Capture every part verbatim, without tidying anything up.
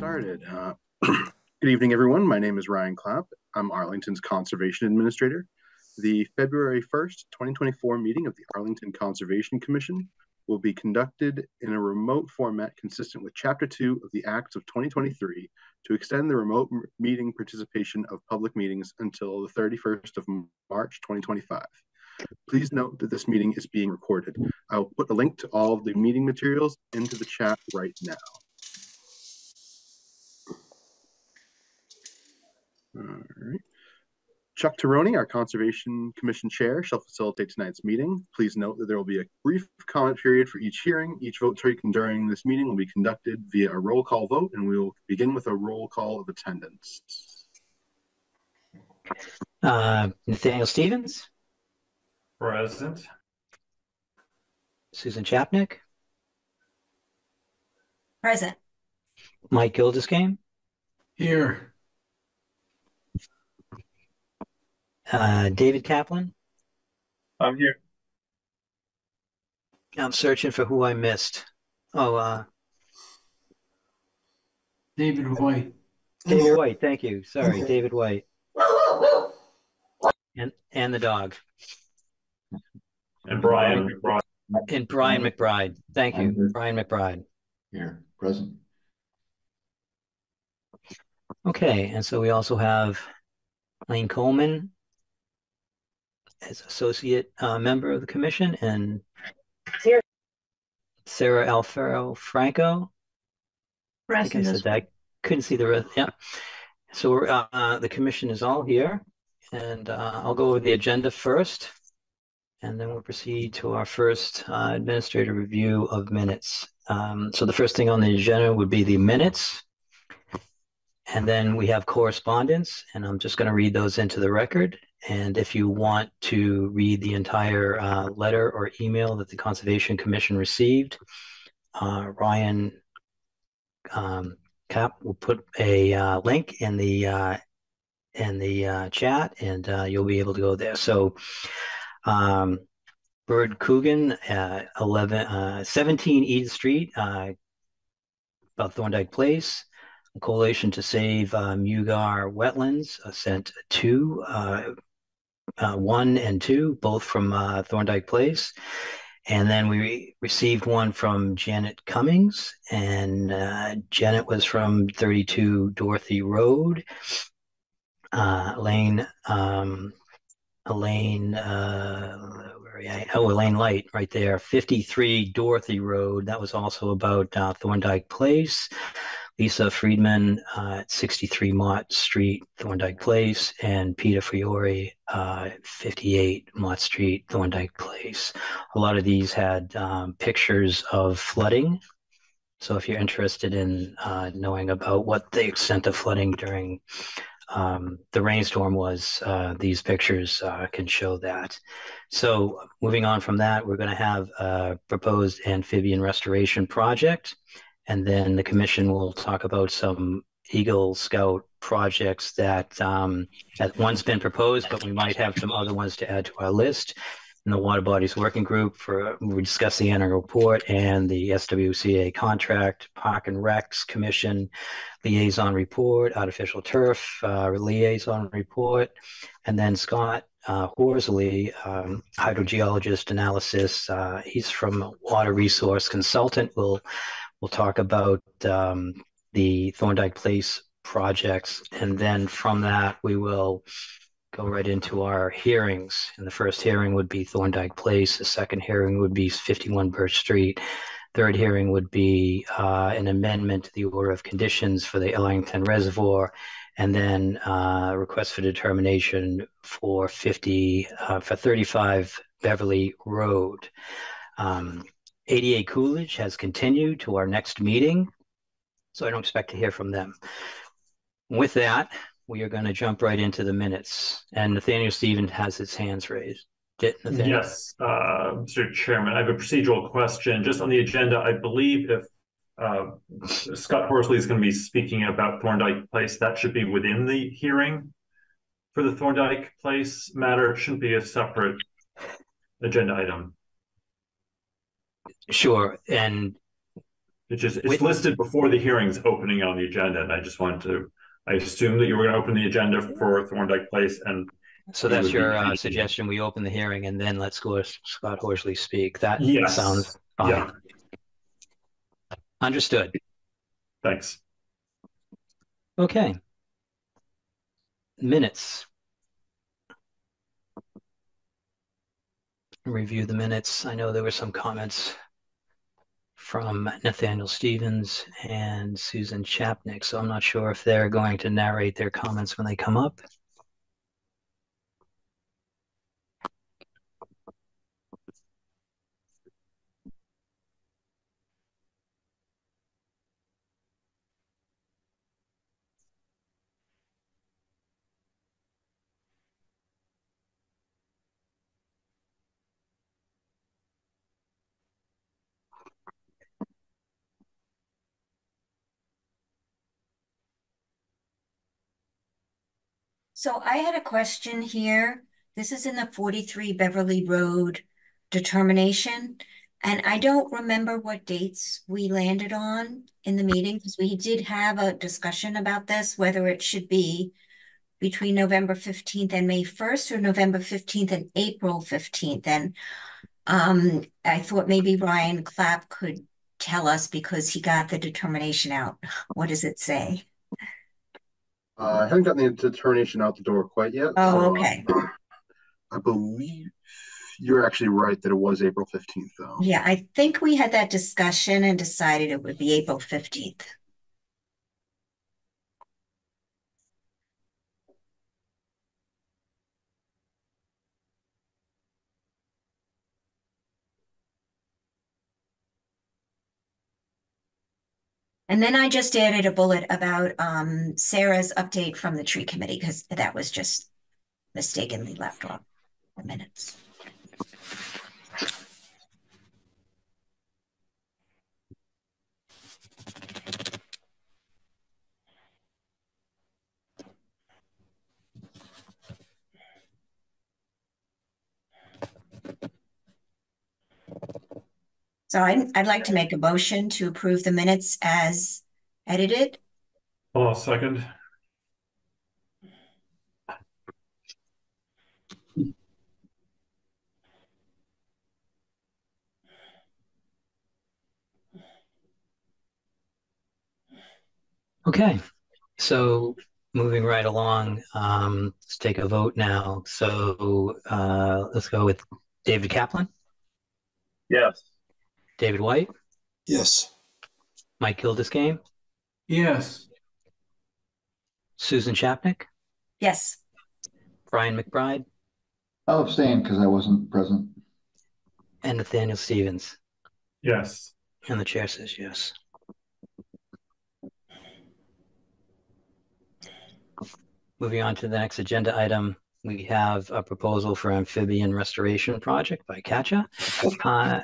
started. Uh, good evening, everyone. My name is Ryan Clapp. I'm Arlington's Conservation Administrator. The February first, twenty twenty-four meeting of the Arlington Conservation Commission will be conducted in a remote format consistent with Chapter two of the Acts of twenty twenty-three to extend the remote meeting participation of public meetings until the thirty-first of March, twenty twenty-five. Please note that this meeting is being recorded. I will put a link to all of the meeting materials into the chat right now. All right. Chuck Tarone, our Conservation Commission Chair, shall facilitate tonight's meeting. Please note that there will be a brief comment period for each hearing. Each vote taken during this meeting will be conducted via a roll call vote, and we will begin with a roll call of attendance. Uh, Nathaniel Stevens. Present. Susan Chapnick. Present. Mike Gildescame. Here. Uh, David Kaplan. I'm here. I'm searching for who I missed. Oh, uh, David White. David White, thank you. Sorry, David White. And and the dog. And Brian McBride. And Brian McBride. Thank you, Brian McBride. Here, present. Okay, and so we also have Elaine Coleman as associate uh, member of the commission, and here. Sarah Alfaro Franco. I think I said that. I couldn't see the rest. Yeah. So we're, uh, uh, the commission is all here, and uh, I'll go over the agenda first, and then we'll proceed to our first uh, administrative review of minutes. Um, so the first thing on the agenda would be the minutes, and then we have correspondence, and I'm just going to read those into the record. And if you want to read the entire uh, letter or email that the Conservation Commission received, uh, Ryan um, Kapp will put a uh, link in the uh, in the uh, chat, and uh, you'll be able to go there. So, um, Bird Coogan, uh, eleven, uh, seventeen Eden Street, uh, about Thorndike Place. A coalition to save uh, Mugar wetlands uh, sent two. Uh, Uh, one and two, both from uh, Thorndike Place. And then we re received one from Janet Cummings, and uh, Janet was from thirty-two Dorothy Road. Uh, Elaine, um, Elaine, uh, where are you? Oh, Elaine Light right there, fifty-three Dorothy Road. That was also about uh, Thorndike Place. Lisa Friedman uh, at sixty-three Mott Street, Thorndike Place, and Peter Fiore, uh, fifty-eight Mott Street, Thorndike Place. A lot of these had um, pictures of flooding. So if you're interested in uh, knowing about what the extent of flooding during um, the rainstorm was, uh, these pictures uh, can show that. So moving on from that, we're going to have a proposed amphibian restoration project. And then the commission will talk about some Eagle Scout projects that, um, that one's been proposed, but we might have some other ones to add to our list. And the Water Bodies Working Group, for we discuss the annual report and the S W C A contract, Park and Recs Commission, liaison report, artificial turf, uh, liaison report, and then Scott uh, Horsley, um, hydrogeologist analysis. Uh, he's from Water Resource Consultant. Will We'll talk about um, the Thorndike Place projects, and then from that we will go right into our hearings. And the first hearing would be Thorndike Place. The second hearing would be fifty-one Birch Street. Third hearing would be uh, an amendment to the order of conditions for the Arlington Reservoir, and then uh, request for determination for fifty uh, for thirty-five Beverly Road. Um, A D A Coolidge has continued to our next meeting, so I don't expect to hear from them. With that, we are going to jump right into the minutes. And Nathaniel Stevens has his hands raised. Nathaniel. Yes, uh, Mister Chairman, I have a procedural question. Just on the agenda, I believe if uh, Scott Horsley is going to be speaking about Thorndike Place, that should be within the hearing for the Thorndike Place matter. It shouldn't be a separate agenda item. Sure, and It just, it's with, listed before the hearing's opening on the agenda, and I just wanted to, I assume that you were going to open the agenda for Thorndike Place, and so that's your uh, suggestion. We open the hearing and then let's go Scott Horsley speak. That yes. sounds fine. Yeah. Understood. Thanks. Okay. Minutes. Review the minutes. I know there were some comments from Nathaniel Stevens and Susan Chapnick, so I'm not sure if they're going to narrate their comments when they come up. So I had a question here. This is in the forty-three Beverly Road determination. And I don't remember what dates we landed on in the meeting, because we did have a discussion about this, whether it should be between November fifteenth and May first or November fifteenth and April fifteenth. And um, I thought maybe Ryan Clapp could tell us, because he got the determination out. What does it say? Uh, I haven't gotten the determination out the door quite yet. Oh, okay. Uh, I believe you're actually right that it was April fifteenth, though. Yeah, I think we had that discussion and decided it would be April fifteenth. And then I just added a bullet about um, Sarah's update from the tree committee, because that was just mistakenly left off the minutes. So I'd, I'd like to make a motion to approve the minutes as edited. Hold on a second. Okay, so moving right along, um, let's take a vote now. So uh, let's go with David Kaplan. Yes. David White? Yes. Mike Gildescame? Yes. Susan Chapnick? Yes. Brian McBride? I'll abstain because I wasn't present. And Nathaniel Stevens? Yes. And the chair says yes. Moving on to the next agenda item. We have a proposal for amphibian restoration project by Katya. Uh,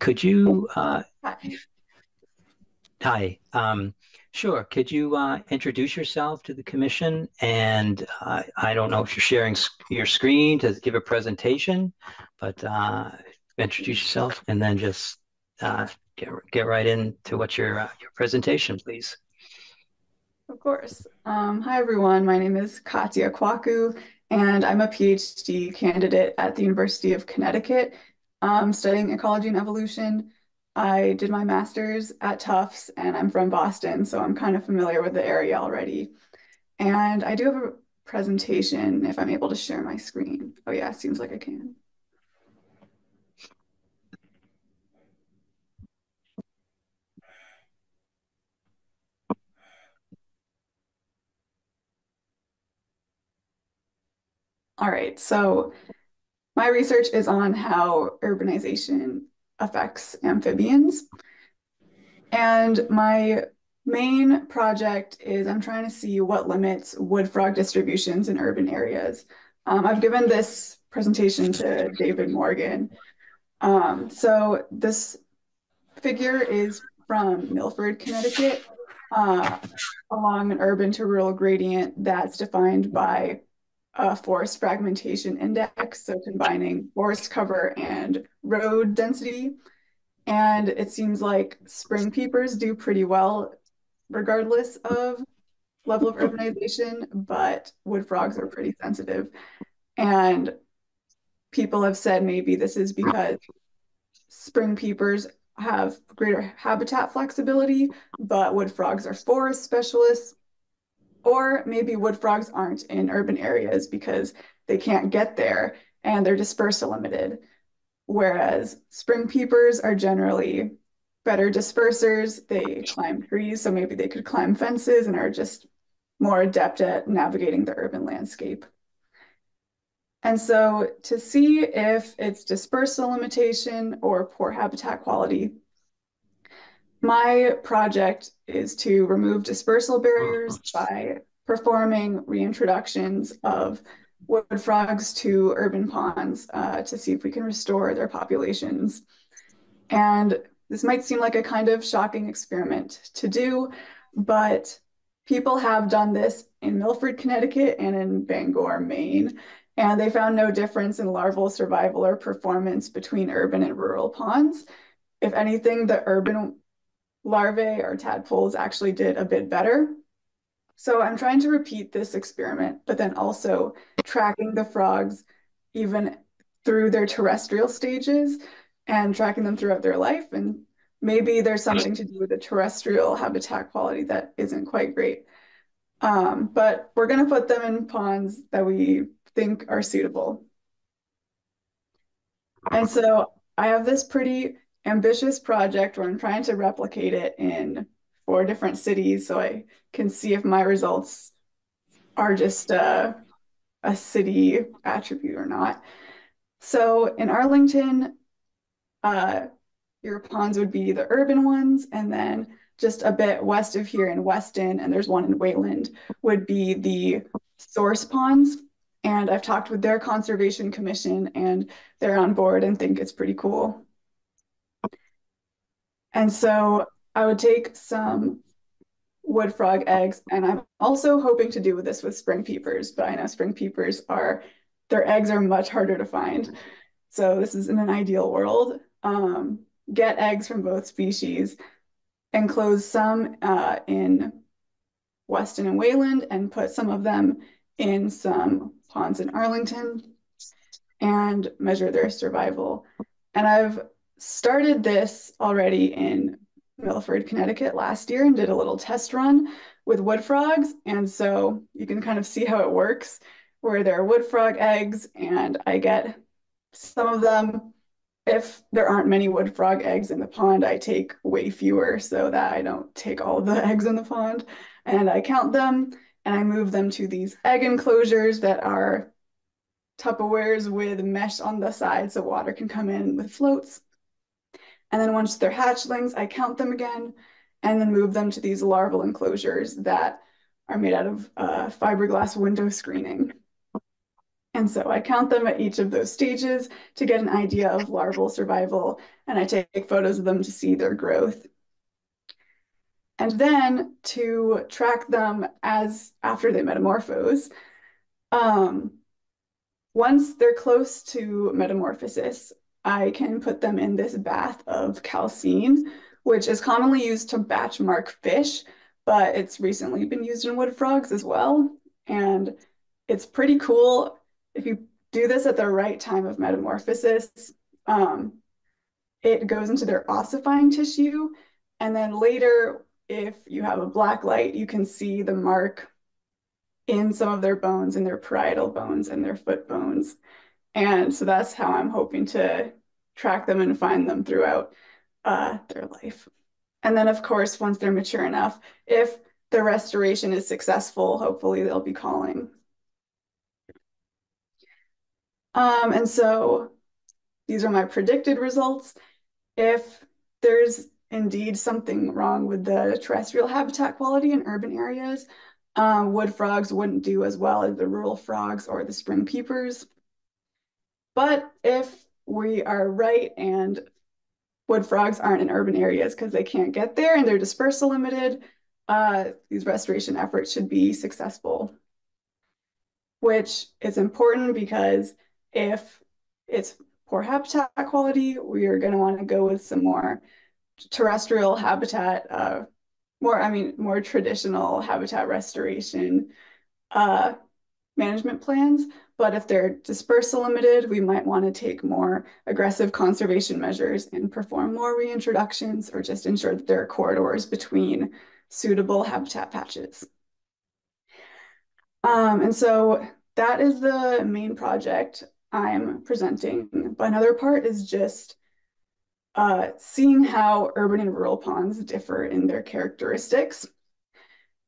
Could you, uh, hi, hi. Um, sure. Could you uh, introduce yourself to the commission? And uh, I don't know if you're sharing sc your screen to give a presentation, but uh, introduce yourself and then just uh, get, get right into what your, uh, your presentation, please. Of course. Um, hi, everyone. My name is Katya Kwaku, and I'm a PhD candidate at the University of Connecticut. Um, studying ecology and evolution. I did my master's at Tufts, and I'm from Boston, so I'm kind of familiar with the area already. And I do have a presentation if I'm able to share my screen. Oh yeah, seems like I can. All right, so my research is on how urbanization affects amphibians. And my main project is I'm trying to see what limits wood frog distributions in urban areas. Um, I've given this presentation to David Morgan. Um, so this figure is from Milford, Connecticut, uh, along an urban to rural gradient that's defined by a forest fragmentation index, so combining forest cover and road density. And it seems like spring peepers do pretty well regardless of level of urbanization, but wood frogs are pretty sensitive. And people have said maybe this is because spring peepers have greater habitat flexibility, but wood frogs are forest specialists, or maybe wood frogs aren't in urban areas because they can't get there and their dispersal limited. Whereas spring peepers are generally better dispersers. They climb trees, so maybe they could climb fences and are just more adept at navigating the urban landscape. And so to see if it's dispersal limitation or poor habitat quality, my project is to remove dispersal barriers by performing reintroductions of wood frogs to urban ponds uh, to see if we can restore their populations. And this might seem like a kind of shocking experiment to do, but people have done this in Milford, Connecticut, and in Bangor, Maine. And they found no difference in larval survival or performance between urban and rural ponds. If anything, the urban larvae or tadpoles actually did a bit better. So I'm trying to repeat this experiment, but then also tracking the frogs even through their terrestrial stages and tracking them throughout their life. And maybe there's something to do with the terrestrial habitat quality that isn't quite great. Um, but we're gonna put them in ponds that we think are suitable. And so I have this pretty ambitious project where I'm trying to replicate it in four different cities so I can see if my results are just uh, a city attribute or not. So in Arlington, uh, your ponds would be the urban ones, and then just a bit west of here in Weston, and there's one in Wayland, would be the source ponds. And I've talked with their conservation commission and they're on board and think it's pretty cool. And so I would take some wood frog eggs, and I'm also hoping to do this with spring peepers, but I know spring peepers are, their eggs are much harder to find. So this is in an ideal world. Um, get eggs from both species, enclose some uh, in Weston and Wayland, and put some of them in some ponds in Arlington and measure their survival. And I've started this already in Milford, Connecticut last year and did a little test run with wood frogs. And so you can kind of see how it works, where there are wood frog eggs, and I get some of them. If there aren't many wood frog eggs in the pond, I take way fewer so that I don't take all the eggs in the pond, and I count them. And I move them to these egg enclosures that are Tupperwares with mesh on the side so water can come in with floats. And then once they're hatchlings, I count them again and then move them to these larval enclosures that are made out of uh, fiberglass window screening. And so I count them at each of those stages to get an idea of larval survival, and I take photos of them to see their growth. And then to track them as after they metamorphose. Um, once they're close to metamorphosis, I can put them in this bath of calcine, which is commonly used to batch mark fish, but it's recently been used in wood frogs as well. And it's pretty cool if you do this at the right time of metamorphosis. Um, it goes into their ossifying tissue, and then later, if you have a black light, you can see the mark in some of their bones, in their parietal bones and their foot bones. And so that's how I'm hoping to track them and find them throughout uh, their life. And then, of course, once they're mature enough, if the restoration is successful, hopefully they'll be calling. Um, and so these are my predicted results. If there's indeed something wrong with the terrestrial habitat quality in urban areas, Uh, wood frogs wouldn't do as well as the rural frogs or the spring peepers. But if we are right and wood frogs aren't in urban areas because they can't get there and they're dispersal limited, uh, these restoration efforts should be successful, which is important because if it's poor habitat quality, we are going to want to go with some more terrestrial habitat, uh, more, I mean, more traditional habitat restoration uh, management plans. But if they're dispersal limited, we might want to take more aggressive conservation measures and perform more reintroductions, or just ensure that there are corridors between suitable habitat patches. Um, and so that is the main project I'm presenting. But another part is just uh, seeing how urban and rural ponds differ in their characteristics.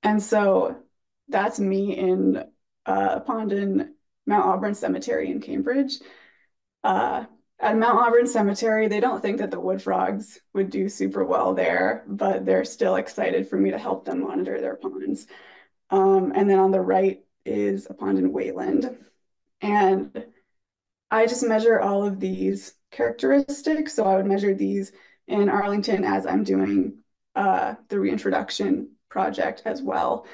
And so that's me in uh, a pond in Mount Auburn Cemetery in Cambridge. Uh, at Mount Auburn Cemetery, they don't think that the wood frogs would do super well there, but they're still excited for me to help them monitor their ponds. Um, and then on the right is a pond in Wayland. And I just measure all of these characteristics. So I would measure these in Arlington as I'm doing uh, the reintroduction project as well.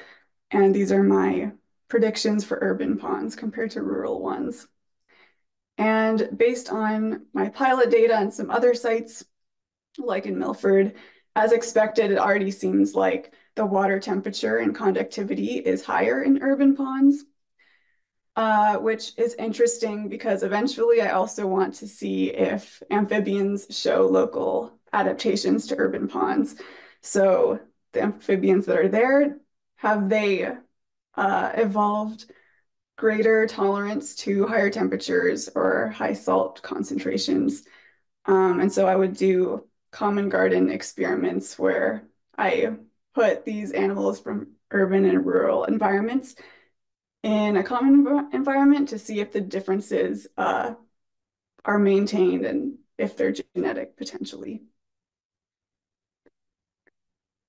And these are my predictions for urban ponds compared to rural ones. And based on my pilot data and some other sites, like in Milford, as expected, it already seems like the water temperature and conductivity is higher in urban ponds, uh, which is interesting because eventually I also want to see if amphibians show local adaptations to urban ponds. So the amphibians that are there, have they Uh, evolved greater tolerance to higher temperatures or high salt concentrations. Um, and so I would do common garden experiments where I put these animals from urban and rural environments in a common env environment to see if the differences uh, are maintained and if they're genetic potentially.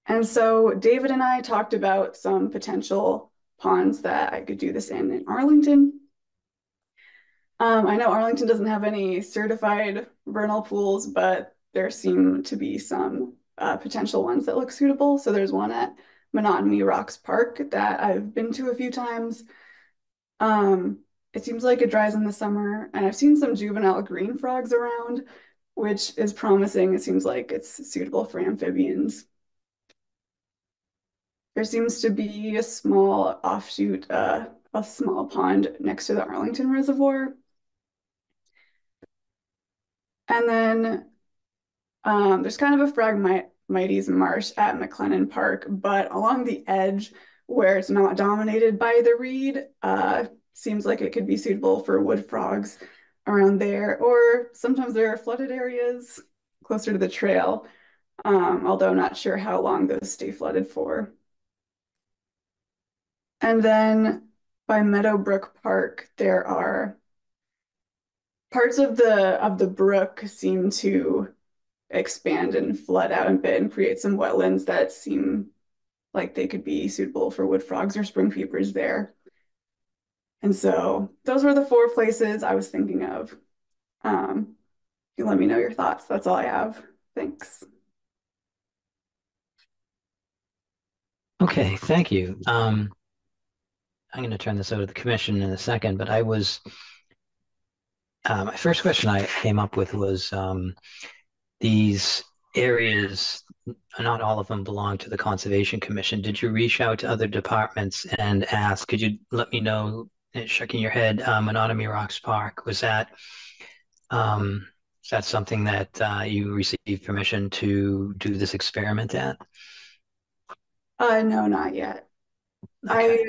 And so David and I talked about some potential ponds that I could do this in in Arlington. Um, I know Arlington doesn't have any certified vernal pools, but there seem to be some uh, potential ones that look suitable. So there's one at Menotomy Rocks Park that I've been to a few times. Um, it seems like it dries in the summer, and I've seen some juvenile green frogs around, which is promising. It seems like it's suitable for amphibians. There seems to be a small offshoot, uh, a small pond next to the Arlington Reservoir. And then um, there's kind of a Phragmites marsh at McLennan Park, but along the edge where it's not dominated by the reed, uh, seems like it could be suitable for wood frogs around there, or sometimes there are flooded areas closer to the trail, um, although I'm not sure how long those stay flooded for. And then by Meadow Brook Park, there are parts of the of the brook seem to expand and flood out a bit and create some wetlands that seem like they could be suitable for wood frogs or spring creepers there. And so those were the four places I was thinking of. Um, you let me know your thoughts. That's all I have. Thanks. Okay, thank you. Um... I'm going to turn this over to the commission in a second, but I was, uh, my first question I came up with was um, these areas, not all of them belong to the Conservation Commission. Did you reach out to other departments and ask, could you let me know, shaking your head, um, Menotomy Rocks Park, was that, um, is that something that uh, you received permission to do this experiment at? Uh, no, not yet. Okay. I...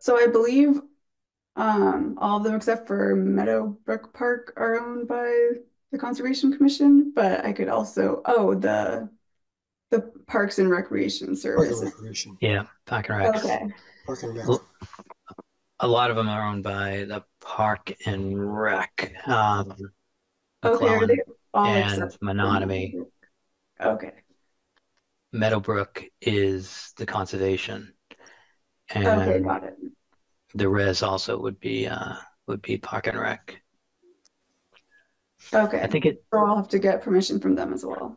So I believe um, all of them except for Meadow Brook Park are owned by the Conservation Commission, but I could also, oh, the the Parks and Recreation Service. Park and Recreation. Yeah, Park and Rec. Okay. Park and Rec. A lot of them are owned by the Park and Rec. Um, okay, are they all and Menotomy. Okay. Meadow Brook is the Conservation. And okay, got it. The res also would be uh, would be Park and Rec. Okay, I think it. So I'll have to get permission from them as well.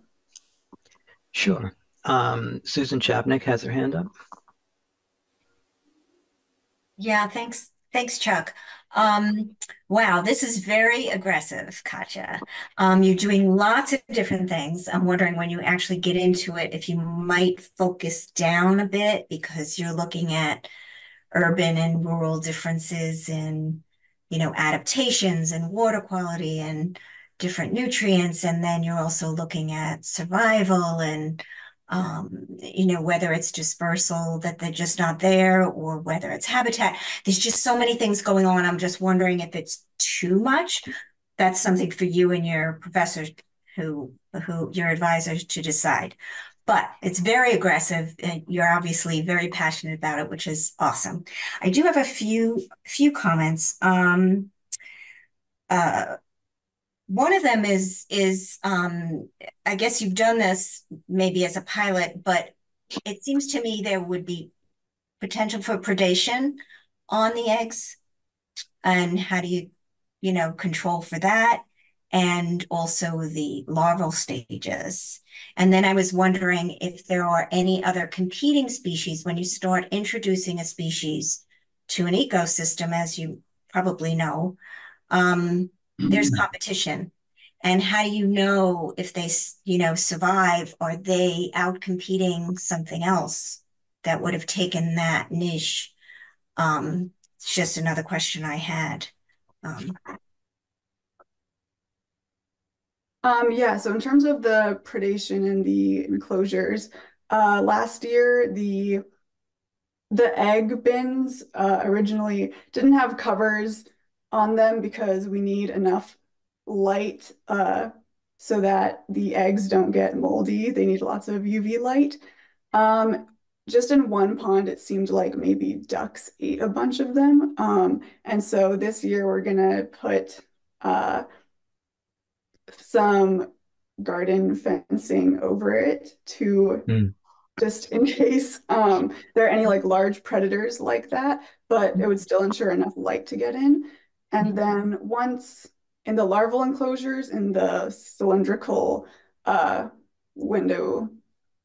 Sure. Um, Susan Chapnick has her hand up. Yeah. Thanks. Thanks, Chuck. Um, wow, this is very aggressive, Katya. Um, you're doing lots of different things. I'm wondering when you actually get into it, if you might focus down a bit, because you're looking at urban and rural differences in, you know, adaptations and water quality and different nutrients. And then you're also looking at survival and, um, you know, whether it's dispersal, that they're just not there, or whether it's habitat. There's just so many things going on. I'm just wondering if it's too much. That's something for you and your professors, who, who your advisors, to decide. But it's very aggressive, and you're obviously very passionate about it, which is awesome. I do have a few few comments. Um, uh, one of them is, is um, I guess you've done this maybe as a pilot, but it seems to me there would be potential for predation on the eggs. And how do you, you know, control for that? And also the larval stages. And then I was wondering if there are any other competing species when you start introducing a species to an ecosystem, as you probably know, um, mm-hmm. there's competition. And how do you know if they, you know, survive? Are they out competing something else that would have taken that niche? Um, it's just another question I had. Um, Um, yeah, so in terms of the predation and the enclosures, uh, last year the the egg bins uh, originally didn't have covers on them because we need enough light uh, so that the eggs don't get moldy. They need lots of U V light. Um, just in one pond, it seemed like maybe ducks ate a bunch of them. Um, and so this year we're gonna put uh, some garden fencing over it to mm. just in case um, there are any like large predators like that, but it would still ensure enough light to get in. And then once in the larval enclosures, in the cylindrical uh, window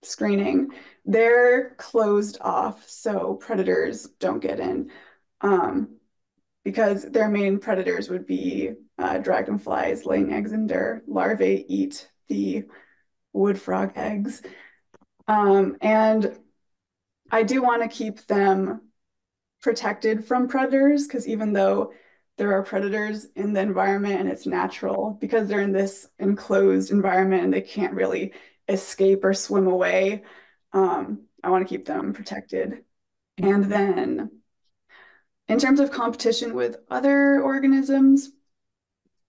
screening, they're closed off so predators don't get in, um, because their main predators would be Uh, dragonflies laying eggs, and their larvae eat the wood frog eggs. Um, and I do want to keep them protected from predators, because even though there are predators in the environment and it's natural, because they're in this enclosed environment and they can't really escape or swim away, um, I want to keep them protected. And then in terms of competition with other organisms,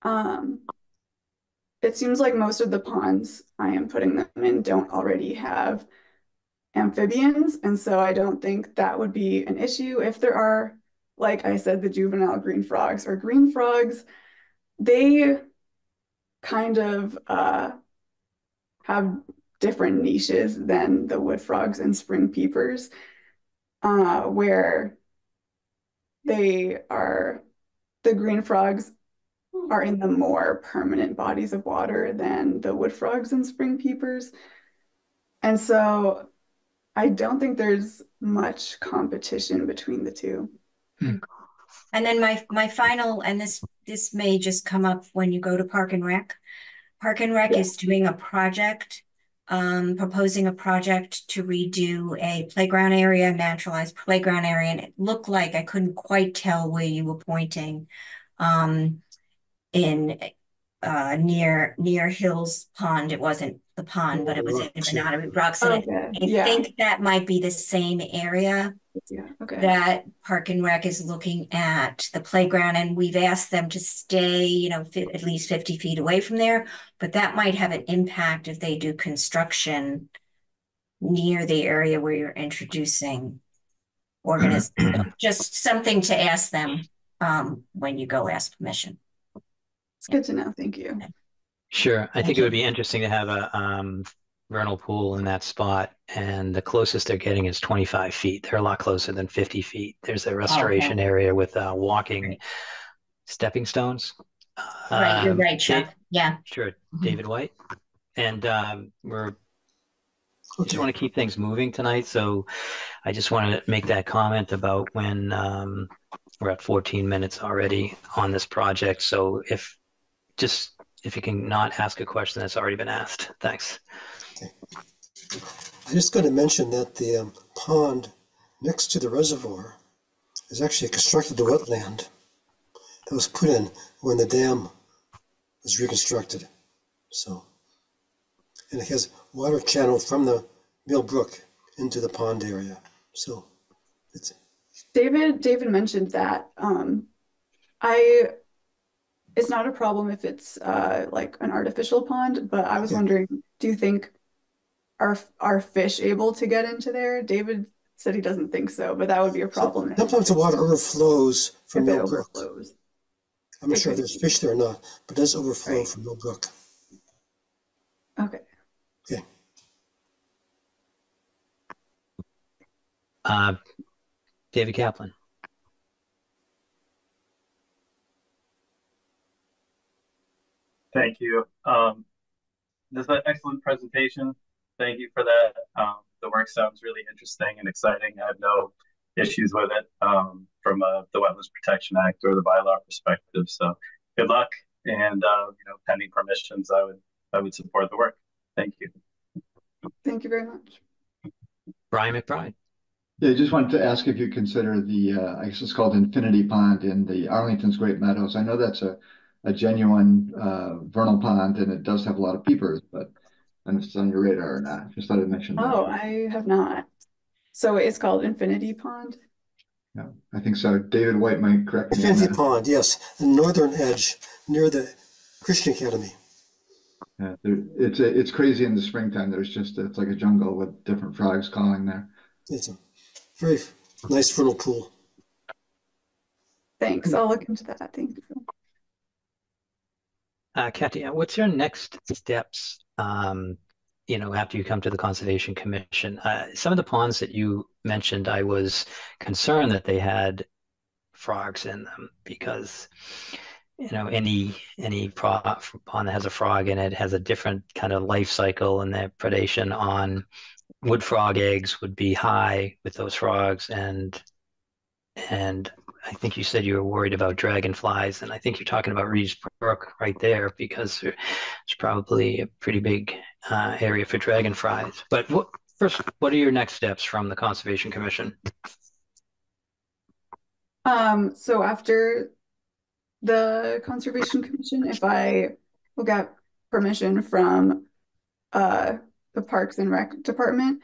Um, it seems like most of the ponds I am putting them in don't already have amphibians, and so I don't think that would be an issue. If there are, like I said, the juvenile green frogs or green frogs, they kind of uh, have different niches than the wood frogs and spring peepers, uh, where they are, the green frogs are in the more permanent bodies of water than the wood frogs and spring peepers. And so I don't think there's much competition between the two. Hmm. And then my my final, and this this may just come up when you go to Park and Rec. Park and Rec yeah. is doing a project, um, proposing a project to redo a playground area, naturalized playground area. And it looked like, I couldn't quite tell where you were pointing, Um, in uh near near Hills Pond. It wasn't the pond, but it was in Menotomy Rocks. And okay. I yeah. think that might be the same area yeah. okay. that Park and Rec is looking at the playground, and we've asked them to stay, you know, at least fifty feet away from there, but that might have an impact if they do construction near the area where you're introducing organisms. Just something to ask them um when you go ask permission. It's good to know. Thank you. Sure. I think it would be interesting to have a um, vernal pool in that spot, and the closest they're getting is twenty-five feet. They're a lot closer than fifty feet. There's a restoration oh, okay. area with uh, walking right. stepping stones. Right, um, you're right, Chuck. Dave, yeah. Sure. Mm-hmm. David White. And um, we're we just want to keep things moving tonight, so I just want to make that comment about when um, We're at fourteen minutes already on this project. So if just if you can not ask a question that's already been asked. Thanks. Okay. I'm just going to mention that the um, pond next to the reservoir is actually constructed to wetland that was put in when the dam was reconstructed. So, and it has water channeled from the Mill Brook into the pond area. So it's David, David mentioned that. Um, I, it's not a problem if it's uh, like an artificial pond, but I was yeah. wondering, do you think are, are fish able to get into there? David said he doesn't think so, but that would be a problem. Sometimes the water overflows from Mill Brook. Overflows. I'm not sure if there's fish there or not, but it does overflow right. from Mill Brook. Okay. Okay. Uh, David Kaplan. Thank you. Um, this is an excellent presentation. Thank you for that. Um, the work sounds really interesting and exciting. I have no issues with it um, from uh, the Wetlands Protection Act or the bylaw perspective. So good luck, and uh, you know, pending permissions, I would I would support the work. Thank you. Thank you very much. Brian McBride. Yeah, I just wanted to ask if you consider the, uh, I guess it's called Infinity Pond in the Arlington's Great Meadows. I know that's a, a genuine uh, vernal pond, and it does have a lot of peepers, but I don't know if it's on your radar or not. Just thought I'd mention oh, that. I have not. So it's called Infinity Pond? Yeah, I think so. David White might correct me. Infinity Pond, yes. The northern edge near the Christian Academy. Yeah, there, it's, a, it's crazy in the springtime. There's just, it's like a jungle with different frogs calling there. It's a, very nice fertile pool. Thanks. I'll look into that. Thank you. Uh, Katya, what's your next steps, um, you know, after you come to the Conservation Commission? Uh, some of the ponds that you mentioned, I was concerned that they had frogs in them because, you know, any any pond that has a frog in it has a different kind of life cycle, and their predation on wood frog eggs would be high with those frogs, and and I think you said you were worried about dragonflies, and I think you're talking about Reeves Brook right there because it's probably a pretty big uh, area for dragonflies. But what, first, what are your next steps from the Conservation Commission? Um, so after the Conservation Commission, if I will get permission from uh, the Parks and Rec Department,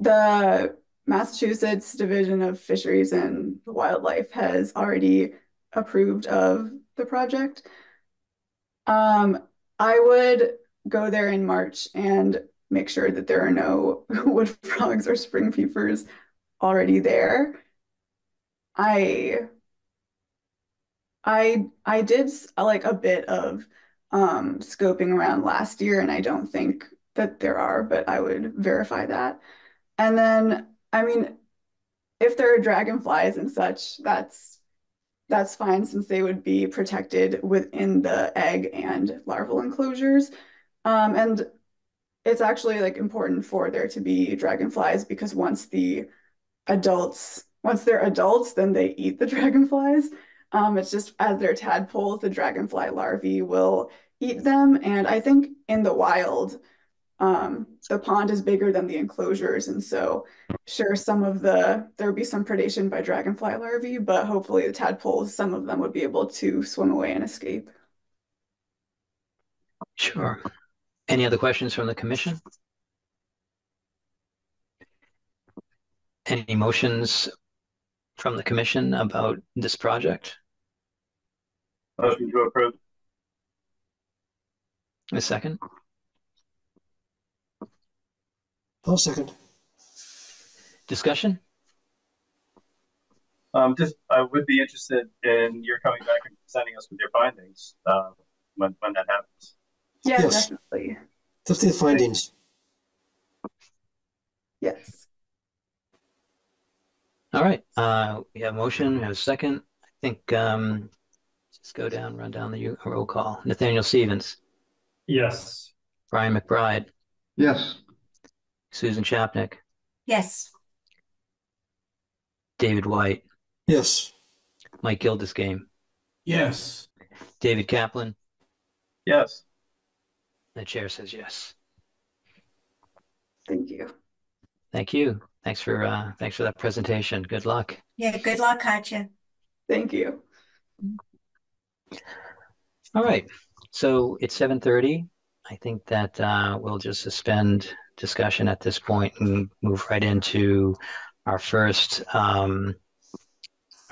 the Massachusetts Division of Fisheries and Wildlife has already approved of the project. Um, I would go there in March and make sure that there are no wood frogs or spring peepers already there. I, I, I did like a bit of um, scoping around last year, and I don't think that there are, but I would verify that. And then, I mean, if there are dragonflies and such, that's that's fine, since they would be protected within the egg and larval enclosures. Um, and it's actually like important for there to be dragonflies, because once the adults, once they're adults, then they eat the dragonflies. Um, it's just as they're tadpoles, the dragonfly larvae will eat them. And I think in the wild, Um, the pond is bigger than the enclosures, and so sure, some of the there would be some predation by dragonfly larvae, but hopefully the tadpoles, some of them would be able to swim away and escape. Sure. Any other questions from the commission? Any motions from the commission about this project? Motion to approve. A second. I'll second. Discussion? Um, just, I would be interested in your coming back and presenting us with your findings uh, when, when that happens. Yeah, yes, definitely. fifteen findings. Yes. All right. Uh, we have a motion. We have a second. I think um, just go down, run down the roll call. Nathaniel Stevens. Yes. Brian McBride. Yes. Susan Chapnick. Yes. David White. Yes. Mike Gildas-Game. Yes. David Kaplan. Yes. The chair says yes. Thank you. Thank you. Thanks for uh, thanks for that presentation. Good luck. Yeah, good luck, Katya. Thank you. All right. So it's seven thirty. I think that uh, we'll just suspend discussion at this point and move right into our first um,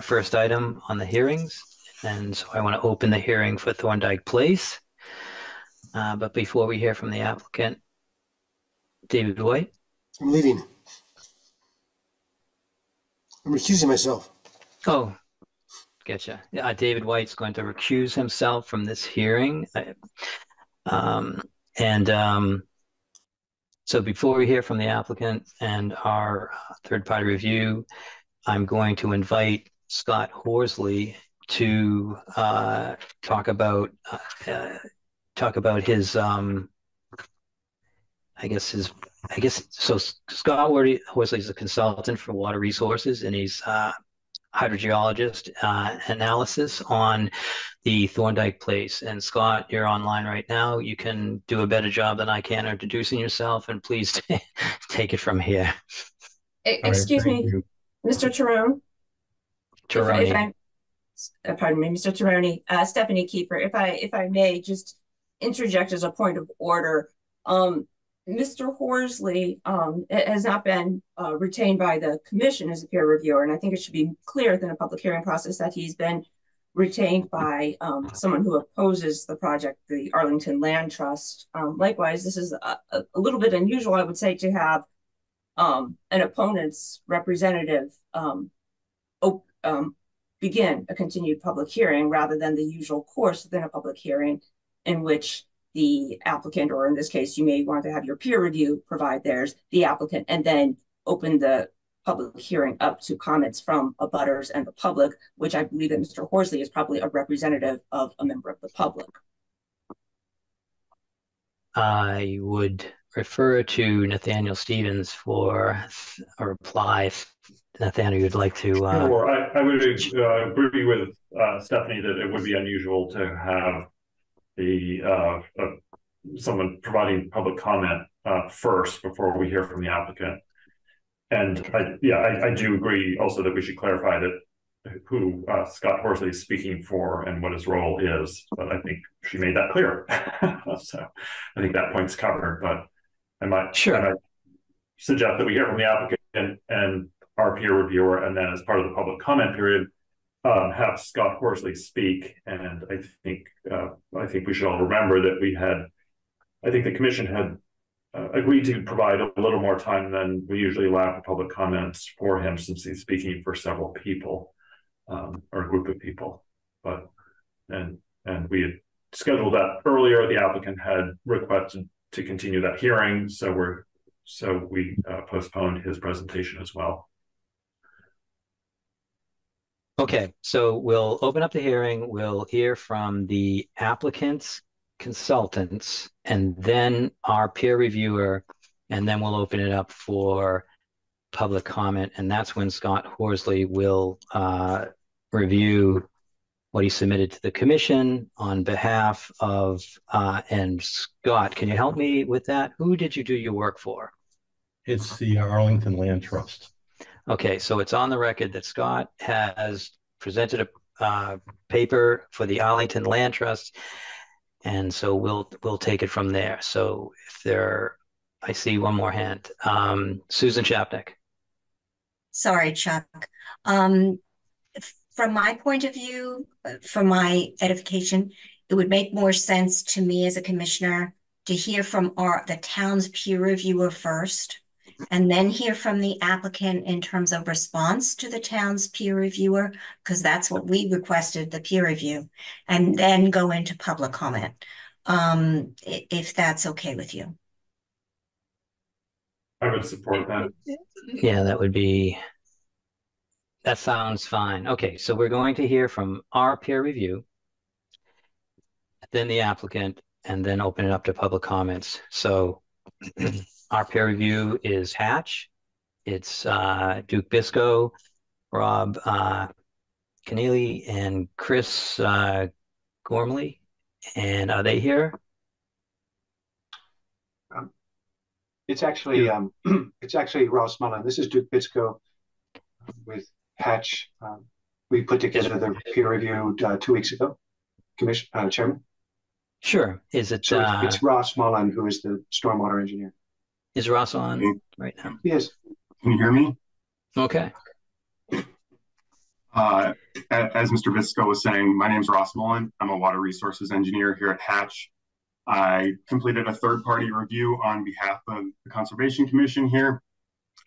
first item on the hearings. And so I want to open the hearing for Thorndike Place. Uh, but before we hear from the applicant, David White. I'm leading. I'm recusing myself. Oh, getcha. Uh, David White's going to recuse himself from this hearing. I, um, and um, so before we hear from the applicant and our third-party review, I'm going to invite Scott Horsley to uh, talk about uh, uh, talk about his, um, I guess his, I guess so. Scott Horsley is a consultant for water resources, and he's uh, hydrogeologist uh, analysis on the Thorndike Place. And Scott, you're online right now. You can do a better job than I can introducing yourself, and please take it from here. Excuse right, me, you. Mister Tyrone. Tyrone. If, if I, Uh, pardon me, Mister Taroni, uh, Stephanie Keeper, if I if I may just interject as a point of order. Um, Mister Horsley um, has not been uh, retained by the commission as a peer reviewer, and I think it should be clear within a public hearing process that he's been retained by um, someone who opposes the project, the Arlington Land Trust. Um, likewise, this is a, a little bit unusual, I would say, to have um, an opponent's representative um, op um begin a continued public hearing rather than the usual course within a public hearing in which the applicant, or in this case, you may want to have your peer review provide theirs, the applicant, and then open the public hearing up to comments from abutters and the public, which I believe that Mister Horsley is probably a representative of a member of the public. I would refer to Nathaniel Stevens for a reply. Nathaniel, you'd like to... Uh... Sure. I, I would uh, agree with uh, Stephanie that it would be unusual to have the uh, uh, someone providing public comment uh, first before we hear from the applicant. And I, yeah, I, I do agree also that we should clarify that who uh, Scott Horsley is speaking for and what his role is, but I think she made that clear. So I think that point's covered, but I might, sure. I might suggest that we hear from the applicant and, and our peer reviewer, and then as part of the public comment period, um, have Scott Horsley speak. And I think uh, I think we should all remember that we had, I think the commission had uh, agreed to provide a little more time than we usually allow for public comments for him, since he's speaking for several people um, or a group of people. But and and we had scheduled that earlier. The applicant had requested to continue that hearing, so we're so we uh, postponed his presentation as well. Okay, so we'll open up the hearing. We'll hear from the applicants, consultants, and then our peer reviewer, and then we'll open it up for public comment. And that's when Scott Horsley will uh, review what he submitted to the commission on behalf of, uh, and Scott, can you help me with that? Who did you do your work for? It's the Arlington Land Trust. Okay, so it's on the record that Scott has presented a uh, paper for the Arlington Land Trust, and so we'll we'll take it from there. So if there, I see one more hand, um, Susan Chapnick. Sorry, Chuck. Um, from my point of view, from my edification, it would make more sense to me as a commissioner to hear from our the town's peer reviewer first, and then hear from the applicant in terms of response to the town's peer reviewer, because that's what we requested, the peer review, and then go into public comment, um, if that's okay with you. I would support that. Yeah, that would be, that sounds fine. Okay, so we're going to hear from our peer review, then the applicant, and then open it up to public comments. So our peer review is Hatch, it's uh, Duke Bisco, Rob uh, Keneally and Chris uh, Gormley. And are they here? Um, it's actually yeah. um, it's actually Ross Mullen. This is Duke Bitsko with Hatch. Um, we put together the peer review uh, two weeks ago, Commission uh, Chairman. Sure. Is it? So uh, it's Ross Mullen who is the stormwater engineer. Is Ross on okay. right now? Yes. Can you hear me? Okay. Uh, as Mister Bitsko was saying, my name is Ross Mullen. I'm a water resources engineer here at Hatch. I completed a third-party review on behalf of the Conservation Commission here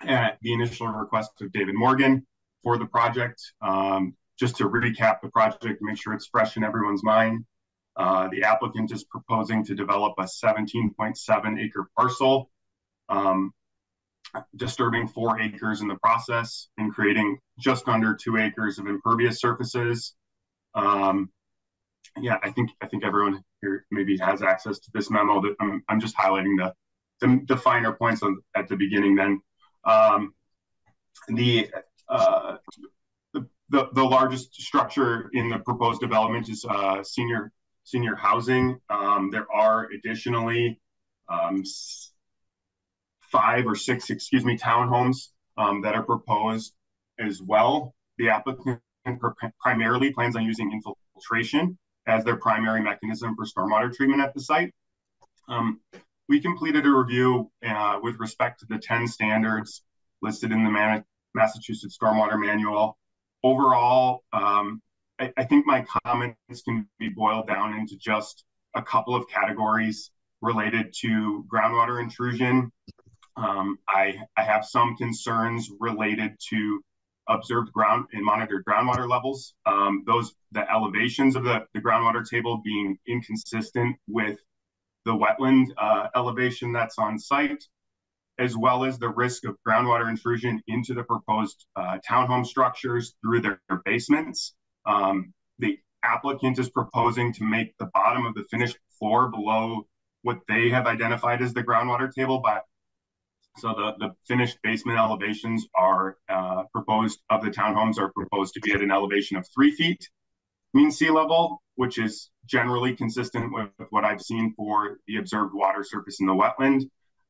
at the initial request of David Morgan for the project. Um, just to recap the project, make sure it's fresh in everyone's mind. Uh, the applicant is proposing to develop a seventeen point seven acre parcel, um, disturbing four acres in the process and creating just under two acres of impervious surfaces. Um, yeah, I think I think everyone here maybe has access to this memo that I'm, I'm just highlighting the, the, the finer points on, at the beginning then. Um, the, uh, the, the, the largest structure in the proposed development is uh, senior senior housing. Um, there are additionally um, five or six, excuse me, townhomes um, that are proposed as well. The applicant primarily plans on using infiltration as their primary mechanism for stormwater treatment at the site. Um, we completed a review uh, with respect to the ten standards listed in the Man Massachusetts Stormwater Manual. Overall, um, I, I think my comments can be boiled down into just a couple of categories related to groundwater intrusion. Um, I, I have some concerns related to observed ground and monitored groundwater levels. Um, those, the elevations of the, the groundwater table being inconsistent with the wetland uh, elevation that's on site, as well as the risk of groundwater intrusion into the proposed uh, townhome structures through their, their basements. Um, the applicant is proposing to make the bottom of the finished floor below what they have identified as the groundwater table, but so the, the finished basement elevations are uh, proposed of the townhomes are proposed to be at an elevation of three feet mean sea level, which is generally consistent with, with what I've seen for the observed water surface in the wetland.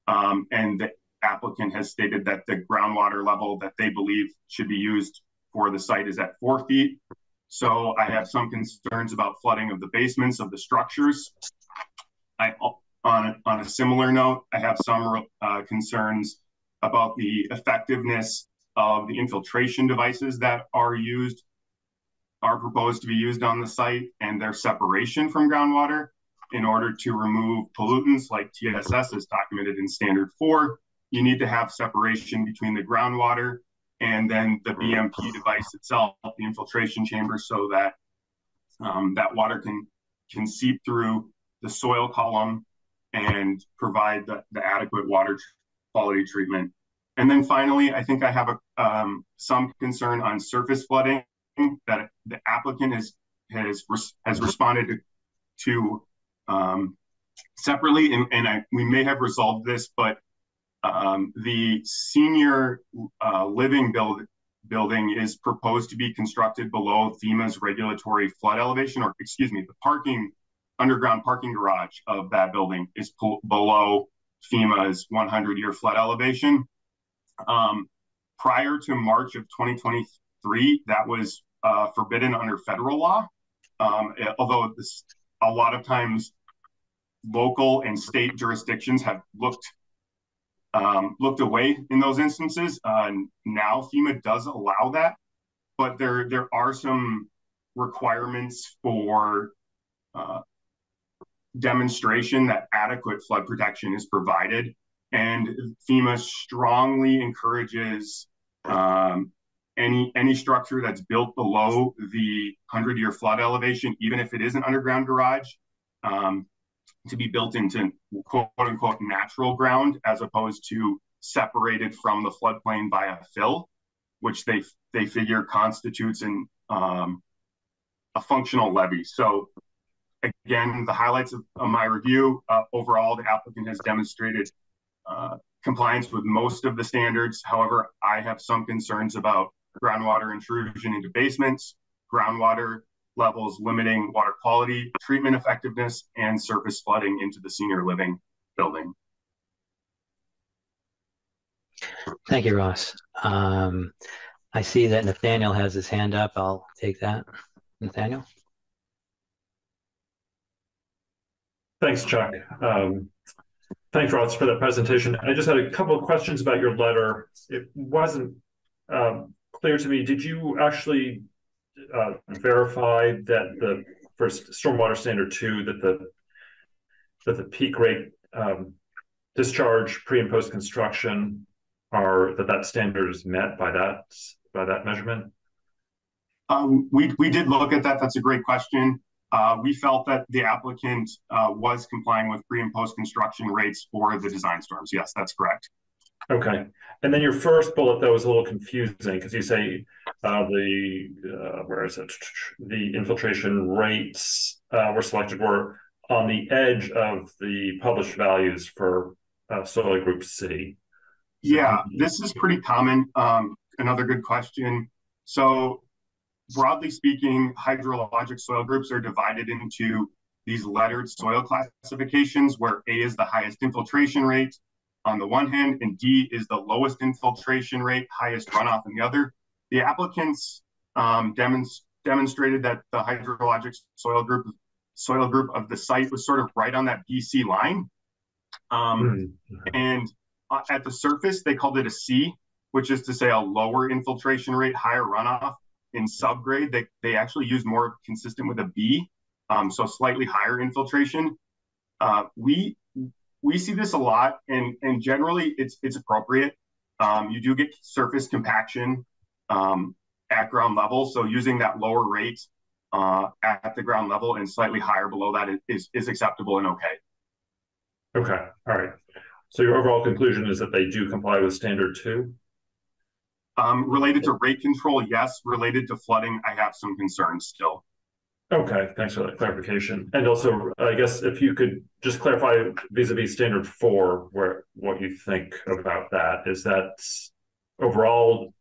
Um, and the applicant has stated that the groundwater level that they believe should be used for the site is at four feet. So I have some concerns about flooding of the basements of the structures. I On, on a similar note, I have some uh, concerns about the effectiveness of the infiltration devices that are used, are proposed to be used on the site, and their separation from groundwater in order to remove pollutants like T S S as documented in standard four. You need to have separation between the groundwater and then the B M P device itself, the infiltration chamber, so that um, that water can, can seep through the soil column and provide the, the adequate water quality treatment. And then finally, I think I have a, um, some concern on surface flooding that the applicant has has, res has responded to, to um, separately, and, and I, we may have resolved this, but um, the senior uh, living build building is proposed to be constructed below FEMA's regulatory flood elevation, or excuse me, the parking underground parking garage of that building is below FEMA's hundred year flood elevation. Um, prior to March of twenty twenty-three, that was uh, forbidden under federal law. Um, it, although this, a lot of times local and state jurisdictions have looked, um, looked away in those instances. Uh, now FEMA does allow that, but there, there are some requirements for uh, demonstration that adequate flood protection is provided, and FEMA strongly encourages um, any any structure that's built below the hundred year flood elevation, even if it is an underground garage, um, to be built into quote unquote natural ground as opposed to separated from the floodplain by a fill, which they they figure constitutes an um, a functional levee. So again, the highlights of, of my review, uh, overall, the applicant has demonstrated uh, compliance with most of the standards. However, I have some concerns about groundwater intrusion into basements, groundwater levels, limiting water quality, treatment effectiveness, and surface flooding into the senior living building. Thank you, Ross. Um, I see that Nathaniel has his hand up. I'll take that. Nathaniel? Thanks, Chuck. Um, thanks, Ross, for that presentation. I just had a couple of questions about your letter. It wasn't um, clear to me. Did you actually uh, verify that the first stormwater standard two, that the that the peak rate um, discharge pre and post construction are that that standard is met by that by that measurement? Um, we we did look at that. That's a great question. Uh, we felt that the applicant uh, was complying with pre and post construction rates for the design storms. Yes, that's correct. Okay. And then your first bullet, though, is a little confusing because you say uh, the uh, where is it? The infiltration rates uh, were selected were on the edge of the published values for uh, soil group C. So yeah, this is pretty common. Um, another good question. So, broadly speaking, hydrologic soil groups are divided into these lettered soil classifications where A is the highest infiltration rate on the one hand, and D is the lowest infiltration rate, highest runoff on the other. The applicants um, demonst demonstrated that the hydrologic soil group soil group of the site was sort of right on that B C line. Um, mm-hmm. And uh, at the surface, they called it a C, which is to say a lower infiltration rate, higher runoff. In subgrade, they, they actually use more consistent with a B, um, so slightly higher infiltration. Uh, we we see this a lot, and and generally it's it's appropriate. Um, you do get surface compaction um, at ground level, so using that lower rate uh, at the ground level and slightly higher below that is is acceptable and okay. Okay, all right. So your overall conclusion is that they do comply with standard two. Um, related to rate control, yes. Related to flooding, I have some concerns still. Okay, thanks for that clarification. And also, I guess if you could just clarify vis-a-vis standard four, where what you think about that. Is that overall,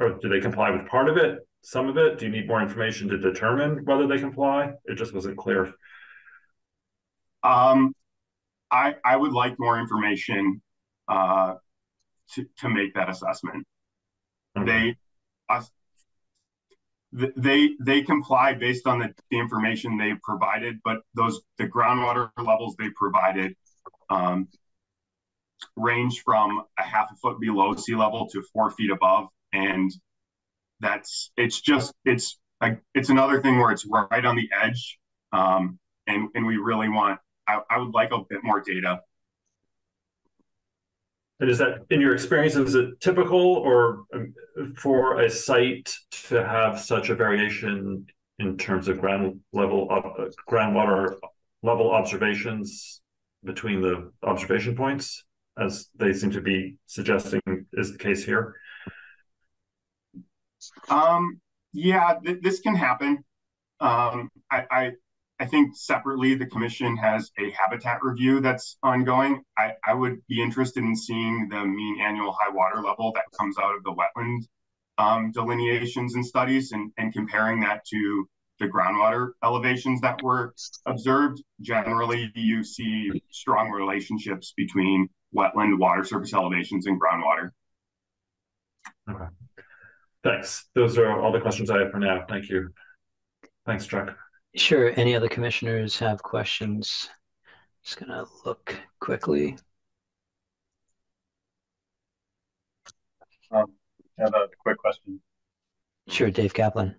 or do they comply with part of it, some of it? Do you need more information to determine whether they comply? It just wasn't clear. Um, I, I would like more information uh, to, to make that assessment. They, uh, they, they comply based on the, the information they provided, but those the groundwater levels they provided um, range from a half a foot below sea level to four feet above, and that's it's just it's a, it's another thing where it's right on the edge, um, and and we really want I, I would like a bit more data. And is that, in your experience, is it typical or um, for a site to have such a variation in terms of ground level uh, groundwater level observations between the observation points, as they seem to be suggesting is the case here? Um, yeah, th this can happen. Um, I, I I think separately, the commission has a habitat review that's ongoing. I, I would be interested in seeing the mean annual high water level that comes out of the wetland um, delineations and studies and, and comparing that to the groundwater elevations that were observed. Generally, you see strong relationships between wetland water surface elevations and groundwater. Okay. Thanks. Those are all the questions I have for now. Thank you. Thanks, Chuck. Sure. Any other commissioners have questions? Just going to look quickly. Um, I have a quick question. Sure, Dave Kaplan.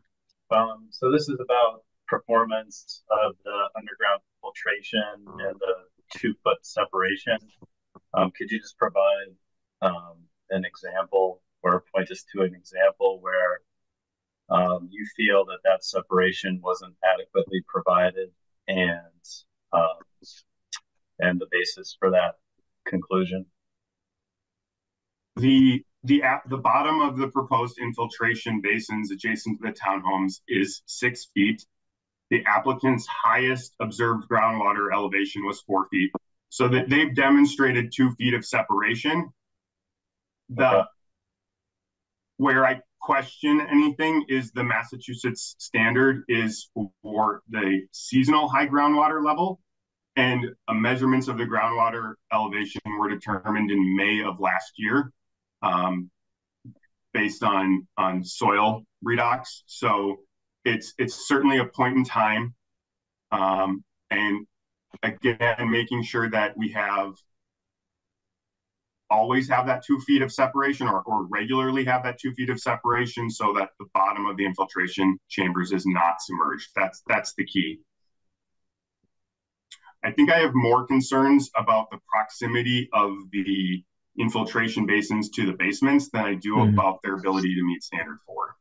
Um, so this is about performance of the underground filtration and the two-foot separation. Um, could you just provide um, an example or point us to an example where Um, you feel that that separation wasn't adequately provided, and um, and the basis for that conclusion? The the at the bottom of the proposed infiltration basins adjacent to the townhomes is six feet. The applicant's highest observed groundwater elevation was four feet, so that they've demonstrated two feet of separation. The okay. where I question anything is the Massachusetts standard is for the seasonal high groundwater level, and uh, measurements of the groundwater elevation were determined in May of last year um, based on, on soil redox. So it's, it's certainly a point in time. Um, and again, making sure that we have always have that two feet of separation or, or regularly have that two feet of separation so that the bottom of the infiltration chambers is not submerged. That's, that's the key. I think I have more concerns about the proximity of the infiltration basins to the basements than I do mm-hmm. about their ability to meet standard four.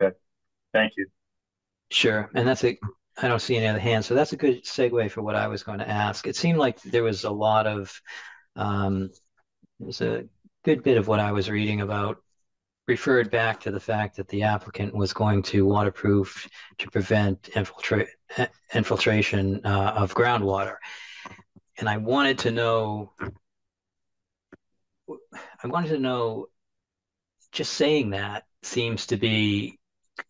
Okay, thank you. Sure, and that's a, I don't see any other hands, so that's a good segue for what I was going to ask. It seemed like there was a lot of, um, there's a good bit of what I was reading about referred back to the fact that the applicant was going to waterproof to prevent infiltra infiltration uh, of groundwater. And I wanted to know, I wanted to know, just saying that seems to be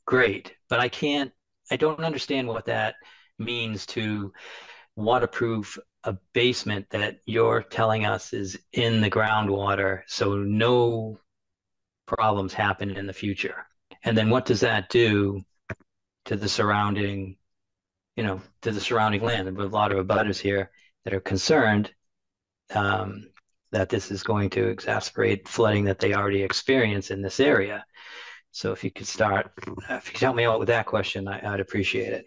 great, but I can't, I don't understand what that means to waterproof a basement that you're telling us is in the groundwater, so no problems happen in the future. And then what does that do to the surrounding, you know, to the surrounding land? There were a lot of abutters here that are concerned um, that this is going to exacerbate flooding that they already experience in this area. So if you could start, if you could help me out with that question, I, I'd appreciate it.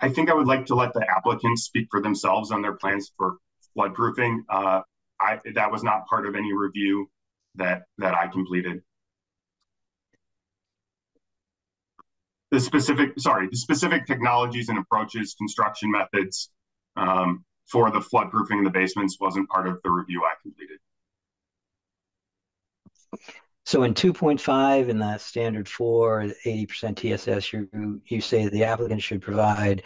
I think I would like to let the applicants speak for themselves on their plans for flood proofing. Uh, I, that was not part of any review that, that I completed. The specific, sorry, the specific technologies and approaches, construction methods um, for the flood proofing in the basements wasn't part of the review I completed. So in two point five, in the standard four, eighty percent T S S, you, you say that the applicant should provide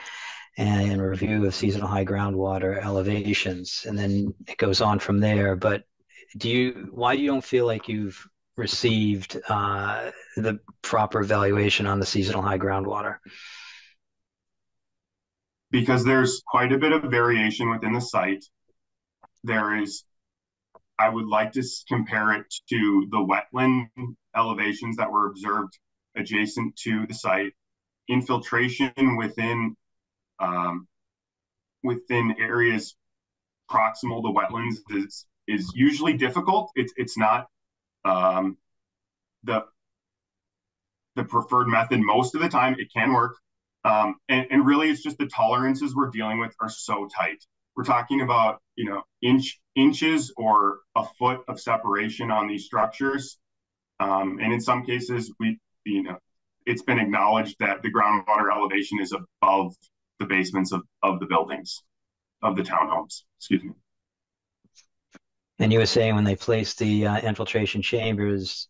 a review of seasonal high groundwater elevations, and then it goes on from there. But do you, why do you don't feel like you've received uh, the proper evaluation on the seasonal high groundwater? Because there's quite a bit of variation within the site. There is, I would like to compare it to the wetland elevations that were observed adjacent to the site. Infiltration within um, within areas proximal to wetlands is is usually difficult. It's it's not um, the the preferred method most of the time. It can work, um, and and really it's just the tolerances we're dealing with are so tight. We're talking about, you know, inch inches or a foot of separation on these structures. Um, and in some cases, we, you know, it's been acknowledged that the groundwater elevation is above the basements of, of the buildings, of the townhomes, excuse me. And you were saying when they place the uh, infiltration chambers,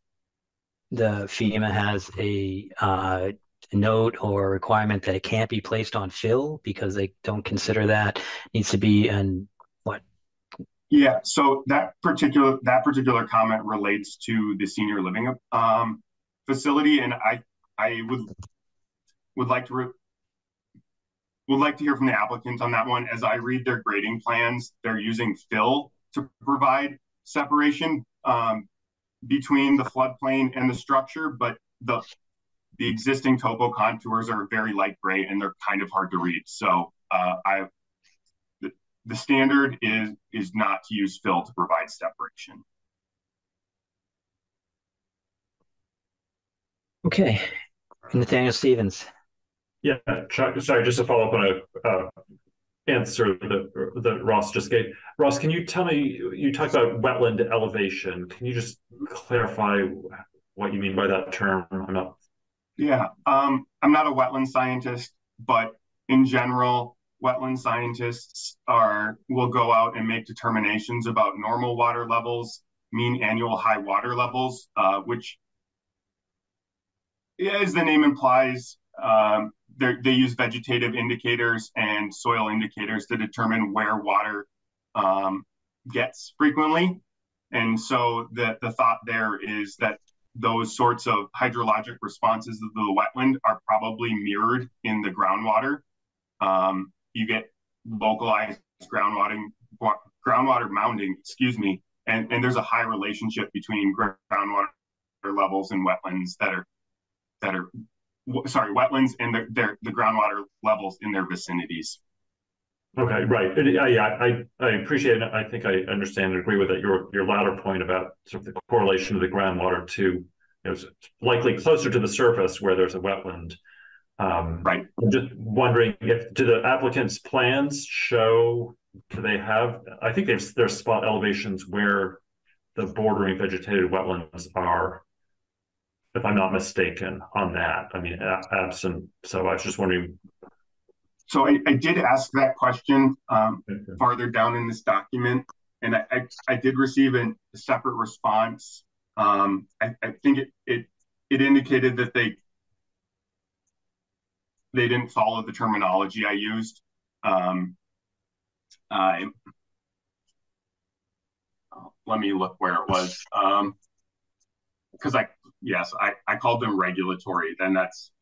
the FEMA has a uh, note or requirement that it can't be placed on fill because they don't consider that needs to be an what? Yeah, so that particular that particular comment relates to the senior living um, facility, and I I would would like to re would like to hear from the applicant on that one. As I read their grading plans, they're using fill to provide separation um, between the floodplain and the structure, but the The existing topo contours are very light gray and they're kind of hard to read. So uh, I, the, the standard is, is not to use fill to provide separation. Okay, Nathaniel Stevens. Yeah, Chuck, sorry, just to follow up on a uh, answer that, that Ross just gave. Ross, can you tell me, you talked about wetland elevation. Can you just clarify what you mean by that term? I'm not Yeah, um, I'm not a wetland scientist, but in general, wetland scientists are will go out and make determinations about normal water levels, mean annual high water levels, uh, which, as the name implies, um, they use vegetative indicators and soil indicators to determine where water um, gets frequently. And so the, the thought there is that those sorts of hydrologic responses of the wetland are probably mirrored in the groundwater. Um, you get localized groundwater, groundwater mounding, excuse me, and, and there's a high relationship between groundwater levels and wetlands that are, that are sorry, wetlands and the, their, the groundwater levels in their vicinities. Okay, right. I, I, I appreciate it. I think I understand and agree with that. Your your latter point about sort of the correlation of the groundwater to, you know, likely closer to the surface where there's a wetland. Um, right. I'm just wondering if, do the applicant's plans show, do they have, I think they've, there's spot elevations where the bordering vegetated wetlands are, if I'm not mistaken, on that. I mean, absent. So I was just wondering. So I, I did ask that question um, okay. farther down in this document, and I, I, I did receive an, a separate response. Um, I, I think it, it it indicated that they they didn't follow the terminology I used. Um, I, let me look where it was, because um, I yes I I called them regulatory. Then that's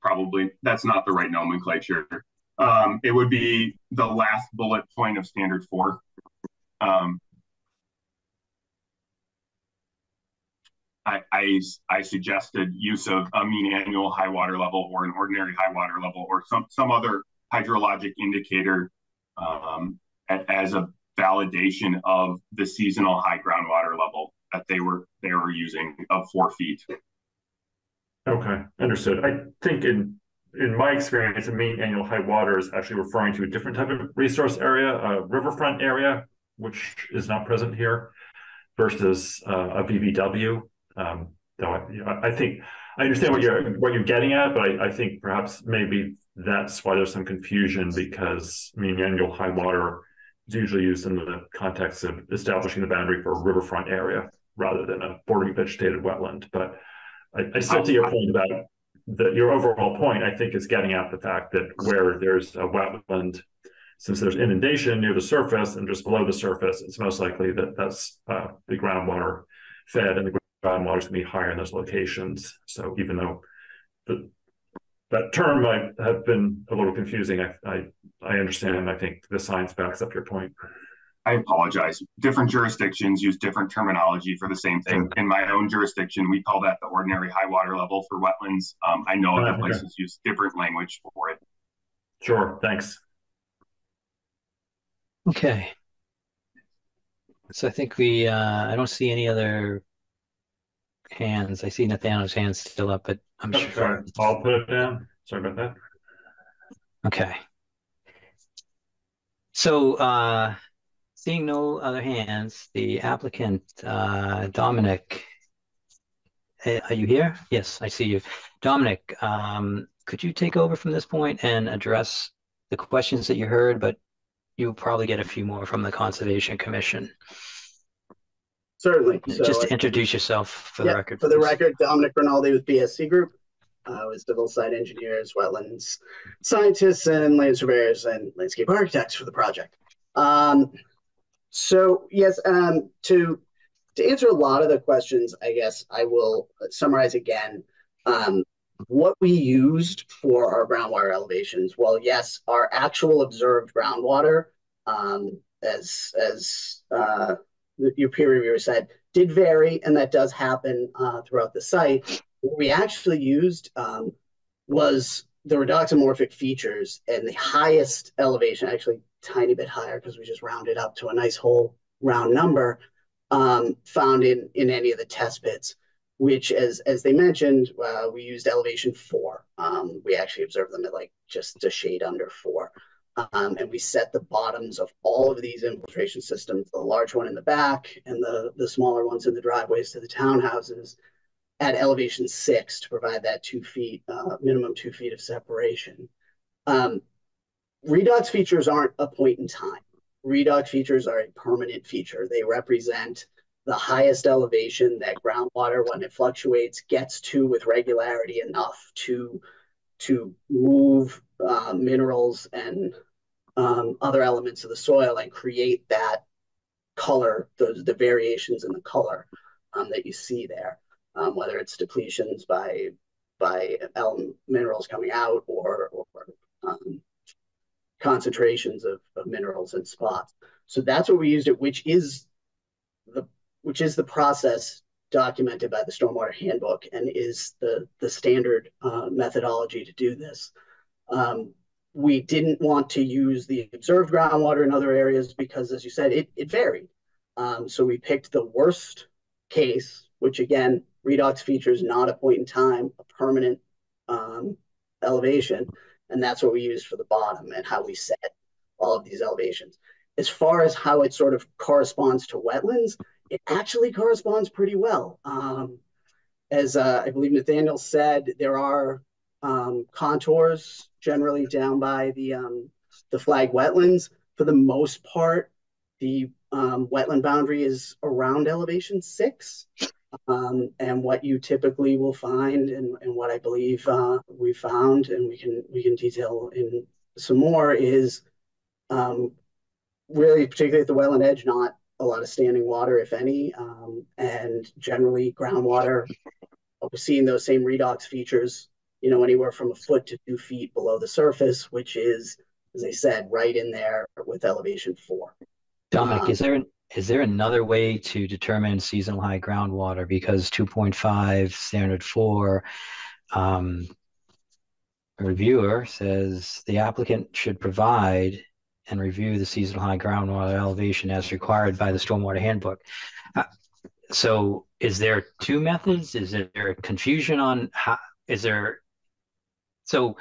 probably that's not the right nomenclature. Um, it would be the last bullet point of standard four. Um, I, I, I suggested use of a mean annual high water level or an ordinary high water level or some, some other hydrologic indicator um, at, as a validation of the seasonal high groundwater level that they were, they were using of four feet. Okay, understood. I think in In my experience, a mean annual high water is actually referring to a different type of resource area, a riverfront area, which is not present here, versus uh, a B B W. Um, though I, I think I understand what you're what you're getting at, but I, I think perhaps maybe that's why there's some confusion, because mean annual high water is usually used in the context of establishing the boundary for a riverfront area rather than a bordering vegetated wetland. But I, I still see your point about it. The, your overall point, I think, is getting at the fact that where there's a wetland, since there's inundation near the surface and just below the surface, it's most likely that that's uh, the groundwater fed, and the groundwater is going to be higher in those locations. So even though the, that term might have been a little confusing, I, I, I understand, and I think the science backs up your point. I apologize. Different jurisdictions use different terminology for the same thing. In my own jurisdiction, we call that the ordinary high water level for wetlands. Um, I know other uh, okay. places use different language for it. Sure, thanks. Okay. So I think we, uh, I don't see any other hands. I see Nathaniel's hands still up, but I'm oh, sure. Sorry. I'll put it down. Sorry about that. Okay. So, uh, seeing no other hands, the applicant, uh, Dominic, are you here? Yes, I see you. Dominic, um, could you take over from this point and address the questions that you heard, but you'll probably get a few more from the Conservation Commission. Certainly. So just to introduce yourself for yeah, the record. For please. The record, Dominic Rinaldi with B S C Group. I uh, was civil site engineers, wetlands scientists, and land surveyors and landscape architects for the project. Um, So yes, um, to to answer a lot of the questions, I guess I will summarize again um, what we used for our groundwater elevations. Well, yes, our actual observed groundwater, um, as as uh, your peer reviewer said, did vary, and that does happen uh, throughout the site. What we actually used um, was the redoxomorphic features, and the highest elevation, actually tiny bit higher because we just rounded up to a nice whole round number, um, found in, in any of the test bits, which as, as they mentioned, uh, we used elevation four. Um, we actually observed them at like just a shade under four. Um, and we set the bottoms of all of these infiltration systems, the large one in the back and the, the smaller ones in the driveways to the townhouses, at elevation six to provide that two feet, uh, minimum two feet of separation. Um, redox features aren't a point in time. Redox features are a permanent feature. They represent the highest elevation that groundwater, when it fluctuates, gets to with regularity enough to, to move uh, minerals and um, other elements of the soil and create that color, those, the variations in the color um, that you see there, um, whether it's depletions by by alum minerals coming out or, or um, concentrations of, of minerals in spots. So that's what we used it, which is the which is the process documented by the Stormwater Handbook and is the, the standard uh, methodology to do this. Um, we didn't want to use the observed groundwater in other areas because, as you said, it, it varied. Um, so we picked the worst case, which again, redox features not a point in time, a permanent um, elevation. And that's what we used for the bottom and how we set all of these elevations. As far as how it sort of corresponds to wetlands, it actually corresponds pretty well. Um, as uh, I believe Nathaniel said, there are um, contours generally down by the, um, the flag wetlands. For the most part, the um, wetland boundary is around elevation six. Um, and what you typically will find and, and what I believe uh, we found, and we can, we can detail in some more, is um, really, particularly at the wetland edge, not a lot of standing water, if any, um, and generally groundwater, we're seeing those same redox features, you know, anywhere from a foot to two feet below the surface, which is, as I said, right in there with elevation four. Dominic, um, is there an, is there another way to determine seasonal high groundwater? Because two point five standard four, um, a reviewer says the applicant should provide and review the seasonal high groundwater elevation as required by the Stormwater Handbook. Uh, so is there two methods? Is there confusion on how, is there, so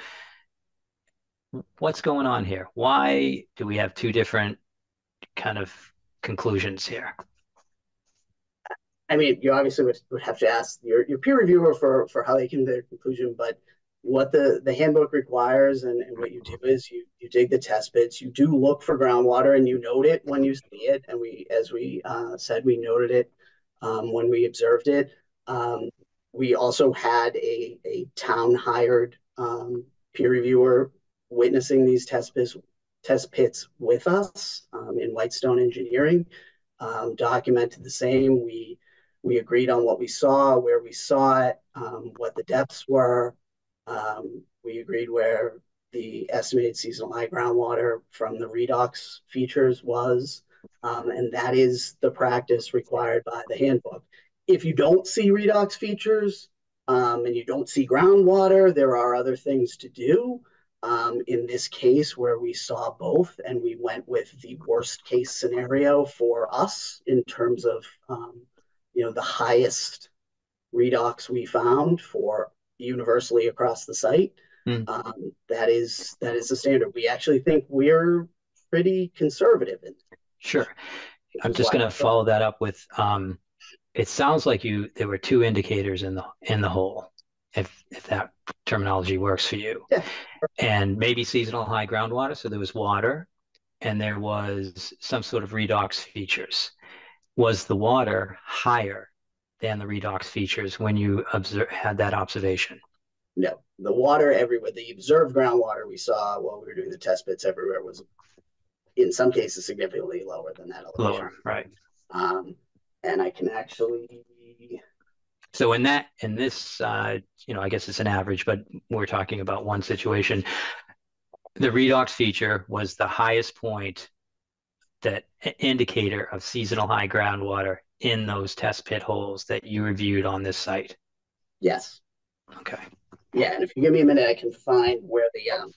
what's going on here? Why do we have two different kind of conclusions here? I mean, you obviously would, would have to ask your, your peer reviewer for, for how they came to their conclusion, but what the, the handbook requires and, and what you do is you, you dig the test bits, you do look for groundwater and you note it when you see it. And we, as we uh, said, we noted it um, when we observed it. Um, we also had a, a town hired um, peer reviewer witnessing these test pits, test pits with us um, in Whitestone Engineering, um, documented the same. We, we agreed on what we saw, where we saw it, um, what the depths were. Um, we agreed where the estimated seasonal high groundwater from the redox features was, um, and that is the practice required by the handbook. If you don't see redox features um, and you don't see groundwater, there are other things to do. Um, in this case, where we saw both, and we went with the worst case scenario for us in terms of, um, you know, the highest redox we found for universally across the site. Mm. Um, that is that is the standard. We actually think we're pretty conservative in that. Sure. I'm just going to follow that up with. Um, it sounds like you there were two indicators in the in the hole, if if that terminology works for you. Yeah. And maybe seasonal high groundwater. So there was water, and there was some sort of redox features. Was the water higher than the redox features when you observe, had that observation? No, the water everywhere, the observed groundwater we saw while we were doing the test bits everywhere was, in some cases, significantly lower than that elevation. Lower, right. Um, and I can actually... So in that, in this, uh, you know, I guess it's an average, but we're talking about one situation. The redox feature was the highest point, that indicator of seasonal high groundwater in those test pit holes that you reviewed on this site? Yes. Okay. Yeah, and if you give me a minute, I can find where the um,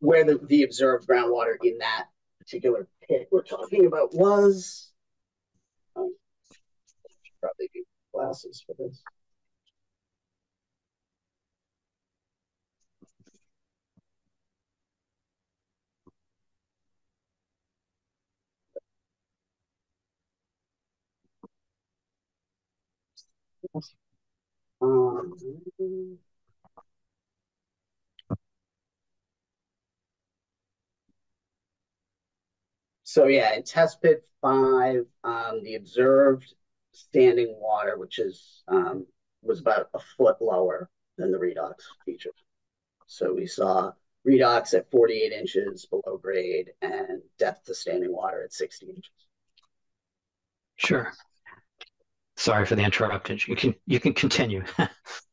where the, the observed groundwater in that particular pit we're talking about was. Um, I should probably do glasses for this. Um, so yeah, in test pit five, um, the observed standing water, which is um, was about a foot lower than the redox feature. So we saw redox at forty-eight inches below grade and depth to standing water at sixty inches. Sure. Sorry for the interruption. You can you can continue.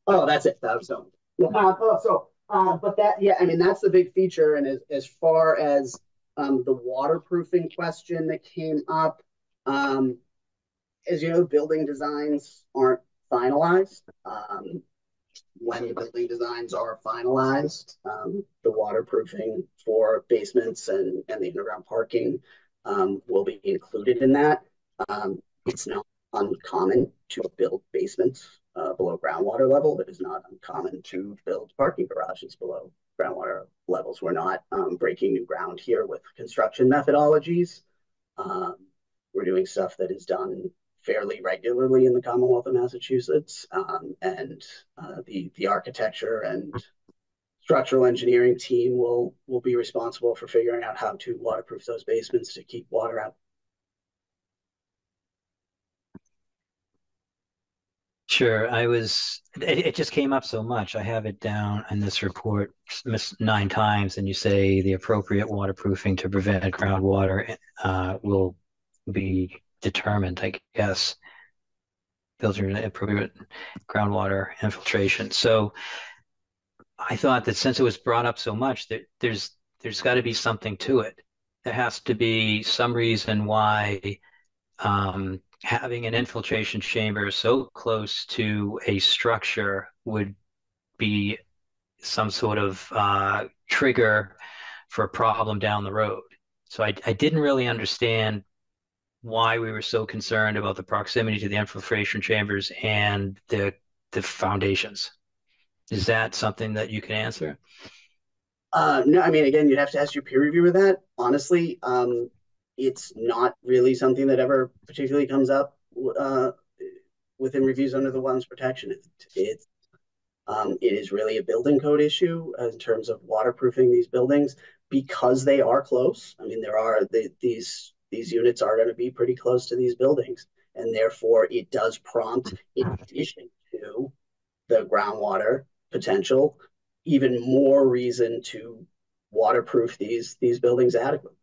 Oh, that's it. That was so. Yeah. Uh, oh, so uh, but that yeah, I mean that's the big feature. And as as far as um, the waterproofing question that came up, um, as you know, building designs aren't finalized. Um, when the building designs are finalized, um, the waterproofing for basements and and the underground parking um, will be included in that. Um, it's not uncommon to build basements uh, below groundwater level. It is not uncommon to build parking garages below groundwater levels. We're not um, breaking new ground here with construction methodologies. Um, we're doing stuff that is done fairly regularly in the Commonwealth of Massachusetts, um, and uh, the the architecture and structural engineering team will will be responsible for figuring out how to waterproof those basements to keep water out. Sure. I was, it, it just came up so much. I have it down in this report nine times, and you say the appropriate waterproofing to prevent groundwater uh, will be determined, I guess. Building appropriate groundwater infiltration. So I thought that since it was brought up so much, that there's there's got to be something to it. There has to be some reason why um, having an infiltration chamber so close to a structure would be some sort of uh, trigger for a problem down the road. So I, I didn't really understand why we were so concerned about the proximity to the infiltration chambers and the the foundations. Is that something that you can answer? Uh, no, I mean, again, you'd have to ask your peer reviewer that. Honestly, um, it's not really something that ever particularly comes up uh, within reviews under the Wetlands Protection Act. It, um, it is really a building code issue in terms of waterproofing these buildings because they are close. I mean, there are the, these these units are going to be pretty close to these buildings, and therefore it does prompt, in addition to the groundwater potential, even more reason to waterproof these these buildings adequately.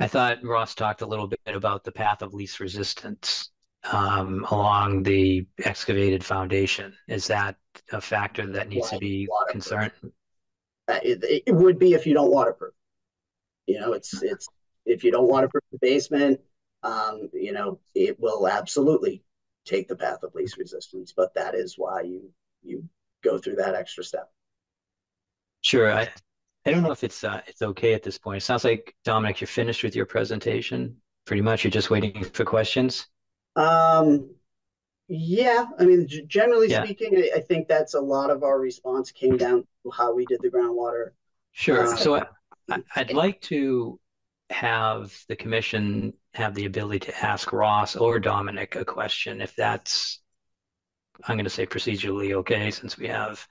I thought Ross talked a little bit about the path of least resistance um, along the excavated foundation. Is that a factor that needs to be concerned? Uh, it, it would be if you don't waterproof. You know, it's it's if you don't waterproof the basement, um, you know, it will absolutely take the path of least resistance. But that is why you you go through that extra step. Sure. I I don't know if it's uh, it's okay at this point. It sounds like, Dominic, you're finished with your presentation. Pretty much, you're just waiting for questions. Um, yeah, I mean, generally yeah. speaking, I, I think that's a lot of our response came down to how we did the groundwater. Sure. Uh, so I, I, I'd like to have the commission have the ability to ask Ross or Dominic a question, if that's, I'm going to say, procedurally okay, since we have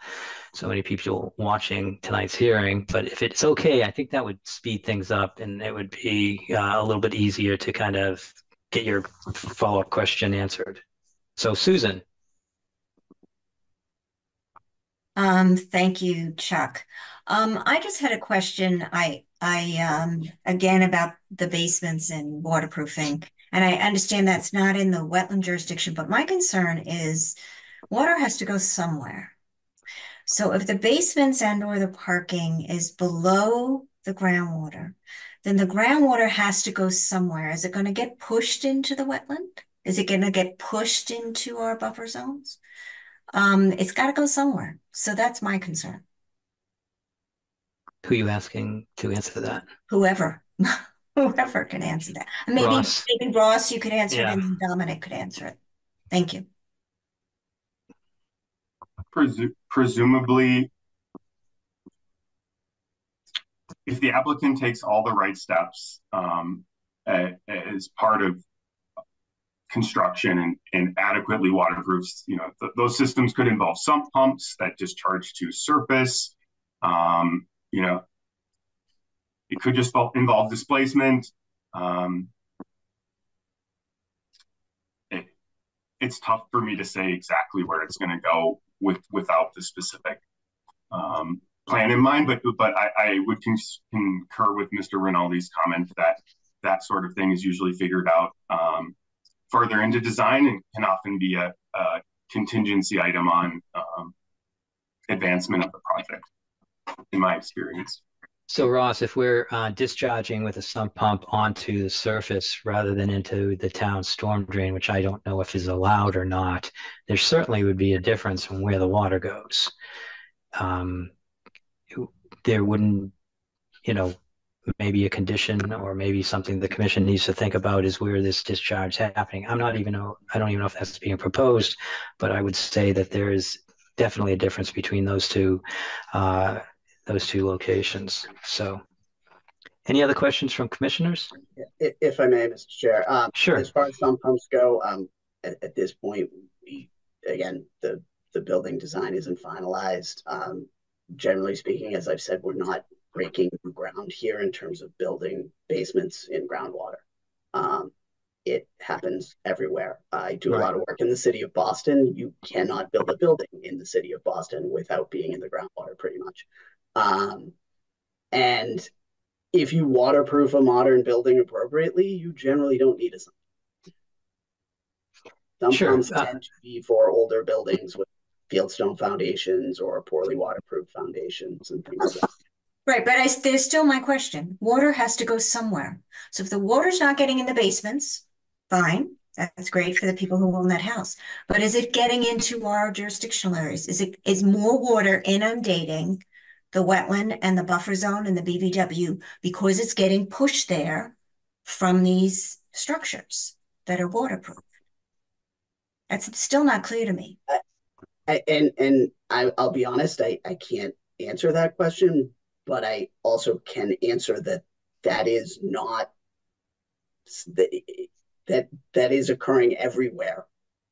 so many people watching tonight's hearing. But if it's okay, I think that would speed things up, and it would be uh, a little bit easier to kind of get your follow-up question answered. So, Susan. Um, thank you, Chuck. Um, I just had a question. I, I um, again, about the basements and waterproofing. And I understand that's not in the wetland jurisdiction, but my concern is water has to go somewhere. So if the basements and or the parking is below the groundwater, then the groundwater has to go somewhere. Is it going to get pushed into the wetland? Is it going to get pushed into our buffer zones? Um, it's got to go somewhere. So that's my concern. Who are you asking to answer that? Whoever. Whoever can answer that. Maybe Ross, maybe Ross you could answer yeah. it, and Dominic could answer it. Thank you. Presu presumably, if the applicant takes all the right steps um, as part of construction and, and adequately waterproofs, you know, th those systems could involve sump pumps that discharge to surface. Um, you know, it could just involve displacement. Um, it, it's tough for me to say exactly where it's going to go with without the specific um, plan in mind. But but I, I would concur with Mister Rinaldi's comment that that sort of thing is usually figured out um, further into design and can often be a, a contingency item on um, advancement of the project, in my experience. So Ross, if we're uh, discharging with a sump pump onto the surface rather than into the town storm drain, which I don't know if is allowed or not, there certainly would be a difference from where the water goes. Um, there wouldn't, you know, maybe a condition or maybe something the commission needs to think about is where this discharge is happening. I'm not even know, I don't even know if that's being proposed, but I would say that there is definitely a difference between those two uh, those two locations. So any other questions from commissioners? If, if I may, Mister Chair. Um, sure. As far as sump pumps go, um, at, at this point, we, again, the, the building design isn't finalized. Um, generally speaking, as I've said, we're not breaking ground here in terms of building basements in groundwater. Um, it happens everywhere. I do right. a lot of work in the city of Boston. You cannot build a building in the city of Boston without being in the groundwater, pretty much. Um, and if you waterproof a modern building appropriately, you generally don't need a sump. Some sure. pumps uh, tend to be for older buildings with fieldstone foundations or poorly waterproof foundations and things like that. Right, but I, there's still my question. Water has to go somewhere. So if the water's not getting in the basements, fine. That's great for the people who own that house. But is it getting into our jurisdictional areas? Is it is more water inundating the wetland and the buffer zone and the B B W because it's getting pushed there from these structures that are waterproof? That's still not clear to me. I, I, and and I, I'll be honest, I, I can't answer that question, but I also can answer that that is not, that that is occurring everywhere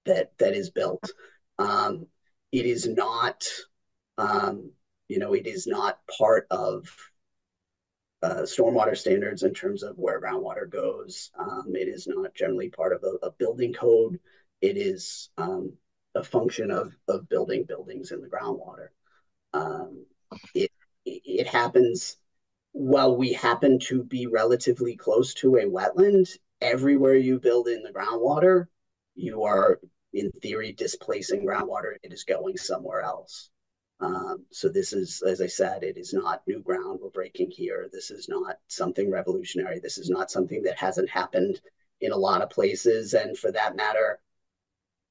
that that is built. Um, it is not, um, you know, it is not part of uh, stormwater standards in terms of where groundwater goes. Um, it is not generally part of a, a building code. It is um, a function of, of building buildings in the groundwater. Um, it, it happens, while we happen to be relatively close to a wetland, everywhere you build in the groundwater, you are, in theory, displacing groundwater. It is going somewhere else. Um, so this is, as I said, it is not new ground we're breaking here. This is not something revolutionary. This is not something that hasn't happened in a lot of places, and for that matter,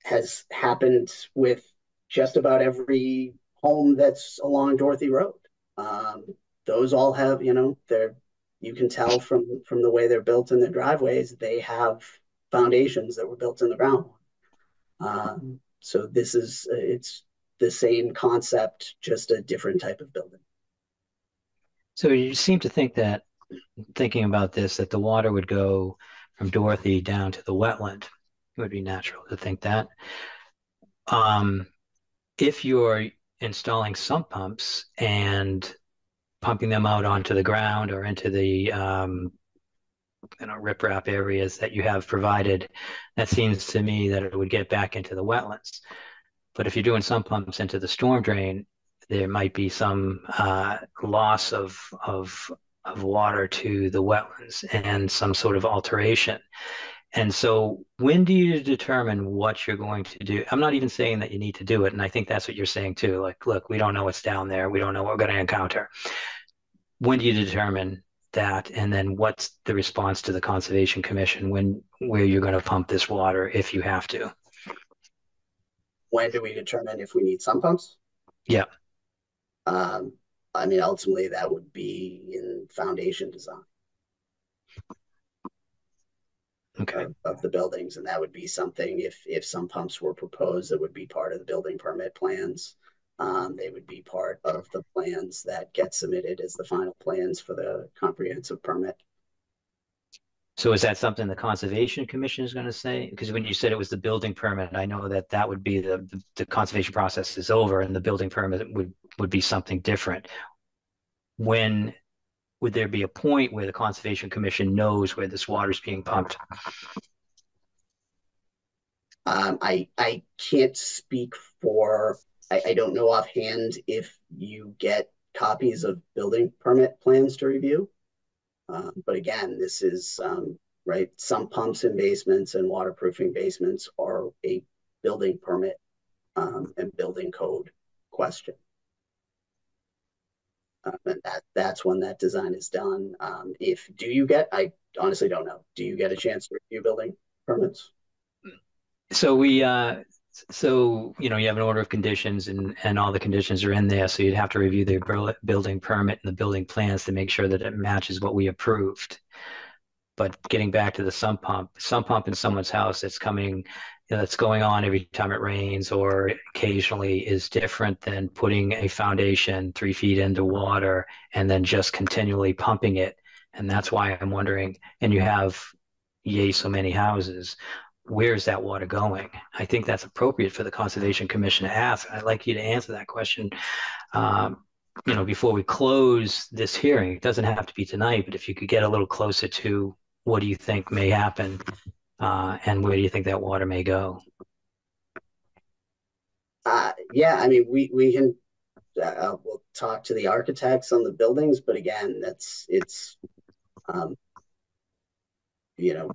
has happened with just about every home that's along Dorothy Road. Um, those all have, you know, they're, you can tell from from the way they're built in their driveways, they have foundations that were built in the ground. Um, so this is, it's the same concept, just a different type of building. So you seem to think that, thinking about this, that the water would go from Dorothy down to the wetland. It would be natural to think that. Um, if you're installing sump pumps and pumping them out onto the ground or into the um, you know, riprap areas that you have provided, that seems to me that it would get back into the wetlands. But if you're doing sump pumps into the storm drain, there might be some uh, loss of, of, of water to the wetlands and some sort of alteration. And so when do you determine what you're going to do? I'm not even saying that you need to do it, and I think that's what you're saying too. Like, look, we don't know what's down there. We don't know what we're going to encounter. When do you determine that? And then what's the response to the Conservation Commission when where you're going to pump this water if you have to? When do we determine if we need sump pumps? Yeah. Um, I mean, ultimately, that would be in foundation design okay. of, of the buildings. And that would be something, if, if sump pumps were proposed, that would be part of the building permit plans. Um, they would be part of the plans that get submitted as the final plans for the comprehensive permit. So is that something the Conservation Commission is going to say? Because when you said it was the building permit, I know that that would be the, the, the conservation process is over and the building permit would, would be something different. When would there be a point where the Conservation Commission knows where this water is being pumped? Um, I, I can't speak for, I, I don't know offhand if you get copies of building permit plans to review. Um, but again, this is um, right? Sump pumps in basements and waterproofing basements are a building permit um, and building code question. Um, and that, that's when that design is done. Um, if, do you get, I honestly don't know. Do you get a chance to review building permits? So we, uh, so, you know, you have an order of conditions and, and all the conditions are in there. So you'd have to review the building permit and the building plans to make sure that it matches what we approved. But getting back to the sump pump, sump pump in someone's house that's coming, you know, that's going on every time it rains or occasionally is different than putting a foundation three feet into water and then just continually pumping it. And that's why I'm wondering, and you have, yay, so many houses, where's that water going? I think that's appropriate for the Conservation Commission to ask. I'd like you to answer that question. Um, you know, before we close this hearing, it doesn't have to be tonight, but if you could get a little closer to what do you think may happen, uh, and where do you think that water may go? Uh, yeah, I mean, we we can uh, we'll talk to the architects on the buildings, but again, that's it's um, you know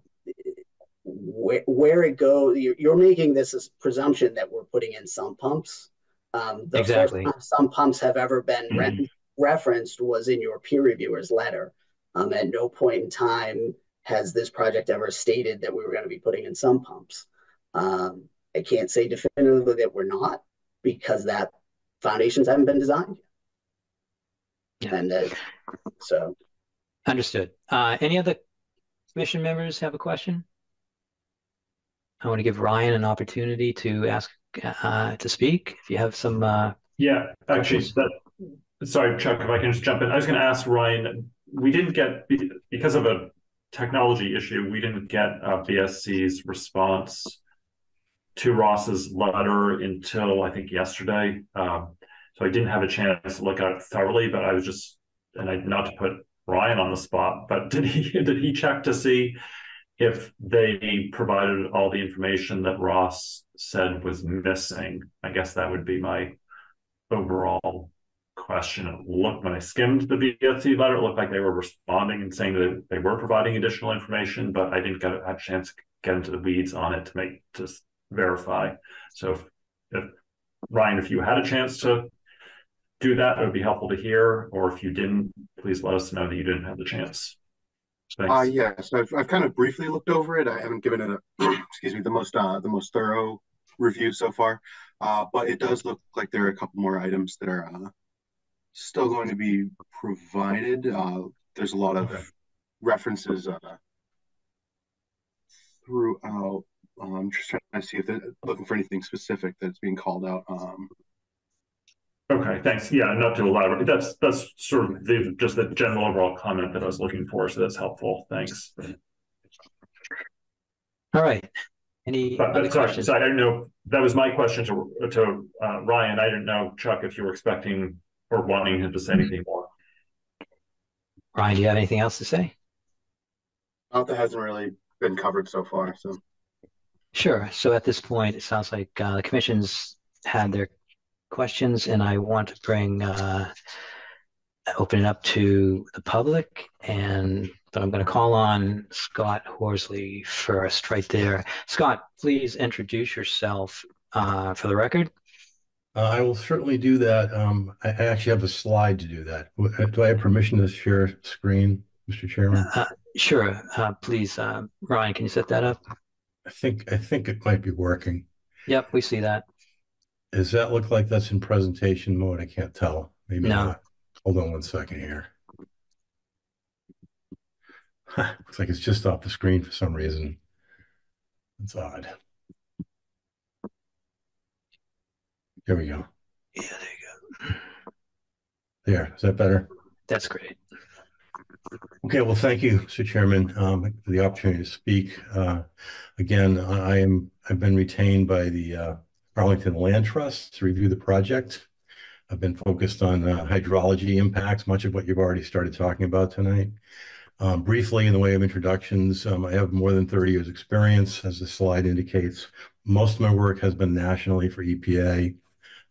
where where it goes. You're, you're making this as presumption that we're putting in sump pumps. Um, the exactly. First time sump pumps have ever been re mm-hmm. referenced was in your peer reviewer's letter. Um, at no point in time has this project ever stated that we were going to be putting in sump pumps. Um, I can't say definitively that we're not, because that foundations haven't been designed yet. Yeah. And uh, so. Understood. Uh, any other commission members have a question? I want to give Ryan an opportunity to ask, uh, to speak. If you have some. Uh, yeah, actually, that, sorry, Chuck, if I can just jump in. I was going to ask Ryan, we didn't get, because of a technology issue, we didn't get uh, B S C's response to Ross's letter until I think yesterday. Um, so I didn't have a chance to look at it thoroughly, but I was just, and I, not to put Ryan on the spot, but did he, did he check to see if they provided all the information that Ross said was missing? I guess that would be my overall question. It looked, when I skimmed the B S C letter, it looked like they were responding and saying that they were providing additional information, but I didn't get a, have a chance to get into the weeds on it to make to verify. So if, if Ryan, if you had a chance to do that, it would be helpful to hear, or if you didn't, please let us know that you didn't have the chance. Thanks. Uh, yeah, so I've, I've kind of briefly looked over it. I haven't given it a, excuse me, the most uh, the most thorough review so far, uh, but it does look like there are a couple more items that are uh, still going to be provided. Uh, there's a lot of okay. references uh, throughout. Um, I'm just trying to see if they're looking for anything specific that's being called out. Um, okay, thanks. Yeah, not to elaborate. That's that's sort of the, just the general overall comment that I was looking for. So that's helpful. Thanks. All right. Any but, other sorry, questions? Sorry, I don't know. That was my question to to uh, Ryan. I didn't know, Chuck, if you were expecting or wanting him to say anything more. Ryan, do you have anything else to say? Well, that hasn't really been covered so far. So, sure. So at this point, it sounds like uh, the commission's had their questions, and I want to bring uh, open it up to the public. And but I'm going to call on Scott Horsley first, right there. Scott, please introduce yourself uh, for the record. Uh, I will certainly do that. Um, I actually have a slide to do that. Do I have permission to share screen, Mister Chairman? Uh, sure, uh, please. Uh, Ryan, can you set that up? I think I think it might be working. Yep, we see that. Does that look like that's in presentation mode? I can't tell. Maybe no. Not. Hold on one second here. Looks like it's just off the screen for some reason. That's odd. There we go. Yeah, there you go. There, is that better? That's great. Okay, well, thank you, Mister Chairman, um, for the opportunity to speak. Uh, again, I am, I've been retained by the uh, Arlington Land Trust to review the project. I've been focused on uh, hydrology impacts, much of what you've already started talking about tonight. Um, briefly, in the way of introductions, um, I have more than thirty years experience, as the slide indicates. Most of my work has been nationally for E P A.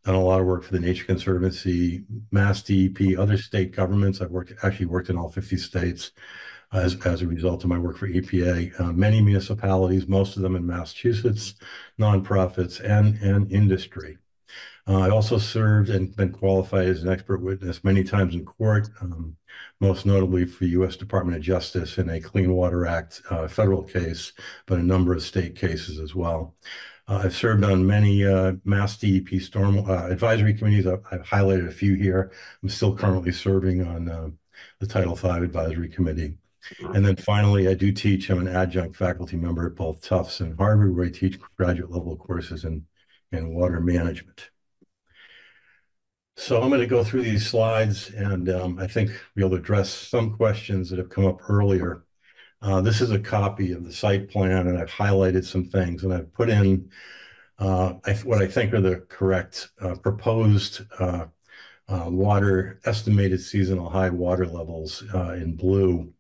Done a lot of work for the Nature Conservancy, MassDEP, other state governments. I've worked actually worked in all fifty states. as, as a result of my work for E P A. Uh, many municipalities, most of them in Massachusetts, nonprofits, and, and industry. Uh, I also served and been qualified as an expert witness many times in court, um, most notably for U S Department of Justice in a Clean Water Act uh, federal case, but a number of state cases as well. Uh, I've served on many uh, MassDEP storm uh, advisory committees. I've, I've highlighted a few here. I'm still currently serving on uh, the Title five advisory committee. And then finally, I do teach. I'm an adjunct faculty member at both Tufts and Harvard, where I teach graduate level courses in, in water management. So I'm going to go through these slides, and um, I think we'll address some questions that have come up earlier. Uh, this is a copy of the site plan, and I've highlighted some things, and I've put in uh, I what I think are the correct uh, proposed uh, uh, water estimated seasonal high water levels uh, in blue.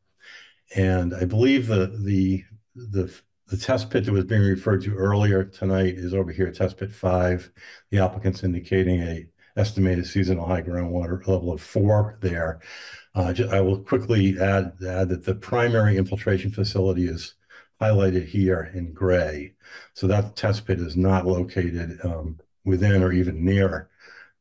And I believe the, the, the, the test pit that was being referred to earlier tonight is over here, test pit five. The applicant's indicating a estimated seasonal high groundwater level of four there. Uh, I will quickly add, add that the primary infiltration facility is highlighted here in gray. So that test pit is not located um, within or even near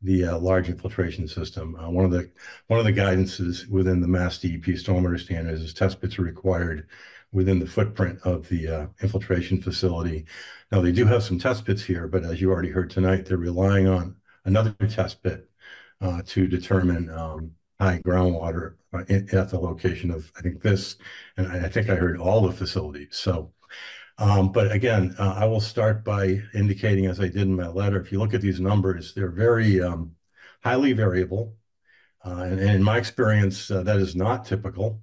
the uh, large infiltration system. Uh, one of the one of the guidances within the MassDEP stormwater standards is test pits are required within the footprint of the uh, infiltration facility. Now, they do have some test pits here, but as you already heard tonight, they're relying on another test pit uh, to determine um, high groundwater uh, in, at the location of, I think this, and I, I think I heard all the facilities. So, um, but again, uh, I will start by indicating, as I did in my letter, if you look at these numbers, they're very um, highly variable. Uh, and, and in my experience, uh, that is not typical,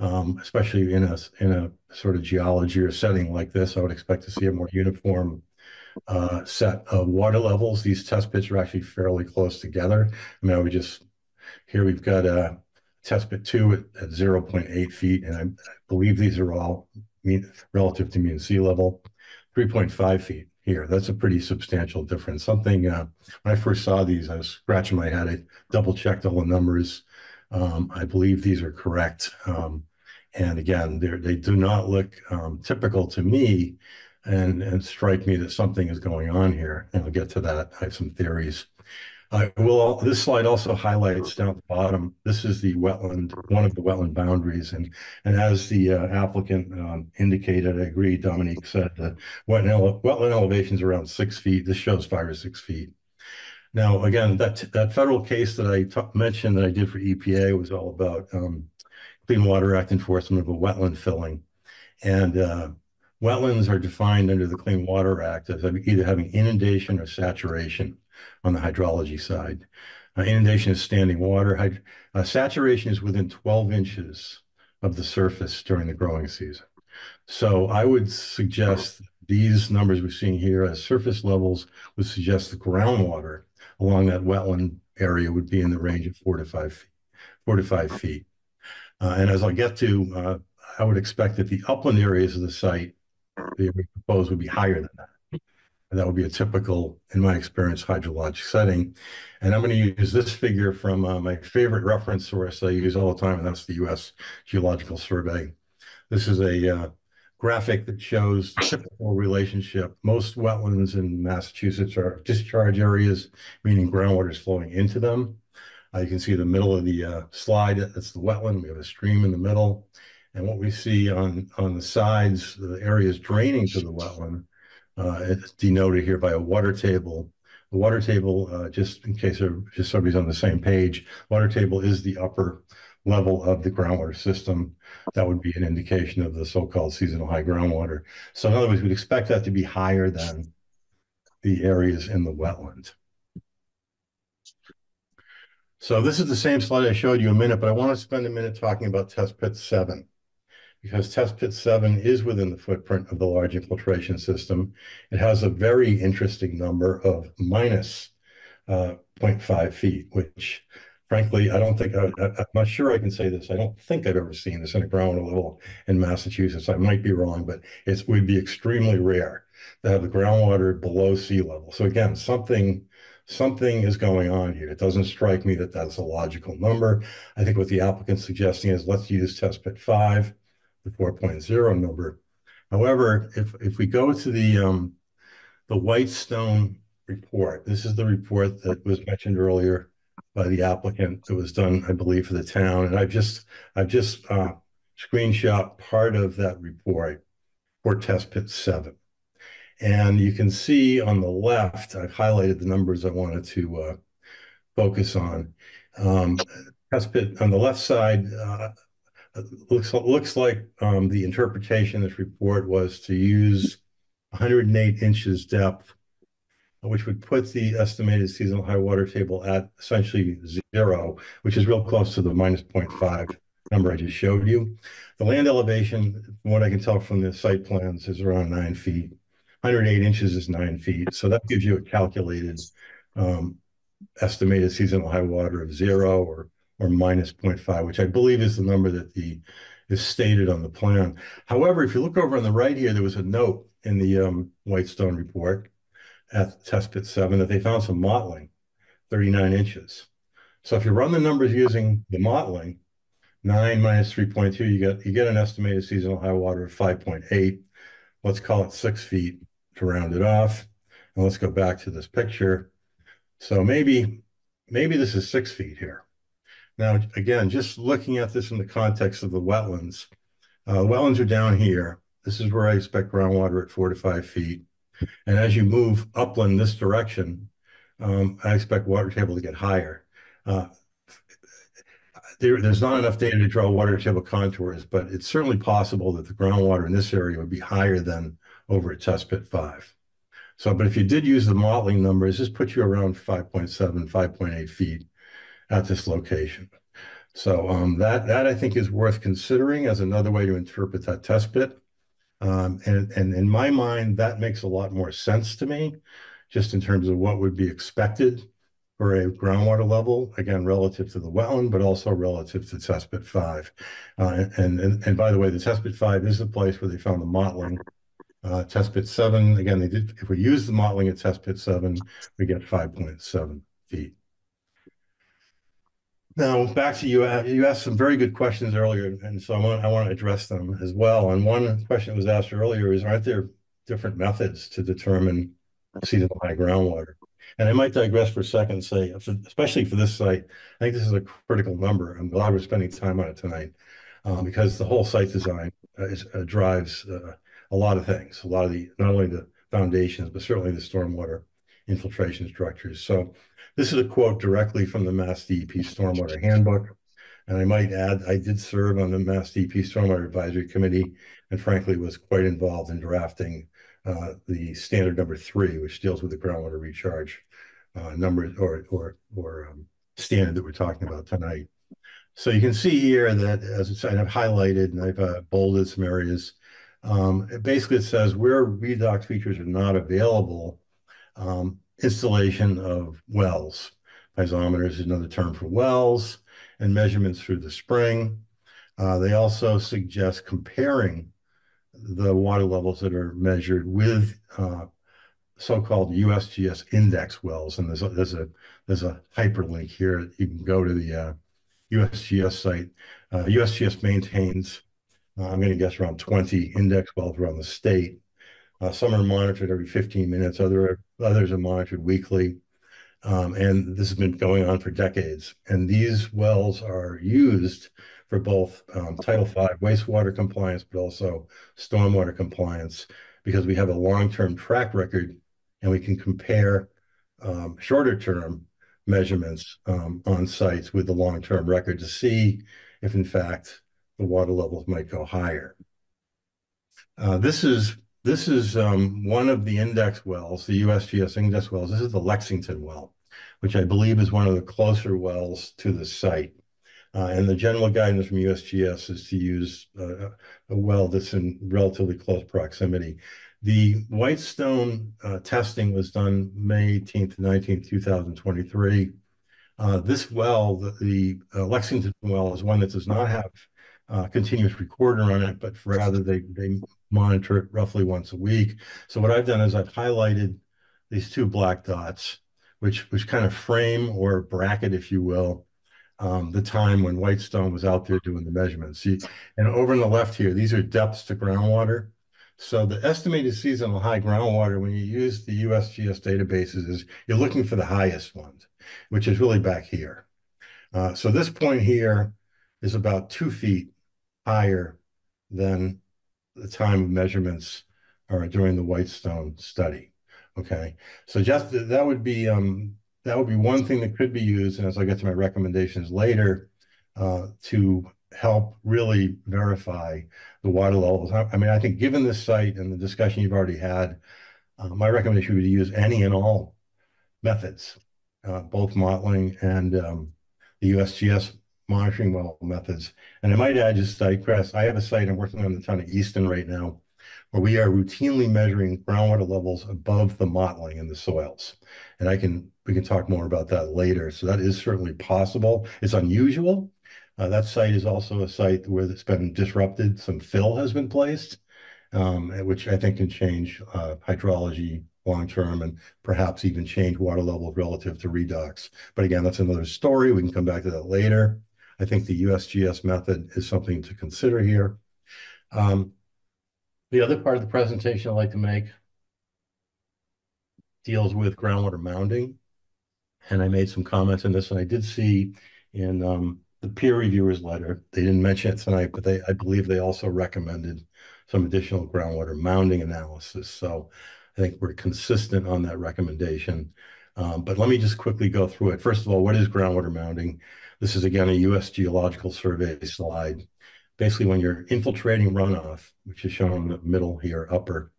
um, especially in a, in a sort of geology or setting like this. I would expect to see a more uniform Uh, set of water levels. These test pits are actually fairly close together. I mean, I would just, here we've got a test pit two at, at zero point eight feet, and I, I believe these are all mean, relative to mean sea level, three point five feet here. That's a pretty substantial difference. Something, uh, when I first saw these, I was scratching my head. I double-checked all the numbers. Um, I believe these are correct. Um, and again, they do not look um, typical to me, And, and strike me that something is going on here. And I'll get to that. I have some theories. Uh, well, this slide also highlights down at the bottom. This is the wetland, one of the wetland boundaries. And, and as the uh, applicant um, indicated, I agree, Dominic said, the wetland, ele wetland elevation is around six feet. This shows five or six feet. Now, again, that, that federal case that I mentioned that I did for E P A was all about um, Clean Water Act enforcement of a wetland filling. And uh, wetlands are defined under the Clean Water Act as either having inundation or saturation on the hydrology side. Uh, inundation is standing water. Uh, saturation is within twelve inches of the surface during the growing season. So I would suggest these numbers we're seeing here as surface levels would suggest the groundwater along that wetland area would be in the range of four to five feet. Four to five feet. Uh, and as I'll get to, uh, I would expect that the upland areas of the site that we propose would be higher than that. And that would be a typical, in my experience, hydrologic setting. And I'm going to use this figure from uh, my favorite reference source I use all the time, and that's the U S Geological Survey. This is a uh, graphic that shows the typical relationship. Most wetlands in Massachusetts are discharge areas, meaning groundwater is flowing into them. Uh, you can see the middle of the uh, slide, that's the wetland. We have a stream in the middle. And what we see on, on the sides, the areas draining to the wetland, uh, it's denoted here by a water table. The water table, uh, just in case just somebody's on the same page, water table is the upper level of the groundwater system. That would be an indication of the so-called seasonal high groundwater. So in other words, we'd expect that to be higher than the areas in the wetland. So this is the same slide I showed you a minute, but I want to spend a minute talking about test pit seven. Because test pit seven is within the footprint of the large infiltration system. It has a very interesting number of minus uh, zero point five feet, which frankly, I don't think, I, I, I'm not sure I can say this. I don't think I've ever seen this in a groundwater level in Massachusetts. I might be wrong, but it would be extremely rare to have the groundwater below sea level. So again, something, something is going on here. It doesn't strike me that that's a logical number. I think what the applicant's suggesting is let's use test pit five, the four point oh number. However, if, if we go to the, um, the Whitestone report, this is the report that was mentioned earlier by the applicant that was done, I believe, for the town. And I've just, I've just uh, screenshot part of that report for test pit seven. And you can see on the left, I've highlighted the numbers I wanted to uh, focus on. Um, test pit on the left side, uh, looks, looks like um, the interpretation of this report was to use one hundred eight inches depth, which would put the estimated seasonal high water table at essentially zero, which is real close to the minus zero point five number I just showed you. The land elevation, from what I can tell from the site plans, is around nine feet. one hundred eight inches is nine feet. So that gives you a calculated um, estimated seasonal high water of zero or or minus zero point five, which I believe is the number that the is stated on the plan. However, if you look over on the right here, there was a note in the um, Whitestone report at test pit seven that they found some mottling, thirty-nine inches. So if you run the numbers using the mottling, nine minus three point two, you get, you get an estimated seasonal high water of five point eight. Let's call it six feet to round it off. And let's go back to this picture. So maybe, maybe this is six feet here. Now, again, just looking at this in the context of the wetlands, uh, wetlands are down here. This is where I expect groundwater at four to five feet. And as you move upland this direction, um, I expect water table to get higher. Uh, There, there's not enough data to draw water table contours, but it's certainly possible that the groundwater in this area would be higher than over at test pit five. So, but if you did use the modeling numbers, this puts you around five point seven, five point eight feet at this location. So um, that, that I think is worth considering as another way to interpret that test pit. Um, and, and in my mind, that makes a lot more sense to me, just in terms of what would be expected for a groundwater level, again, relative to the wetland, but also relative to test pit five. Uh, and, and, and by the way, the test pit five is the place where they found the mottling. Uh, test pit seven, again, they did, if we use the mottling at test pit seven, we get five point seven feet. Now, back to you, you asked some very good questions earlier, and so I want, I want to address them as well. And one question that was asked earlier is, aren't there different methods to determine seasonal high groundwater? And I might digress for a second and say, especially for this site, I think this is a critical number. I'm glad we're spending time on it tonight um, because the whole site design uh, is, uh, drives uh, a lot of things, a lot of the, not only the foundations, but certainly the stormwater infiltration structures. So this is a quote directly from the MassDEP Stormwater Handbook. And I might add, I did serve on the MassDEP Stormwater Advisory Committee and frankly was quite involved in drafting Uh, the standard number three, which deals with the groundwater recharge uh, number or or, or um, standard that we're talking about tonight. So you can see here that, as it's, and I've highlighted and I've uh, bolded some areas, um, it basically it says where redox features are not available, um, installation of wells. Piezometers is another term for wells, and measurements through the spring. Uh, they also suggest comparing the water levels that are measured with uh, so-called U S G S index wells, and there's a, there's a there's a hyperlink here. You can go to the uh, U S G S site. Uh, U S G S maintains, uh, I'm going to guess, around twenty index wells around the state. Uh, some are monitored every fifteen minutes. Other others are monitored weekly, um, and this has been going on for decades. And these wells are used for both um, Title five wastewater compliance, but also stormwater compliance, because we have a long-term track record and we can compare um, shorter-term measurements um, on sites with the long-term record to see if, in fact, the water levels might go higher. Uh, this is, this is um, one of the index wells, the U S G S index wells. This is the Lexington well, which I believe is one of the closer wells to the site. Uh, and the general guidance from U S G S is to use uh, a well that's in relatively close proximity. The Whitestone uh, testing was done May eighteenth to nineteenth, two thousand twenty-three. Uh, this well, the, the uh, Lexington well, is one that does not have uh, continuous recorder on it, but rather they, they monitor it roughly once a week. So what I've done is I've highlighted these two black dots, which which kind of frame or bracket, if you will, um, the time when Whitestone was out there doing the measurements. See, and over on the left here, these are depths to groundwater. So the estimated seasonal high groundwater, when you use the U S G S databases, is you're looking for the highest ones, which is really back here. Uh, so this point here is about two feet higher than the time of measurements or during the Whitestone study. Okay, so just that would be um, that would be one thing that could be used, and as I get to my recommendations later, uh, to help really verify the water levels. I, I mean, I think given this site and the discussion you've already had, uh, my recommendation would be to use any and all methods, uh, both modeling and um, the U S G S monitoring well methods. And I might add, just digress, I have a site I'm working on in the town of Easton right now, where we are routinely measuring groundwater levels above the mottling in the soils. And I can, we can talk more about that later. So that is certainly possible. It's unusual. Uh, that site is also a site where it's been disrupted. Some fill has been placed, um, which I think can change uh, hydrology long-term and perhaps even change water levels relative to redox. But again, that's another story. We can come back to that later. I think the U S G S method is something to consider here. Um, The other part of the presentation I'd like to make deals with groundwater mounding. And I made some comments on this, and I did see in um, the peer reviewers letter, they didn't mention it tonight, but they, I believe they also recommended some additional groundwater mounding analysis. So I think we're consistent on that recommendation. Um, but let me just quickly go through it. First of all, what is groundwater mounding? This is, again, a U S Geological Survey slide. Basically, when you're infiltrating runoff, which is shown in the middle here, upper,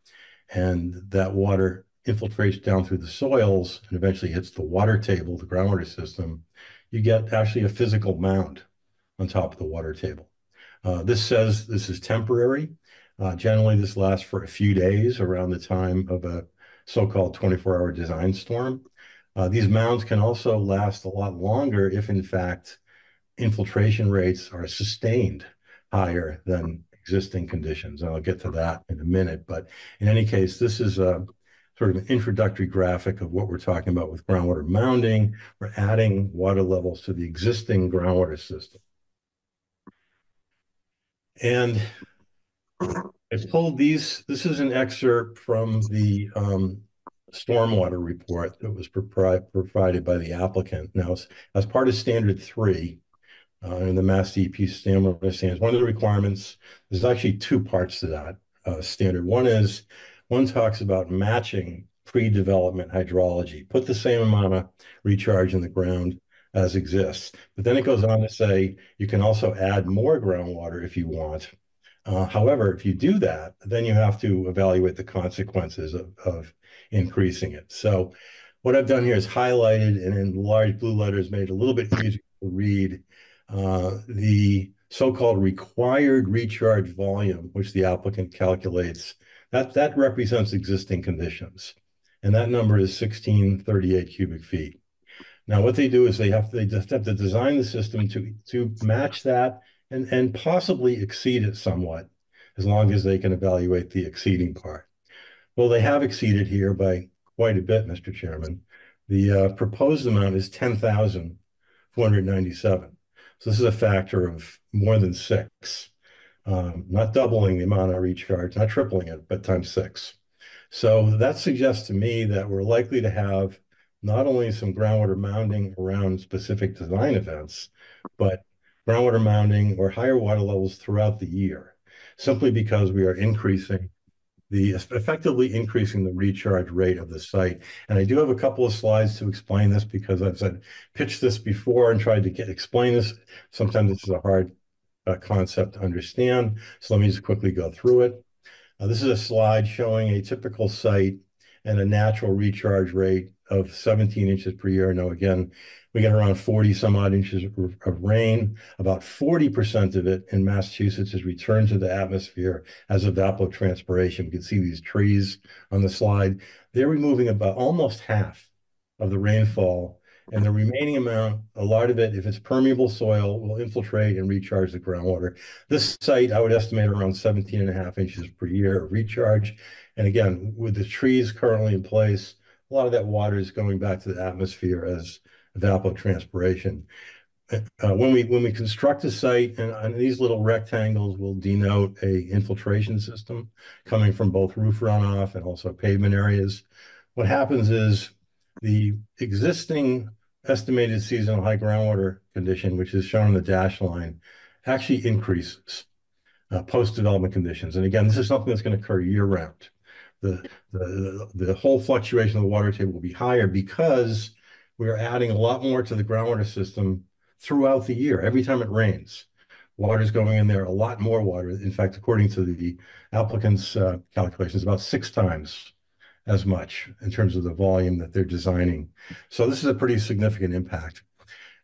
and that water infiltrates down through the soils and eventually hits the water table, the groundwater system, you get actually a physical mound on top of the water table. Uh, this says this is temporary. Uh, generally, this lasts for a few days around the time of a so-called twenty-four hour design storm. Uh, these mounds can also last a lot longer if, in fact, infiltration rates are sustained higher than existing conditions. And I'll get to that in a minute. But in any case, this is a sort of an introductory graphic of what we're talking about with groundwater mounding. We're adding water levels to the existing groundwater system. And I pulled these, this is an excerpt from the um, stormwater report that was provided by the applicant. Now, as part of standard three, Uh, and the MassDEP standard stands. One of the requirements, there's actually two parts to that uh, standard. One is, one talks about matching pre-development hydrology. Put the same amount of recharge in the ground as exists. But then it goes on to say, you can also add more groundwater if you want. Uh, however, if you do that, then you have to evaluate the consequences of, of increasing it. So what I've done here is highlighted and in large blue letters made it a little bit easier to read. Uh, the so-called required recharge volume, which the applicant calculates, that, that represents existing conditions. And that number is sixteen thirty-eight cubic feet. Now, what they do is they have to, they just have to design the system to, to match that and, and possibly exceed it somewhat, as long as they can evaluate the exceeding part. Well, they have exceeded here by quite a bit, Mister Chairman. The uh, proposed amount is ten thousand four hundred ninety-seven. So this is a factor of more than six, um, not doubling the amount of recharge, not tripling it, but times six. So that suggests to me that we're likely to have not only some groundwater mounding around specific design events, but groundwater mounding or higher water levels throughout the year, simply because we are increasing the, effectively increasing the recharge rate of the site. And I do have a couple of slides to explain this, because I've said, pitched this before and tried to get, explain this. Sometimes this is a hard uh, concept to understand. So let me just quickly go through it. Uh, this is a slide showing a typical site and a natural recharge rate of seventeen inches per year. Now, again, we get around forty some odd inches of rain. About forty percent of it in Massachusetts is returned to the atmosphere as evapotranspiration. You can see these trees on the slide. They're removing about almost half of the rainfall, and the remaining amount, a lot of it, if it's permeable soil, will infiltrate and recharge the groundwater. This site, I would estimate around seventeen and a half inches per year of recharge. And again, with the trees currently in place, a lot of that water is going back to the atmosphere as evapotranspiration. Uh, when we when we construct a site, and, and these little rectangles will denote a infiltration system coming from both roof runoff and also pavement areas. What happens is the existing estimated seasonal high groundwater condition, which is shown in the dashed line, actually increases uh, post-development conditions. And again, this is something that's going to occur year-round. The, the, the whole fluctuation of the water table will be higher because we're adding a lot more to the groundwater system throughout the year. Every time it rains, water's going in there, a lot more water. In fact, according to the applicant's uh, calculations, about six times as much in terms of the volume that they're designing. So this is a pretty significant impact.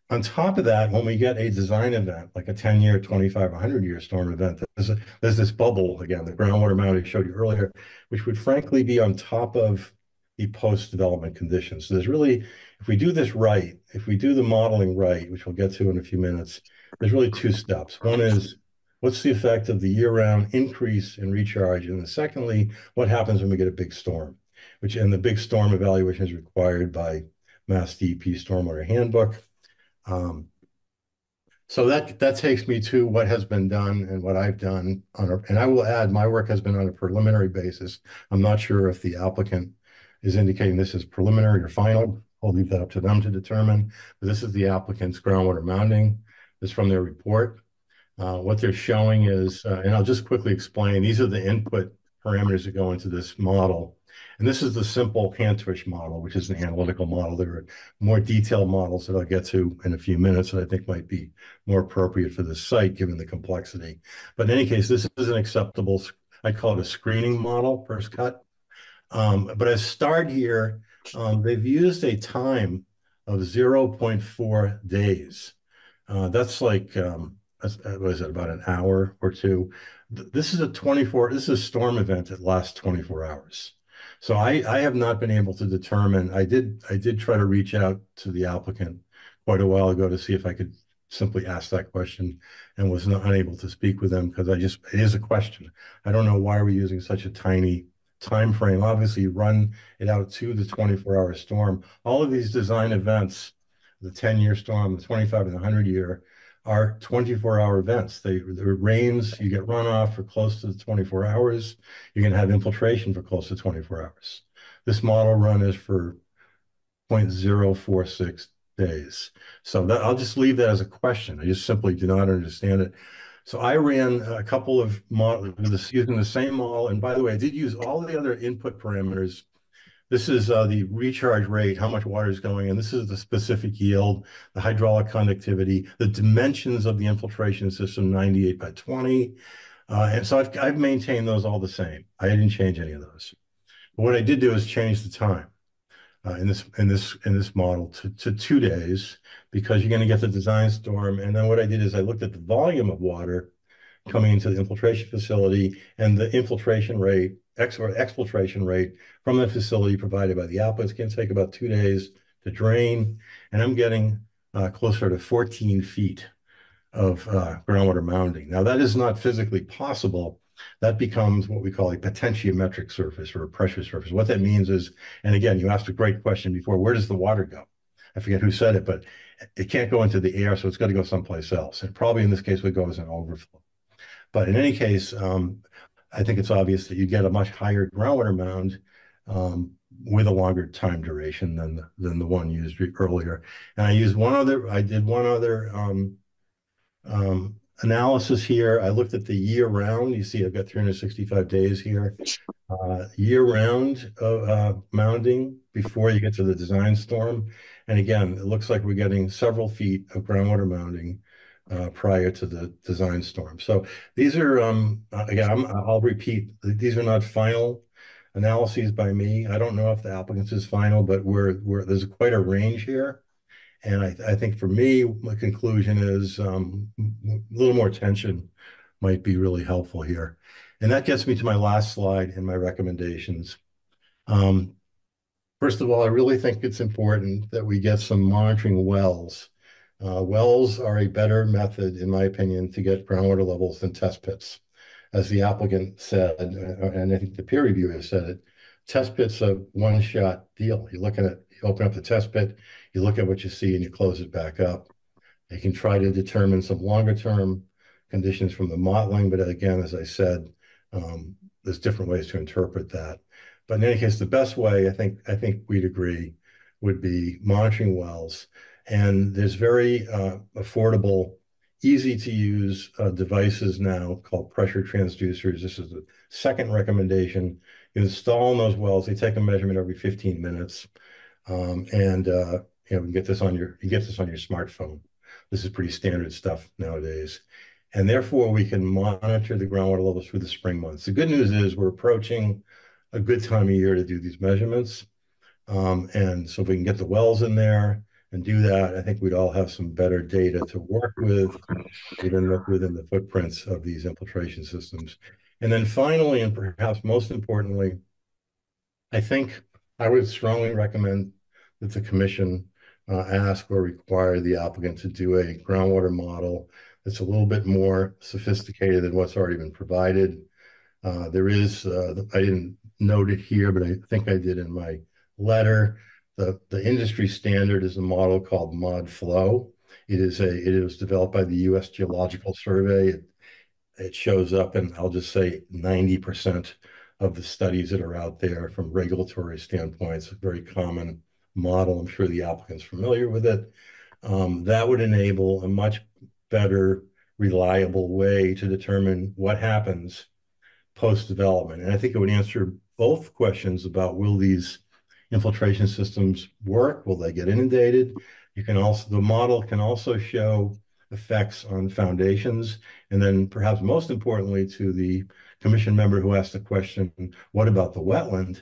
On top of that, when we get a design event, like a ten-year, twenty-five, one hundred-year storm event, there's, a, there's this bubble, again, the groundwater mound I showed you earlier, which would frankly be on top of the post-development conditions. So there's really, if we do this right, if we do the modeling right, which we'll get to in a few minutes, there's really two steps. One is, what's the effect of the year-round increase in recharge? And then secondly, what happens when we get a big storm? Which, and the big storm evaluation is required by MassDEP Stormwater Handbook. Um, so that that takes me to what has been done and what I've done. On a, and I will add, my work has been on a preliminary basis. I'm not sure if the applicant is indicating this is preliminary or final. I'll leave that up to them to determine. But this is the applicant's groundwater mounding. This is from their report. Uh, what they're showing is, uh, and I'll just quickly explain, these are the input parameters that go into this model. And this is the simple Hantwisch model, which is an analytical model. There are more detailed models that I'll get to in a few minutes that I think might be more appropriate for this site, given the complexity. But in any case, this is an acceptable, I call it a screening model, first cut. Um, but as starred here, um, they've used a time of zero point four days. Uh, that's like, um, what is it, about an hour or two. This is a twenty-four, this is a storm event that lasts twenty-four hours. So I, I have not been able to determine. I did I did try to reach out to the applicant quite a while ago to see if I could simply ask that question, and was not unable to speak with them because I just it is a question. I don't know why we're using such a tiny time frame. Obviously, you run it out to the twenty-four hour storm. All of these design events, the ten-year storm, the twenty-five and the hundred-year, are twenty-four hour events. They, it rains, you get runoff for close to the twenty-four hours. You're gonna have infiltration for close to twenty-four hours. This model run is for zero point zero four six days. So that, I'll just leave that as a question. I just simply do not understand it. So I ran a couple of models using the same model. And by the way, I did use all the other input parameters. This is uh, the recharge rate, how much water is going in. This is the specific yield, the hydraulic conductivity, the dimensions of the infiltration system, ninety-eight by twenty. Uh, and so I've, I've maintained those all the same. I didn't change any of those. But what I did do is change the time uh, in this in this, in this model to, to two days because you're going to get the design storm. And then what I did is I looked at the volume of water coming into the infiltration facility and the infiltration rate ex or exfiltration rate from the facility provided by the applicant. It's going to take about two days to drain, and I'm getting uh, closer to fourteen feet of uh, groundwater mounding. Now, that is not physically possible. That becomes what we call a potentiometric surface or a pressure surface. What that means is, and again, you asked a great question before, where does the water go? I forget who said it, but it can't go into the air, so it's got to go someplace else. And probably in this case, it goes in overflow. But in any case, um, I think it's obvious that you get a much higher groundwater mound um, with a longer time duration than the, than the one used earlier. And I used one other, I did one other um, um, analysis here. I looked at the year round. You see, I've got three hundred sixty-five days here. Uh, year round of, uh, mounding before you get to the design storm. And again, it looks like we're getting several feet of groundwater mounding Uh, prior to the design storm. So these are, um, again, I'm, I'll repeat, these are not final analyses by me. I don't know if the applicant's is final, but we're, we're, there's quite a range here. And I, I think for me, my conclusion is um, a little more attention might be really helpful here. And that gets me to my last slide and my recommendations. Um, first of all, I really think it's important that we get some monitoring wells. Uh, wells are a better method, in my opinion, to get groundwater levels than test pits. As the applicant said, and I think the peer reviewer said it, test pit's a one-shot deal. You look at it, you open up the test pit, you look at what you see, and you close it back up. You can try to determine some longer-term conditions from the modeling, but again, as I said, um, there's different ways to interpret that. But in any case, the best way, I think, I think we'd agree, would be monitoring wells. And there's very uh, affordable, easy-to-use uh, devices now called pressure transducers. This is the second recommendation. You install those wells. They take a measurement every fifteen minutes, um, and uh, you know, you get this on your you get this on your smartphone. This is pretty standard stuff nowadays, and therefore we can monitor the groundwater levels through the spring months. The good news is we're approaching a good time of year to do these measurements, um, and so if we can get the wells in there and do that, I think we'd all have some better data to work with within the, within the footprints of these infiltration systems. And then finally, and perhaps most importantly, I think I would strongly recommend that the commission uh, ask or require the applicant to do a groundwater model that's a little bit more sophisticated than what's already been provided. Uh, there is, uh, I didn't note it here, but I think I did in my letter, The, the industry standard is a model called ModFlow. It is a it was developed by the U S Geological Survey. It, it shows up in, I'll just say, ninety percent of the studies that are out there from regulatory standpoints. A very common model. I'm sure the applicant's familiar with it. Um, that would enable a much better, reliable way to determine what happens post-development. And I think it would answer both questions about will these infiltration systems work? Will they get inundated? You can also, the model can also show effects on foundations. And then perhaps most importantly to the commission member who asked the question, what about the wetland?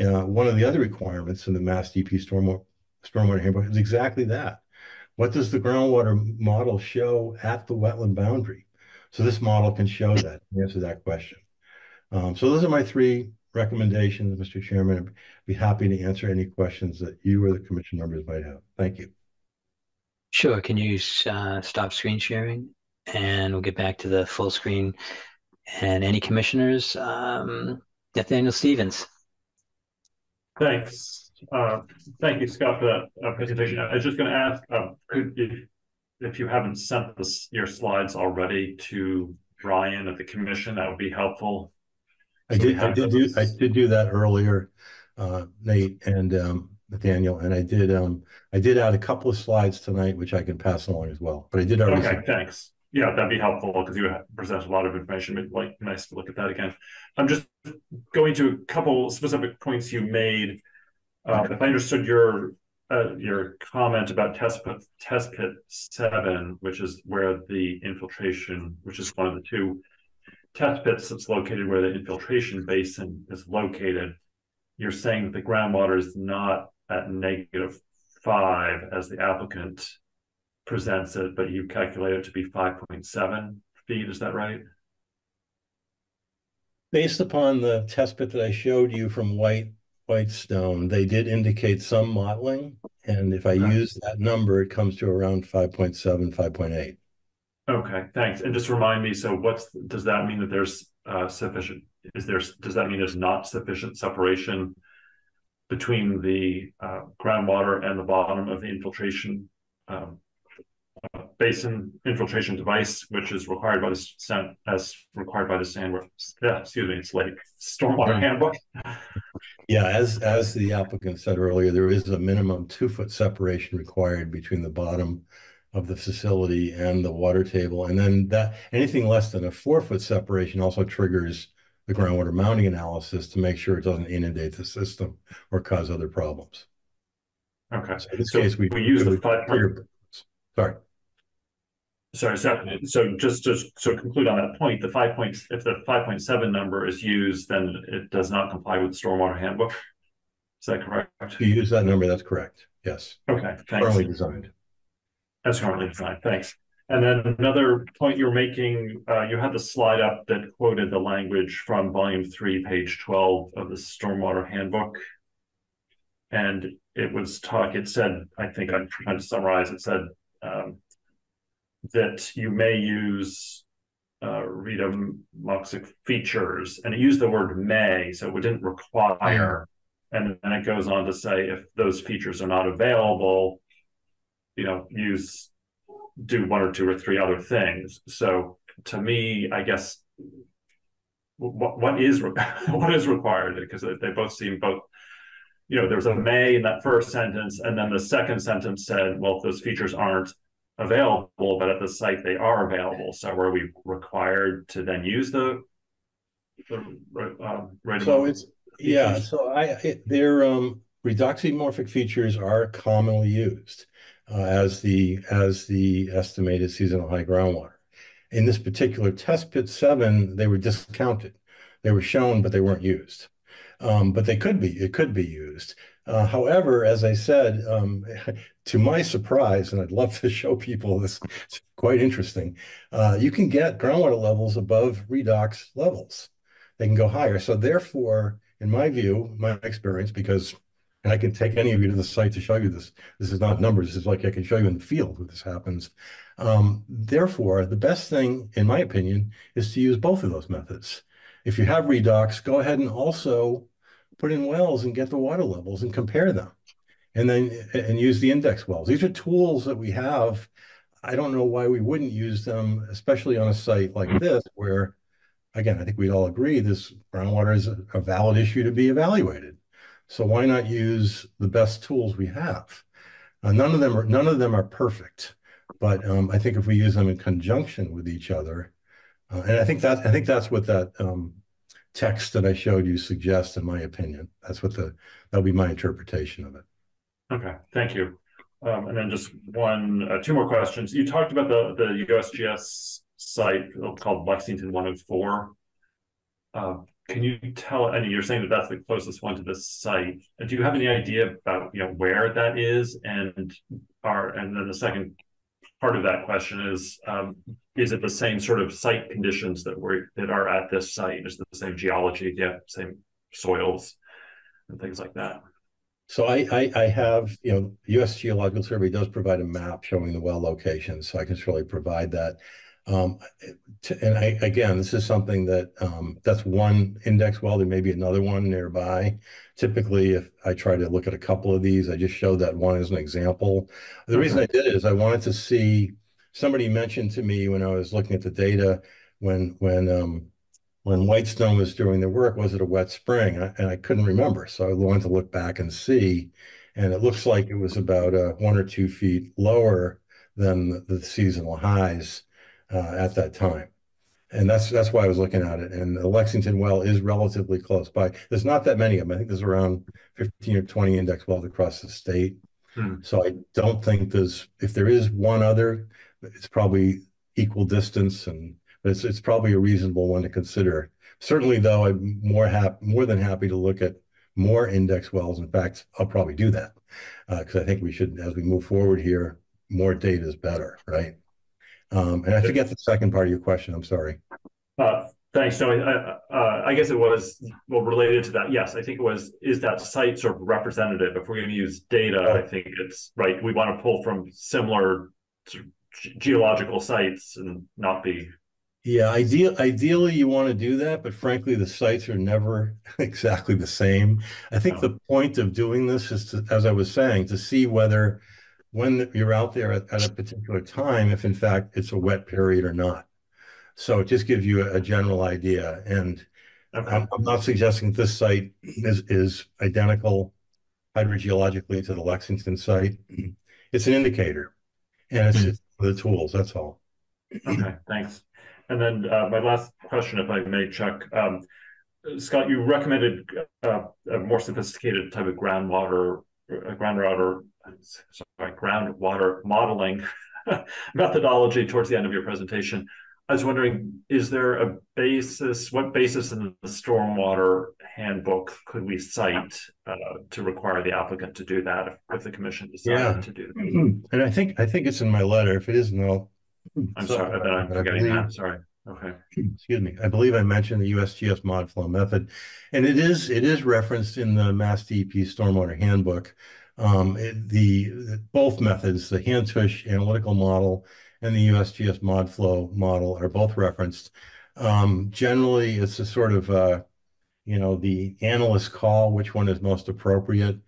Uh, one of the other requirements in the MassDEP Stormwater, Stormwater Handbook is exactly that. What does the groundwater model show at the wetland boundary? So this model can show that, answer that question. Um, so those are my three recommendations, Mister Chairman. I'd be happy to answer any questions that you or the commission members might have. Thank you. Sure. Can you uh, stop screen sharing? And we'll get back to the full screen. And any commissioners? Um, Nathaniel Stevens. Thanks. Uh, thank you, Scott, for that uh, presentation. I was just going to ask uh, if, if you haven't sent this, your slides already to Ryan at the commission, that would be helpful. I did, I did do, I did do that earlier, uh, Nate and um, Nathaniel, and I did, um, I did add a couple of slides tonight, which I can pass along as well. But I did already. Okay, thanks. Yeah, that'd be helpful because you present a lot of information. It'd like nice to look at that again. I'm just going to a couple specific points you made. Uh, if I understood your uh, your comment about test pit, test pit seven, which is where the infiltration, which is one of the two test pits that's located where the infiltration basin is located, you're saying that the groundwater is not at negative five as the applicant presents it, but you calculate it to be five point seven feet. Is that right? Based upon the test pit that I showed you from White Whitestone, they did indicate some modeling. And if I okay. use that number, it comes to around five point seven, five point eight. Okay, thanks. And just remind me, so what's, does that mean that there's uh, sufficient, is there, does that mean there's not sufficient separation between the uh, groundwater and the bottom of the infiltration um, uh, basin infiltration device, which is required by the, as required by the Sandwich, yeah, excuse me, it's late, Stormwater Handbook? Yeah, as, as the applicant said earlier, there is a minimum two foot separation required between the bottom of the facility and the water table, and then that anything less than a four foot separation also triggers the groundwater mounting analysis to make sure it doesn't inundate the system or cause other problems. Okay. So in this so case, we, we use the five. Sorry. Sorry. So, so just to so conclude on that point, the five points. If the five point seven number is used, then it does not comply with the Stormwater Handbook. Is that correct? If you use that number, that's correct. Yes. Okay. Thanks. Currently designed. That's currently fine. Thanks. And then another point you're making, uh, you had the slide up that quoted the language from volume three, page twelve of the Stormwater Handbook. And it was talk, it said, I think I'm trying to summarize, it said um, that you may use uh, rheetomoxic features, and it used the word may, so it didn't require. And then it goes on to say, if those features are not available, you know, use, do one or two or three other things. So to me, I guess, what, what is what is required? Because they both seem both, you know, there's a may in that first sentence, and then the second sentence said, well, if those features aren't available, but at the site they are available. So are we required to then use the, the uh, right? So it's, yeah, so I, it, their um, redoxymorphic features are commonly used uh, as the as the estimated seasonal high groundwater. In this particular test pit seven, they were discounted. They were shown, but they weren't used. Um, but they could be, it could be used. Uh, however, as I said, um, to my surprise, and I'd love to show people this, it's quite interesting, uh, you can get groundwater levels above redox levels. They can go higher. So therefore, in my view, my experience, because, and I can take any of you to the site to show you this, this is not numbers, this is like I can show you in the field where this happens. Um, therefore, the best thing, in my opinion, is to use both of those methods. If you have redox, go ahead and also put in wells and get the water levels and compare them, and then and use the index wells. These are tools that we have. I don't know why we wouldn't use them, especially on a site like this, where, again, I think we'd all agree this groundwater is a, a valid issue to be evaluated. So why not use the best tools we have? Uh, none of them are none of them are perfect, but um, I think if we use them in conjunction with each other, uh, and I think that I think that's what that um, text that I showed you suggests, in my opinion. That's what the that'll be my interpretation of it. Okay, thank you. Um, and then just one, uh, two more questions. You talked about the the U S G S site called Lexington one oh four. Uh, can you tell, and you're saying that that's the closest one to this site. Do you have any idea about, you know, where that is? And are, and then the second part of that question is, um, is it the same sort of site conditions that were that are at this site? Is it the same geology, yeah, same soils and things like that? So I, I, I have, you know, U S Geological Survey does provide a map showing the well locations, so I can surely provide that. Um, to, and I, again, this is something that um, that's one index well. There may be another one nearby. Typically, if I try to look at a couple of these, I just showed that one as an example. The mm-hmm. reason I did it is I wanted to see. Somebody mentioned to me when I was looking at the data, when when um, when Whitestone was doing the work, was it a wet spring? I, and I couldn't remember, so I wanted to look back and see. And it looks like it was about uh, one or two feet lower than the, the seasonal highs. Uh, at that time, and that's that's why I was looking at it. And the Lexington well is relatively close by. There's not that many of them. I think there's around fifteen or twenty index wells across the state. Hmm. So I don't think there's, if there is one other, it's probably equal distance, and but it's it's probably a reasonable one to consider. Certainly, though, I'm more hap more than happy to look at more index wells. In fact, I'll probably do that because uh, I think we should, as we move forward here, more data is better, right? Um, and I forget the second part of your question. I'm sorry. Uh, thanks. No, I, uh, I guess it was, well, related to that. Yes, I think it was, is that site sort of representative? If we're going to use data, oh. I think it's right. We want to pull from similar sort of ge geological sites and not be. Yeah, ideal, ideally you want to do that, but frankly, the sites are never exactly the same. I think no. The point of doing this is, to, as I was saying, to see whether when you're out there at, at a particular time, if in fact it's a wet period or not. So it just gives you a, a general idea. And okay. I'm, I'm not suggesting this site is, is identical hydrogeologically to the Lexington site. It's an indicator, and it's just the tools, that's all. Okay, thanks. And then uh, my last question, if I may, Chuck. Um, Scott, you recommended uh, a more sophisticated type of groundwater, uh, groundwater Sorry, groundwater modeling methodology towards the end of your presentation. I was wondering, is there a basis, what basis in the stormwater handbook could we cite uh, to require the applicant to do that if, if the commission decided yeah. to do that? And I think I think it's in my letter. If it isn't, I'll... I'm sorry, sorry I'm forgetting believe, that. Sorry. Okay. Excuse me. I believe I mentioned the U S G S ModFlow method, and it is it is referenced in the MassDEP stormwater handbook. Um, it, the both methods, the hand-tush analytical model and the U S G S ModFlow model are both referenced. Um, generally, it's a sort of, uh, you know, the analyst call which one is most appropriate.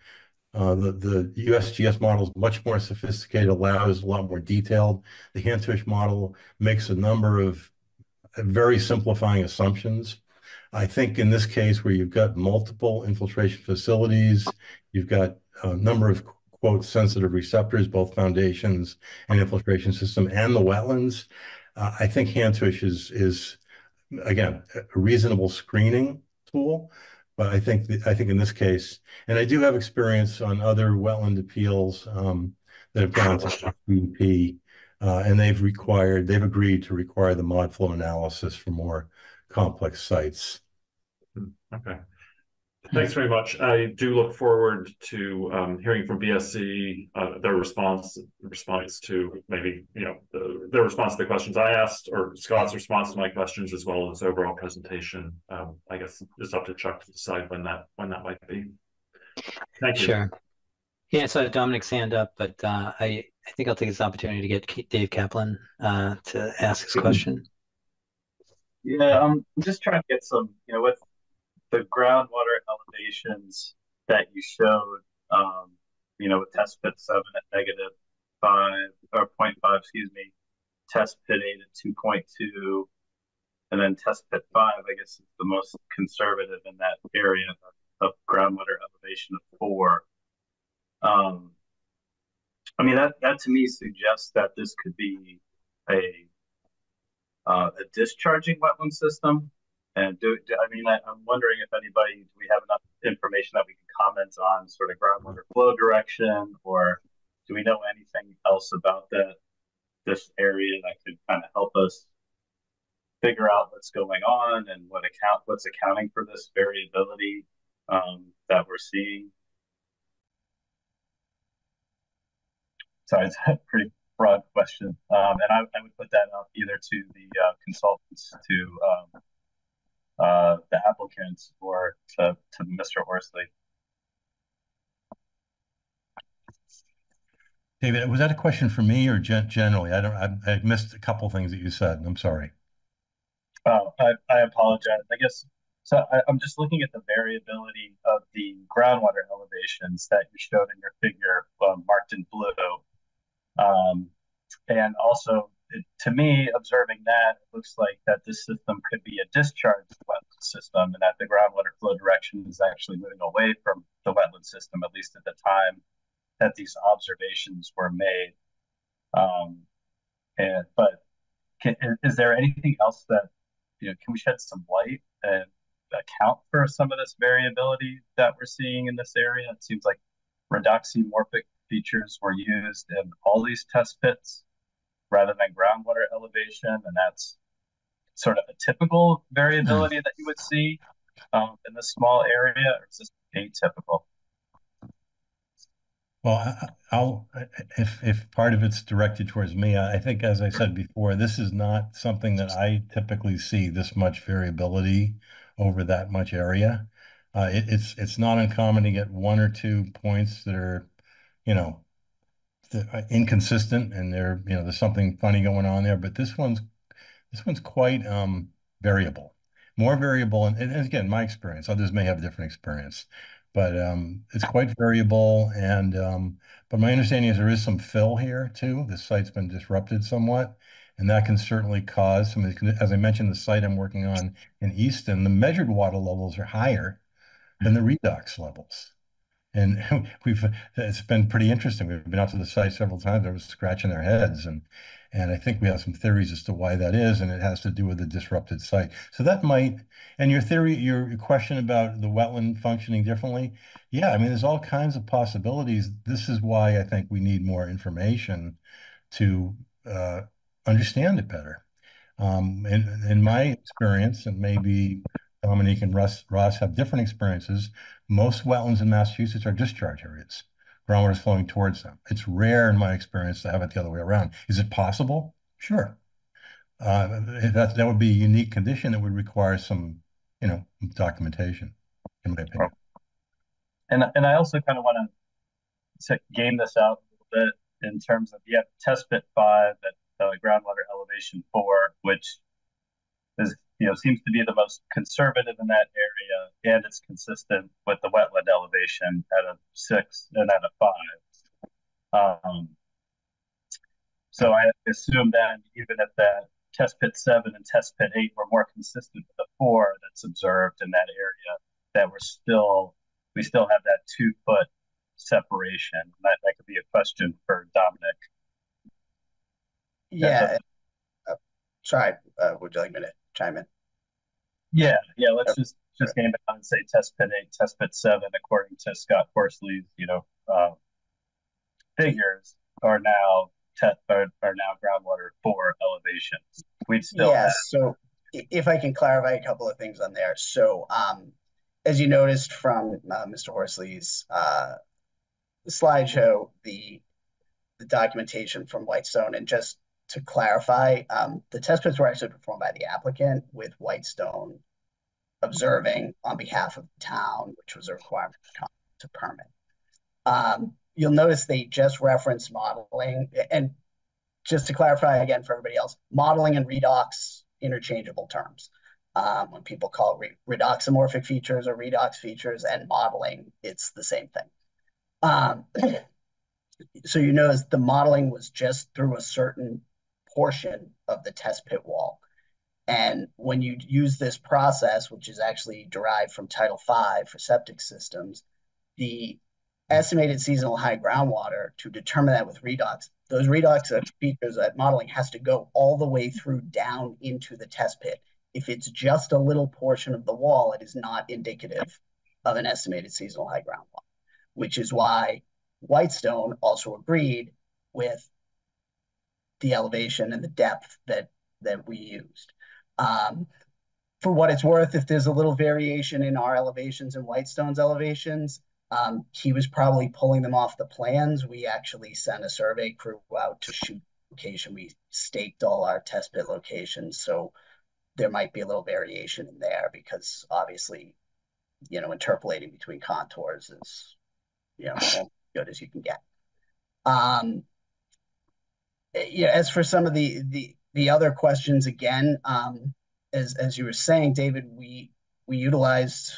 Uh, the, the U S G S model is much more sophisticated, allows a lot more detailed. The Handfish model makes a number of very simplifying assumptions. I think in this case where you've got multiple infiltration facilities, you've got a number of quote sensitive receptors, both foundations and infiltration system and the wetlands, uh, I think Handfish is, is again, a reasonable screening tool. But I think the, I think in this case, and I do have experience on other wetland appeals um, that have gone to E P A, uh, and they've required, they've agreed to require the ModFlow analysis for more complex sites. Okay, thanks very much. I do look forward to um, hearing from B S C uh, their response response to maybe you know the, their response to the questions I asked, or Scott's response to my questions, as well as overall presentation. Um, I guess it's up to Chuck to decide when that when that might be. Thank you. Sure. Yeah, so Dominic's hand up, but uh, I I think I'll take this opportunity to get Dave Kaplan uh, to ask his question. Yeah, I'm just trying to get some, you know, with the groundwater elevations that you showed, um, you know, with test pit seven at negative five or point five, excuse me, test pit eight at two point two, and then test pit five, I guess, is the most conservative in that area of, of groundwater elevation of four. Um, I mean, that that to me suggests that this could be a uh, a discharging wetland system. And do, do I mean I, I'm wondering if anybody, do we have enough information that we can comment on sort of groundwater flow direction, or do we know anything else about that this area that could kind of help us figure out what's going on and what account what's accounting for this variability um, that we're seeing? Sorry, it's a pretty broad question, um, and I, I would put that up either to the uh, consultants, to um, Uh, the applicants, or to, to Mister Horsley. David, was that a question for me or gen generally? I don't. I, I missed a couple things that you said. I'm sorry. Oh, I, I apologize. I guess so. I, I'm just looking at the variability of the groundwater elevations that you showed in your figure, um, marked in blue, um, and also. It, to me, observing that, it looks like that this system could be a discharge wetland system, and that the groundwater flow direction is actually moving away from the wetland system, at least at the time that these observations were made. Um, and but can, is there anything else that, you know, can we shed some light and account for some of this variability that we're seeing in this area? It seems like redoxymorphic features were used in all these test pits, rather than groundwater elevation, and that's sort of a typical variability that you would see um, in this small area, or is this atypical? Well, I'll, if, if part of it's directed towards me, I think, as I said before, this is not something that I typically see this much variability over that much area. Uh, it, it's, it's not uncommon to get one or two points that are, you know, inconsistent, and there, you know, there's something funny going on there. But this one's, this one's quite um, variable, more variable. And, and again, my experience, others may have different experience, but um, it's quite variable. And um, but my understanding is there is some fill here too. This site's been disrupted somewhat, and that can certainly cause some of the, as I mentioned, the site I'm working on in Easton, the measured water levels are higher than the redox levels. And we've, it's been pretty interesting. We've been out to the site several times. They were scratching their heads. And, and I think we have some theories as to why that is. And it has to do with the disrupted site. So that might, and your theory, your question about the wetland functioning differently. Yeah, I mean, there's all kinds of possibilities. This is why I think we need more information to uh, understand it better. Um, in, in my experience, and maybe Dominic and Russ, Ross have different experiences, most wetlands in Massachusetts are discharge areas. Groundwater is flowing towards them. It's rare in my experience to have it the other way around. Is it possible? Sure. Uh, that, that would be a unique condition that would require some, you know, documentation, in my opinion. And, and I also kind of want to game this out a little bit in terms of, yeah, test pit five at uh, groundwater elevation four, which is, you know, seems to be the most conservative in that area, and it's consistent with the wetland elevation at a six and at a five. Um, so I assume that even if that test pit seven and test pit eight were more consistent with the four that's observed in that area, that we're still, we still have that two foot separation. That, that could be a question for Dominic. Yeah. Uh, try, uh, would you like me to chime in? Yeah, yeah, let's okay. just, just name it out and say test pit eight, test pit seven, according to Scott Horsley's, you know, uh, figures are now test, are, are now groundwater four elevations. We'd still Yeah, have so if I can clarify a couple of things on there. So, um, as you noticed from uh, Mister Horsley's uh, slideshow, the, the documentation from Whitestone, and just to clarify, um, the test pits were actually performed by the applicant, with Whitestone observing on behalf of the town, which was a requirement to permit. Um, you'll notice they just reference modeling, and just to clarify again for everybody else, modeling and redox, interchangeable terms. Um, when people call re redoxomorphic features or redox features and modeling, it's the same thing. Um, so you notice the modeling was just through a certain portion of the test pit wall. And when you use this process, which is actually derived from Title five for septic systems, the estimated seasonal high groundwater, to determine that with redox, those redox features, that modeling has to go all the way through down into the test pit. If it's just a little portion of the wall, it is not indicative of an estimated seasonal high groundwater, which is why Whitestone also agreed with the elevation and the depth that, that we used. Um, for what it's worth, if there's a little variation in our elevations and Whitestone's elevations, um, he was probably pulling them off the plans. We actually sent a survey crew out to shoot location. We staked all our test pit locations. So there might be a little variation in there, because obviously, you know, interpolating between contours is, you know, as good as you can get. Um, you know, as for some of the, the, the other questions, again, um, as, as you were saying, David, we, we utilized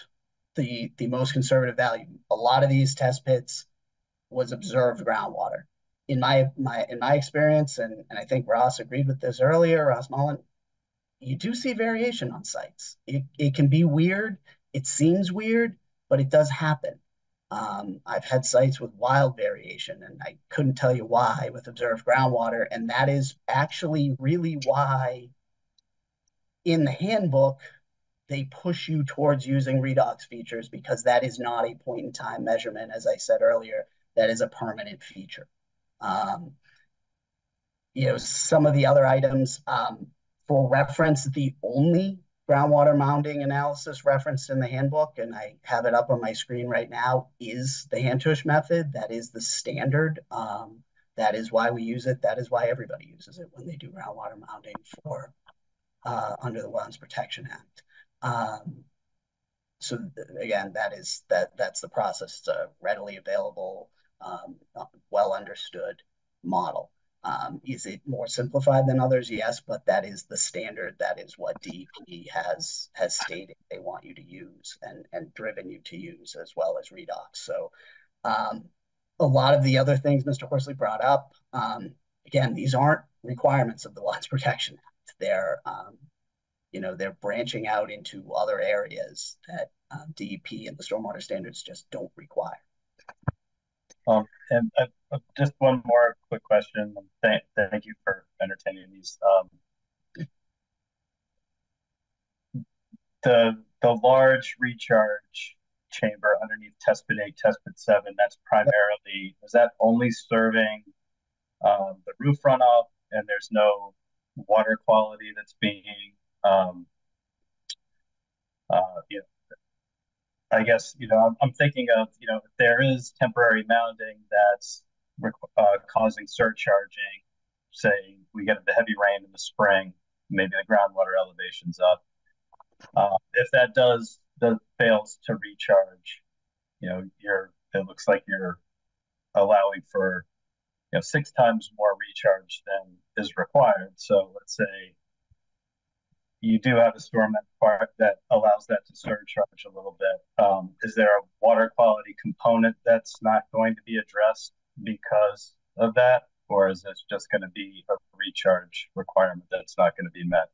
the, the most conservative value. A lot of these test pits was observed groundwater. In my, my, in my experience, and, and I think Ross agreed with this earlier, Ross Mullen, you do see variation on sites. It, it can be weird. It seems weird, but it does happen. Um, I've had sites with wild variation, and I couldn't tell you why, with observed groundwater. And that is actually really why in the handbook, they push you towards using redox features, because that is not a point in time measurement. As I said earlier, that is a permanent feature. Um, you know, some of the other items, um, for reference, the only groundwater mounding analysis referenced in the handbook, and I have it up on my screen right now, is the Hatch method. That is the standard. Um, that is why we use it. That is why everybody uses it when they do groundwater mounding for uh, under the Wetlands Protection Act. Um, so th again, that is that that's the process. It's a readily available, um, well understood model. Um, is it more simplified than others? Yes, but that is the standard. That is what D E P has has stated they want you to use, and, and driven you to use, as well as redox. So um, a lot of the other things Mister Horsley brought up, um, again, these aren't requirements of the Wetlands Protection Act. They're, um, you know, they're branching out into other areas that uh, D E P and the stormwater standards just don't require. Um, and uh, just one more quick question. Thank, thank you for entertaining these. Um, the the large recharge chamber underneath test pit eight, test pit seven. That's primarily, is that only serving um, the roof runoff, and there's no water quality that's being, um, uh, you know, I guess, you know, I'm, I'm thinking of, you know, if there is temporary mounding that's uh, causing surcharging, say we get the heavy rain in the spring, maybe the groundwater elevation's up. Uh, if that does, does fails to recharge, you know, you're, it looks like you're allowing for you know, six times more recharge than is required. So let's say you do have a storm that, part that allows that to surcharge a little bit. Um, is there a water quality component that's not going to be addressed because of that? Or is this just going to be a recharge requirement that's not going to be met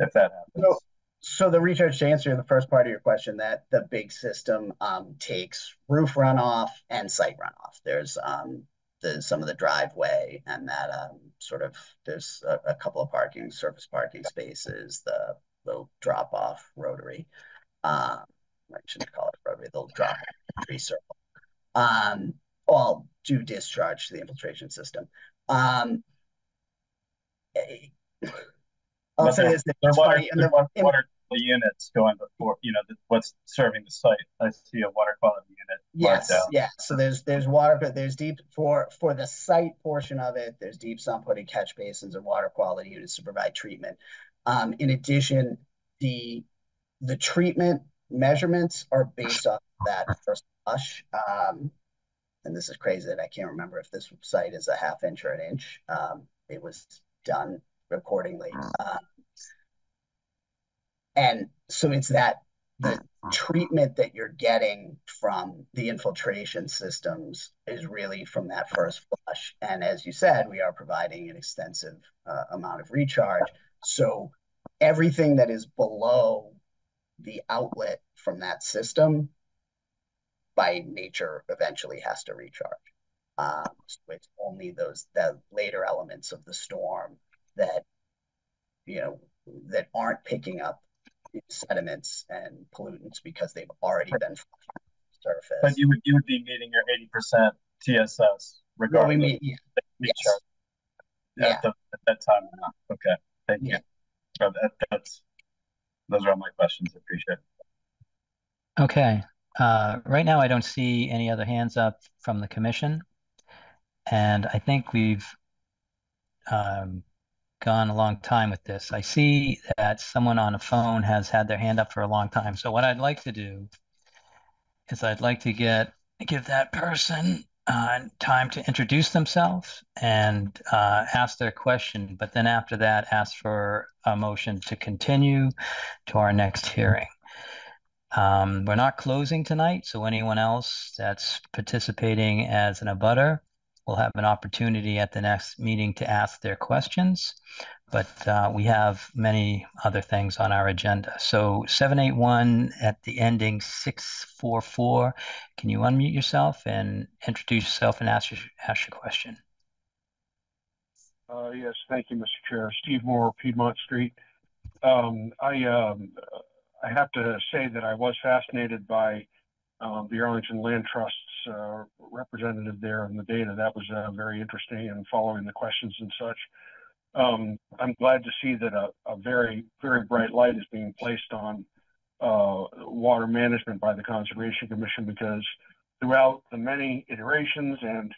if that happens? So, so the recharge, to answer the first part of your question, that the big system um, takes roof runoff and site runoff. There's um, the, some of the driveway and that um, sort of, there's a, a couple of parking, surface parking spaces, the little drop-off rotary. Um, I shouldn't call it a rotary, the little drop-off tree circle. Um, all do discharge to the infiltration system. Um, also, is that it's funny, and the water units going before, you know, the, what's serving the site. I see a water quality unit. Yes, yeah. So there's there's water, but there's deep for for the site portion of it. There's deep sump putting catch basins and water quality units to provide treatment. Um, in addition, the the treatment measurements are based off that first flush. Um, and this is crazy that I can't remember if this site is a half inch or an inch. Um, it was done accordingly. Um, and so it's that the treatment that you're getting from the infiltration systems is really from that first flush. And as you said, we are providing an extensive uh, amount of recharge. So everything that is below the outlet from that system by nature eventually has to recharge. Um, so it's only those the later elements of the storm that, you know, that aren't picking up sediments and pollutants because they've already been flushed from the surface. But you would you would be meeting your eighty percent T S S regardless. No, we mean, yeah. of the recharge yes. at, yeah. the, at that time or not. Okay, thank yeah. you. So that, that's those are all my questions. I appreciate it. Okay. Uh, right now, I don't see any other hands up from the commission, and I think we've um, gone a long time with this. I see that someone on a phone has had their hand up for a long time. So what I'd like to do is I'd like to get give that person uh, time to introduce themselves and uh, ask their question, but then after that, ask for a motion to continue to our next hearing. Um, we're not closing tonight, so anyone else that's participating as an abutter will have an opportunity at the next meeting to ask their questions, but uh, we have many other things on our agenda. So seven eight one at the ending six four four, can you unmute yourself and introduce yourself and ask your, ask your question? Uh, yes, thank you, Mister Chair. Steve Moore, Piedmont Street. Um, I... Um, I have to say that I was fascinated by um, the Arlington Land Trust's uh, representative there and the data. That was uh, very interesting, and following the questions and such. Um, I'm glad to see that a, a very, very bright light is being placed on uh, water management by the Conservation Commission, because throughout the many iterations and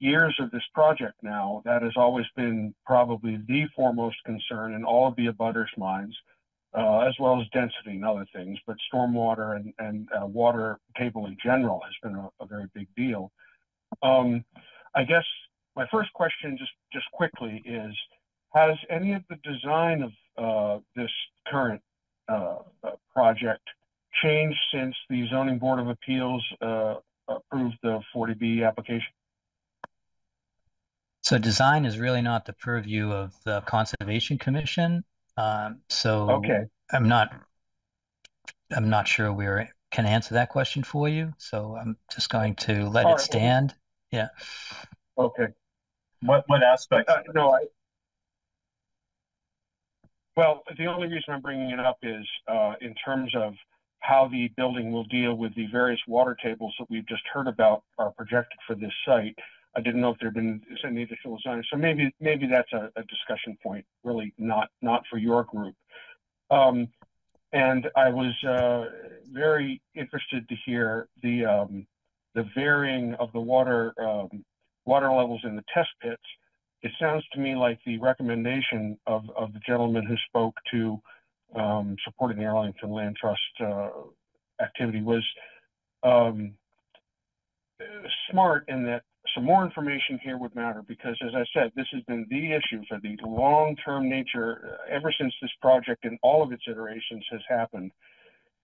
years of this project now, that has always been probably the foremost concern in all of the abutters' minds. Uh, as well as density and other things, but stormwater and, and uh, water table in general has been a, a very big deal. Um, I guess my first question, just, just quickly, is has any of the design of uh, this current uh, project changed since the Zoning Board of Appeals uh, approved the forty B application? So design is really not the purview of the Conservation Commission. Um, so okay. I'm not, I'm not sure we are, can answer that question for you. So I'm just going to let All it right. stand. Yeah. Okay. What, what aspect? Uh, no, I, well, the only reason I'm bringing it up is, uh, in terms of how the building will deal with the various water tables that we've just heard about are projected for this site. I didn't know if there had been any additional design. So maybe maybe that's a, a discussion point, really not not for your group. Um, and I was uh, very interested to hear the um, the varying of the water um, water levels in the test pits. It sounds to me like the recommendation of, of the gentleman who spoke to um, supporting the Arlington Land Trust uh, activity was um, smart in that some more information here would matter, because as I said, this has been the issue for the long-term nature ever since this project and all of its iterations has happened.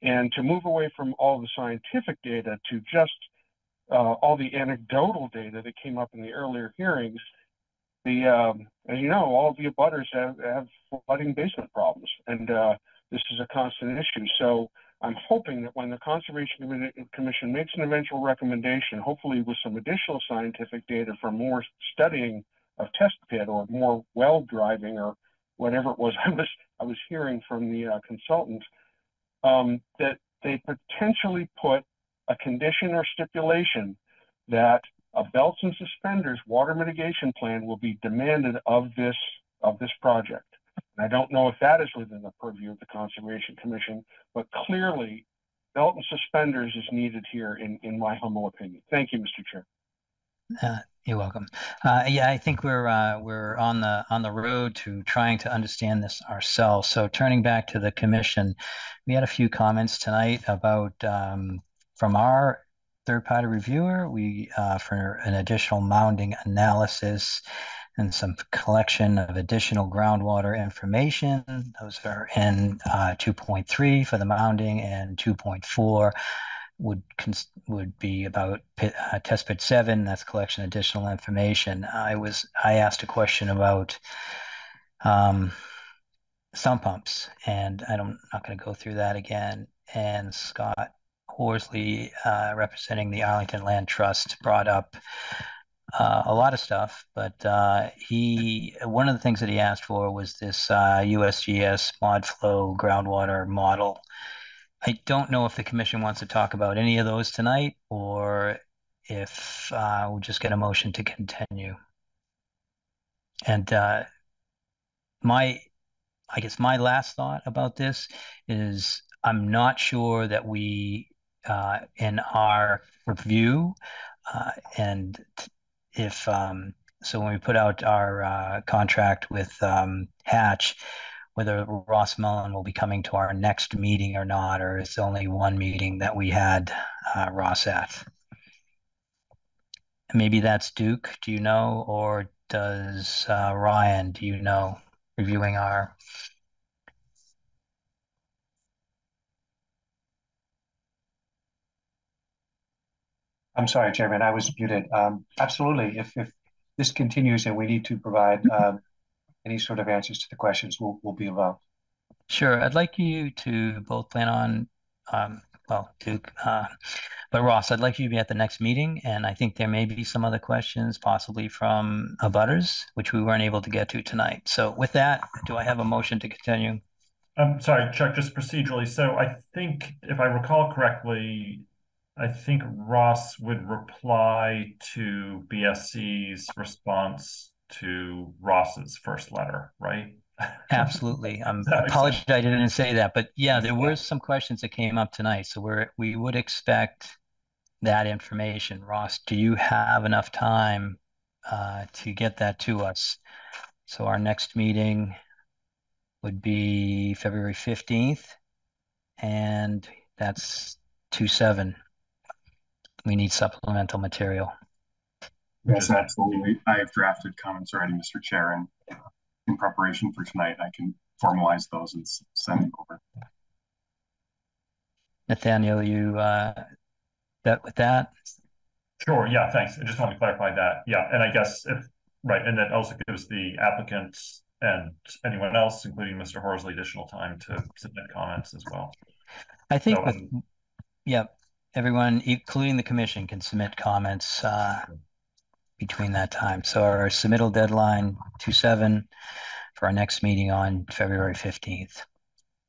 And to move away from all the scientific data to just uh, all the anecdotal data that came up in the earlier hearings, the um, as you know, all of the abutters have, have flooding basement problems, and uh, this is a constant issue. So I'm hoping that when the Conservation Commission makes an eventual recommendation, hopefully with some additional scientific data from more studying of test pit or more well driving or whatever it was I was I was hearing from the uh, consultant, um, that they potentially put a condition or stipulation that a belts and suspenders water mitigation plan will be demanded of this of this project. I don't know if that is within the purview of the Conservation Commission, but clearly belt and suspenders is needed here, in, in my humble opinion. Thank you, Mister Chair. Uh, you're welcome. Uh, yeah, I think we're uh, we're on the on the road to trying to understand this ourselves. So turning back to the Commission, we had a few comments tonight about um, from our third-party reviewer. We uh, for an additional mounding analysis and some collection of additional groundwater information. Those are in uh, two point three for the mounding, and two point four would would be about pit, uh, test pit seven. That's collection additional information. I was I asked a question about um, sump pumps, and I don't, I'm not going to go through that again. And Scott Horsley, uh, representing the Arlington Land Trust, brought up Uh, a lot of stuff, but uh, he one of the things that he asked for was this uh, U S G S ModFlow groundwater model. I don't know if the Commission wants to talk about any of those tonight, or if uh, we'll just get a motion to continue. And uh, my, I guess my last thought about this is I'm not sure that we, uh, in our review, uh, and If um, so, when we put out our uh, contract with um, Hatch, whether Ross Mullen will be coming to our next meeting or not, or it's only one meeting that we had uh, Ross at. Maybe that's Duke. Do you know, or does uh, Ryan? Do you know? Reviewing our. I'm sorry, Chairman, I was muted. Um, absolutely. If, if this continues and we need to provide um, any sort of answers to the questions, we'll, we'll be involved. Sure. I'd like you to both plan on, um, well, Duke, uh, but Ross, I'd like you to be at the next meeting. And I think there may be some other questions, possibly from abutters, which we weren't able to get to tonight. So with that, do I have a motion to continue? I'm sorry, Chuck, just procedurally. So I think, if I recall correctly, I think Ross would reply to B S C's response to Ross's first letter, right? Absolutely. I'm apologize I didn't say that, but yeah, there were some questions that came up tonight, so we're we would expect that information. Ross, do you have enough time uh, to get that to us? So our next meeting would be February fifteenth, and that's two seven. We need supplemental material. Yes, absolutely. I have drafted comments already, Mister Chair, and in preparation for tonight, I can formalize those and send them over. Nathaniel, you uh, that with that? Sure. Yeah. Thanks. I just want to clarify that. Yeah, and I guess if right, and that also gives the applicants and anyone else, including Mister Horsley, additional time to submit comments as well. I think. So, with, um, yeah. Everyone, including the Commission, can submit comments uh, between that time. So our submittal deadline, two seven, for our next meeting on February fifteenth.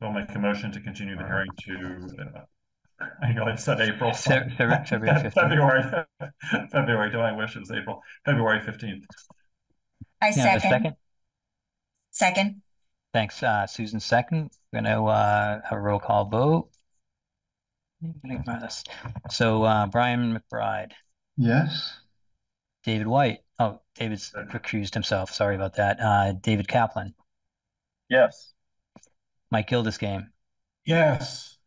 We'll make a motion to continue the hearing to, uh, I know it said April. So February fifteenth. February, February, don't I wish it was April. February fifteenth. I second. second. Second. Thanks, uh, Susan, second. We're going to uh, have a roll call vote. So uh, Brian McBride. Yes. David White. Oh, David's recused himself. Sorry about that. Uh, David Kaplan. Yes. Mike Gildesgame. Yes.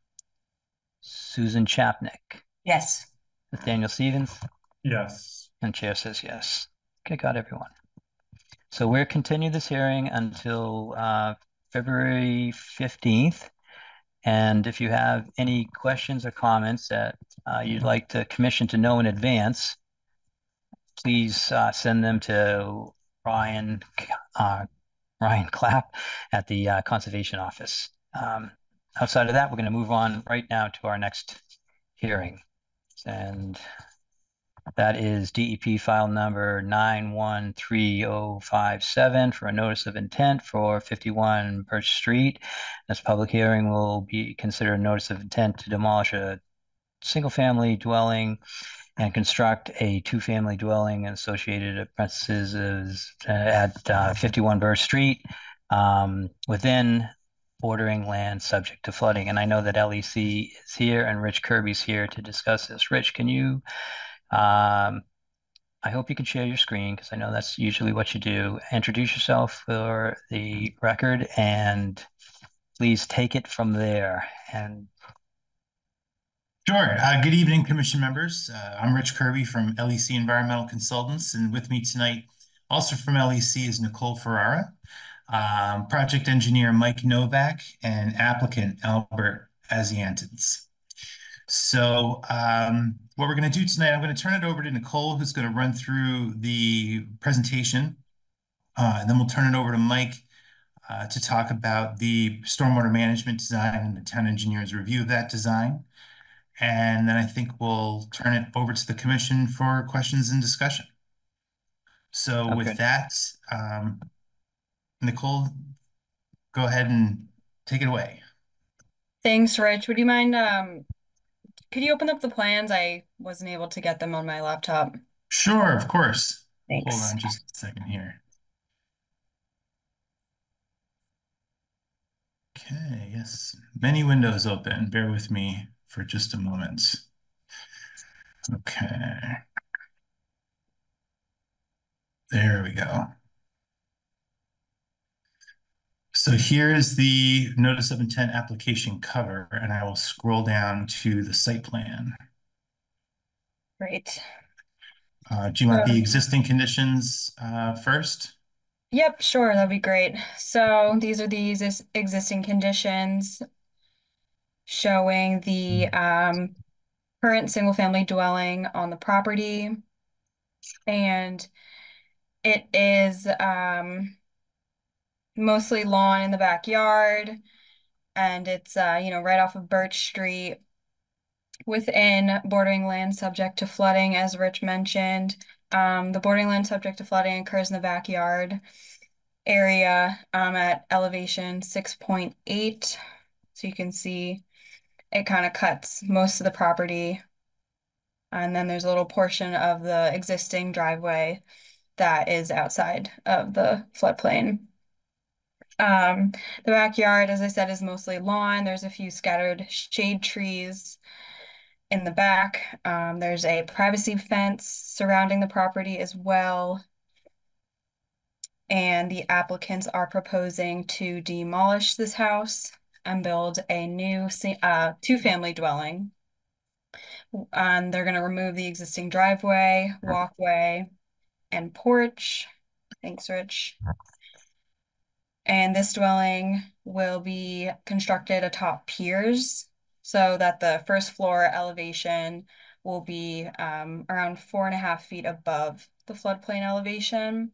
Susan Chapnick. Yes. Nathaniel Stevens. Yes. And chair says yes. Okay, got everyone. So we'll continue this hearing until uh, February fifteenth. And if you have any questions or comments that uh, you'd like the commission to know in advance, please uh, send them to Ryan, uh, Ryan Clapp at the uh, Conservation Office. Um, outside of that, we're going to move on right now to our next hearing. And that is D E P file number nine one three oh five seven for a notice of intent for fifty-one Birch Street. This public hearing will be considered a notice of intent to demolish a single-family dwelling and construct a two-family dwelling and associated apprentices at uh, fifty-one Birch Street um, within bordering land subject to flooding. And I know that L E C is here and Rich Kirby's here to discuss this. Rich, can you... Um, I hope you can share your screen because I know that's usually what you do. Introduce yourself for the record and please take it from there. And Sure. Uh, good evening, commission members. Uh, I'm Rich Kirby from L E C Environmental Consultants, and with me tonight, also from L E C, is Nicole Ferrara, um, project engineer Mike Novak, and applicant Albert Aziantins. So um, what we're going to do tonight, I'm going to turn it over to Nicole, who's going to run through the presentation, uh, and then we'll turn it over to Mike uh, to talk about the stormwater management design and the town engineer's review of that design. And then I think we'll turn it over to the commission for questions and discussion. So okay. With that, um, Nicole, go ahead and take it away. Thanks, Rich. Would you mind... Um... Could you open up the plans? I wasn't able to get them on my laptop. Sure, of course. Thanks. Hold on just a second here. Okay, yes. Many windows open. Bear with me for just a moment. Okay. There we go. So here is the notice of intent application cover, and I will scroll down to the site plan. Great. Uh, do you want um, the existing conditions uh, first? Yep, sure, that'd be great. So these are the existing conditions showing the um, current single-family dwelling on the property, and it is... Um, mostly lawn in the backyard, and it's uh you know right off of Birch Street within bordering land subject to flooding, as Rich mentioned. Um the bordering land subject to flooding occurs in the backyard area um at elevation six point eight, so you can see it kind of cuts most of the property, and then there's a little portion of the existing driveway that is outside of the floodplain. Um, the backyard, as I said, is mostly lawn. There's a few scattered shade trees in the back. Um, there's a privacy fence surrounding the property as well. And the applicants are proposing to demolish this house and build a new uh, two-family dwelling. Um, they're going to remove the existing driveway, walkway, and porch. Thanks, Rich. And this dwelling will be constructed atop piers so that the first floor elevation will be um, around four and a half feet above the floodplain elevation.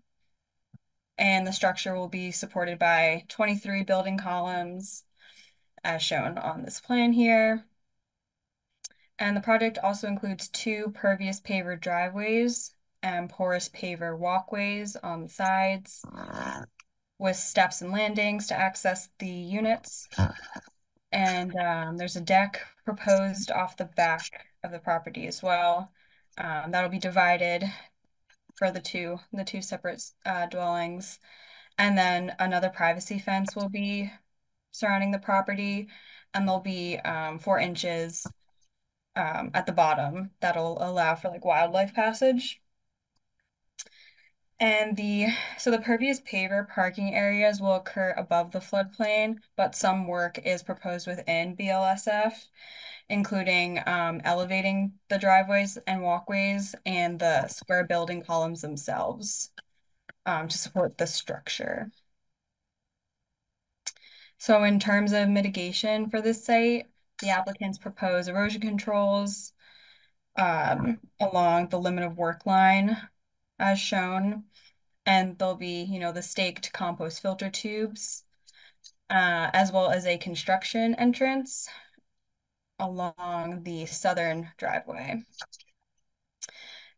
And the structure will be supported by twenty-three building columns as shown on this plan here. And the project also includes two pervious paver driveways and porous paver walkways on the sides, with steps and landings to access the units. And um, there's a deck proposed off the back of the property as well. Um, that'll be divided for the two, the two separate uh, dwellings. And then another privacy fence will be surrounding the property, and there'll be um, four inches um, at the bottom that'll allow for like wildlife passage. And the, so the pervious paver parking areas will occur above the floodplain, but some work is proposed within B L S F, including um, elevating the driveways and walkways and the square building columns themselves um, to support the structure. So in terms of mitigation for this site, the applicants propose erosion controls um, along the limit of work line, as shown, and there'll be, you know, the staked compost filter tubes, uh, as well as a construction entrance along the southern driveway.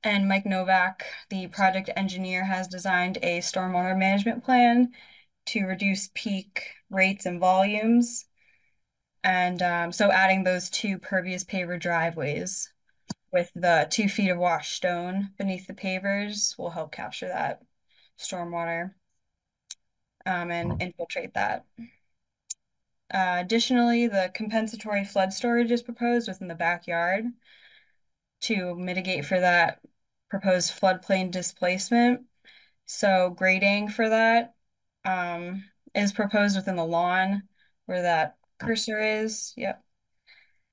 And Mike Novak, the project engineer, has designed a stormwater management plan to reduce peak rates and volumes. And um, so adding those two pervious paver driveways with the two feet of washed stone beneath the pavers will help capture that stormwater um, and infiltrate that. Uh, additionally, the compensatory flood storage is proposed within the backyard to mitigate for that proposed floodplain displacement. So grading for that um, is proposed within the lawn where that cursor is, yep.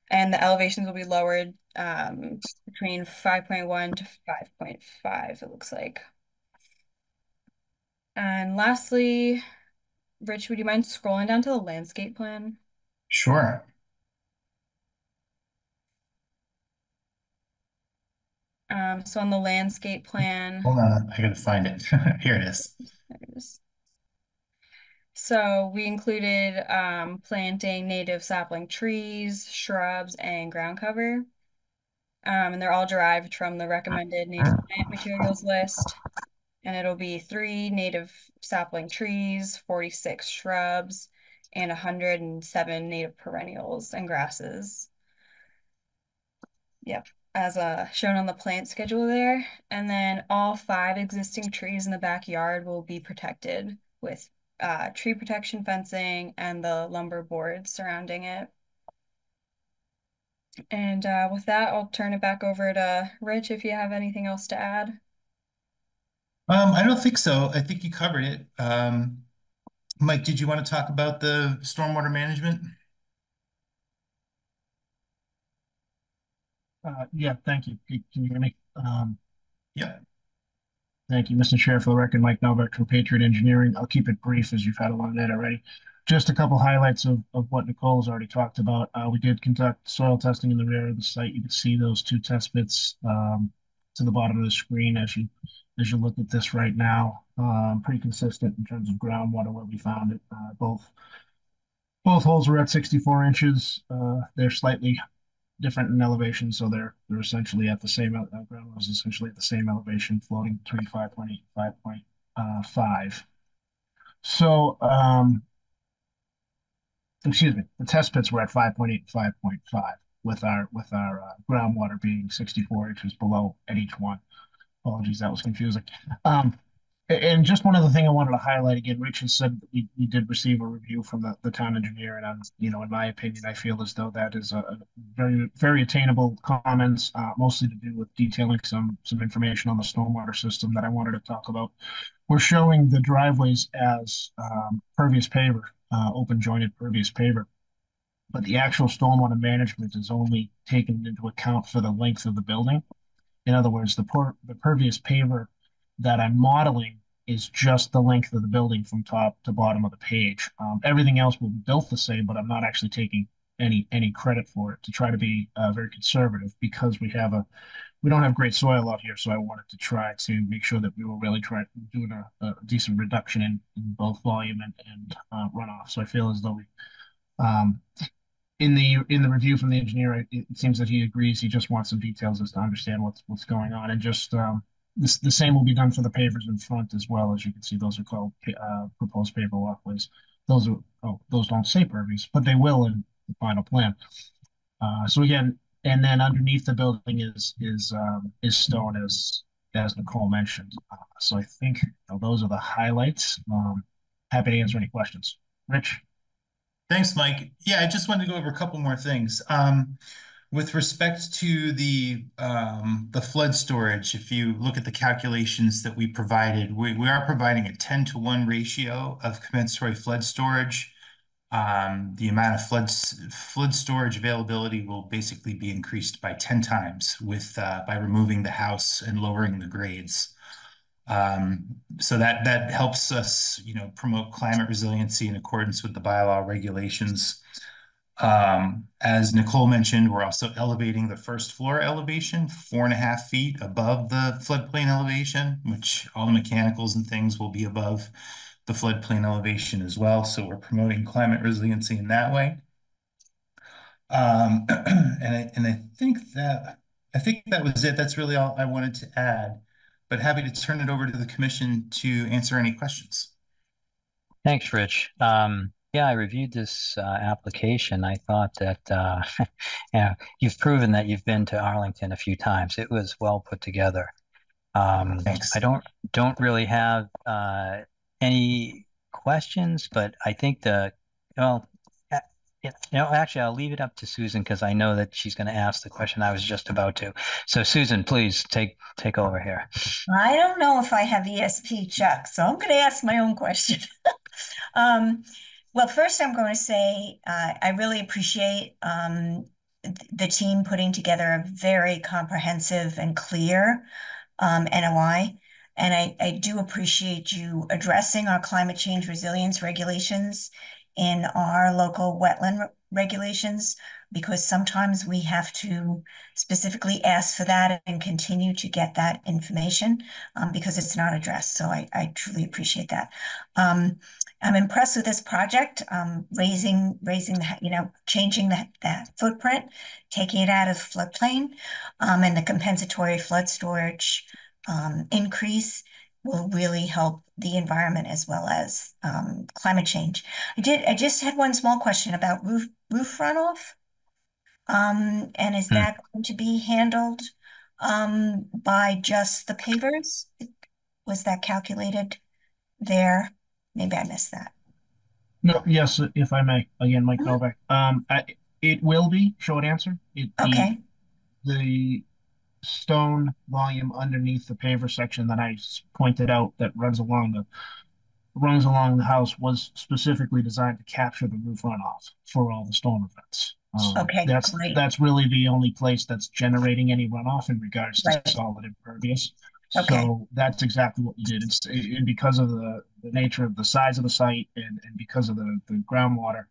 And the elevations will be lowered um, between five point one to five point five, it looks like. And lastly, Rich, would you mind scrolling down to the landscape plan? Sure. Um, so on the landscape plan. Hold on, I gotta find it. Here it is. There it is. So we included um, planting native sapling trees, shrubs, and ground cover. Um, and they're all derived from the recommended native plant materials list. And it'll be three native sapling trees, forty-six shrubs, and one hundred seven native perennials and grasses. Yep, as uh, shown on the plant schedule there. And then all five existing trees in the backyard will be protected with Uh, tree protection fencing and the lumber boards surrounding it. And uh, with that, I'll turn it back over to Rich if you have anything else to add. Um, I don't think so. I think you covered it. Um, Mike, did you want to talk about the stormwater management? Uh, yeah, thank you. Can you hear me? Um, yeah. Thank you, Mister Chair. For the record, Mike Novak from Patriot Engineering. I'll keep it brief as you've had a lot of that already. Just a couple highlights of, of what Nicole's already talked about. Uh, we did conduct soil testing in the rear of the site. You can see those two test bits um, to the bottom of the screen as you as you look at this right now. Um, pretty consistent in terms of groundwater where we found it. Uh, both, both holes were at sixty-four inches. Uh, they're slightly different in elevation, so they're they're essentially at the same uh, ground was essentially at the same elevation, floating between five point eight, five point five. So, um, excuse me, the test pits were at five point eight, five point five, with our with our uh, groundwater being sixty-four inches below at each one. Apologies, that was confusing. Um, and just one other thing I wanted to highlight again, Rich has said that we, we did receive a review from the, the town engineer, and I'm, you know, in my opinion, I feel as though that is a, a very, very attainable comments, uh, mostly to do with detailing some some information on the stormwater system that I wanted to talk about. We're showing the driveways as um, pervious paver, uh, open jointed pervious paver, but the actual stormwater management is only taken into account for the length of the building. In other words, the per, the pervious paver that I'm modeling is just the length of the building from top to bottom of the page. Um, everything else will be built the same, but I'm not actually taking any any credit for it, to try to be uh, very conservative, because we have a we don't have great soil out here. So I wanted to try to make sure that we were really trying doing a, a decent reduction in, in both volume and, and uh, runoff. So I feel as though we um, in the in the review from the engineer, it, it seems that he agrees. He just wants some details as to understand what's what's going on, and just. Um, This, the same will be done for the pavers in front as well. As you can see, those are called uh, proposed paver walkways. Those are, oh, those don't say pervious, but they will in the final plan. Uh, so again, and then underneath the building is is um, is stone, as as Nicole mentioned. Uh, so I think, you know, those are the highlights. Um, happy to answer any questions, Rich. Thanks, Mike. Yeah, I just wanted to go over a couple more things. Um, With respect to the um, the flood storage, if you look at the calculations that we provided, we, we are providing a ten to one ratio of compensatory flood storage. Um, the amount of flood, flood storage availability will basically be increased by ten times with uh, by removing the house and lowering the grades. Um, so that, that helps us, you know, promote climate resiliency in accordance with the bylaw regulations. Um, as Nicole mentioned, we're also elevating the first floor elevation four and a half feet above the floodplain elevation, which all the mechanicals and things will be above the floodplain elevation as well. So we're promoting climate resiliency in that way. Um, and I, and I think that, I think that was it. That's really all I wanted to add, but happy to turn it over to the commission to answer any questions. Thanks, Rich. Um... Yeah, I reviewed this uh, application. I thought that uh, you know, you've proven that you've been to Arlington a few times. It was well put together. Um, Thanks. I don't don't really have uh, any questions, but I think the well, it, you know, actually, I'll leave it up to Susan because I know that she's going to ask the question I was just about to. So, Susan, please take take over here. I don't know if I have E S P Chuck, so I'm going to ask my own question. um, Well, first, I'm going to say uh, I really appreciate um, the team putting together a very comprehensive and clear um, N O I. And I, I do appreciate you addressing our climate change resilience regulations in our local wetland re regulations, because sometimes we have to specifically ask for that and continue to get that information um, because it's not addressed. So I, I truly appreciate that. Um, I'm impressed with this project, um, raising, raising, the, you know, changing that that footprint, taking it out of floodplain, um, and the compensatory flood storage um, increase will really help the environment as well as um, climate change. I did, I just had one small question about roof roof runoff, um, and is hmm. that going to be handled um, by just the pavers? Was that calculated there? Maybe I missed that. No, yes, if I may. Again, Mike mm-hmm. Novak. Um, I, it will be, short answer. It, okay. The, the stone volume underneath the paver section that I pointed out that runs along the runs along the house was specifically designed to capture the roof runoff for all the storm events. Um, okay, that's great. That's really the only place that's generating any runoff in regards to right. solid impervious. Okay. So that's exactly what we did. It's, and because of the, the nature of the size of the site and, and because of the, the groundwater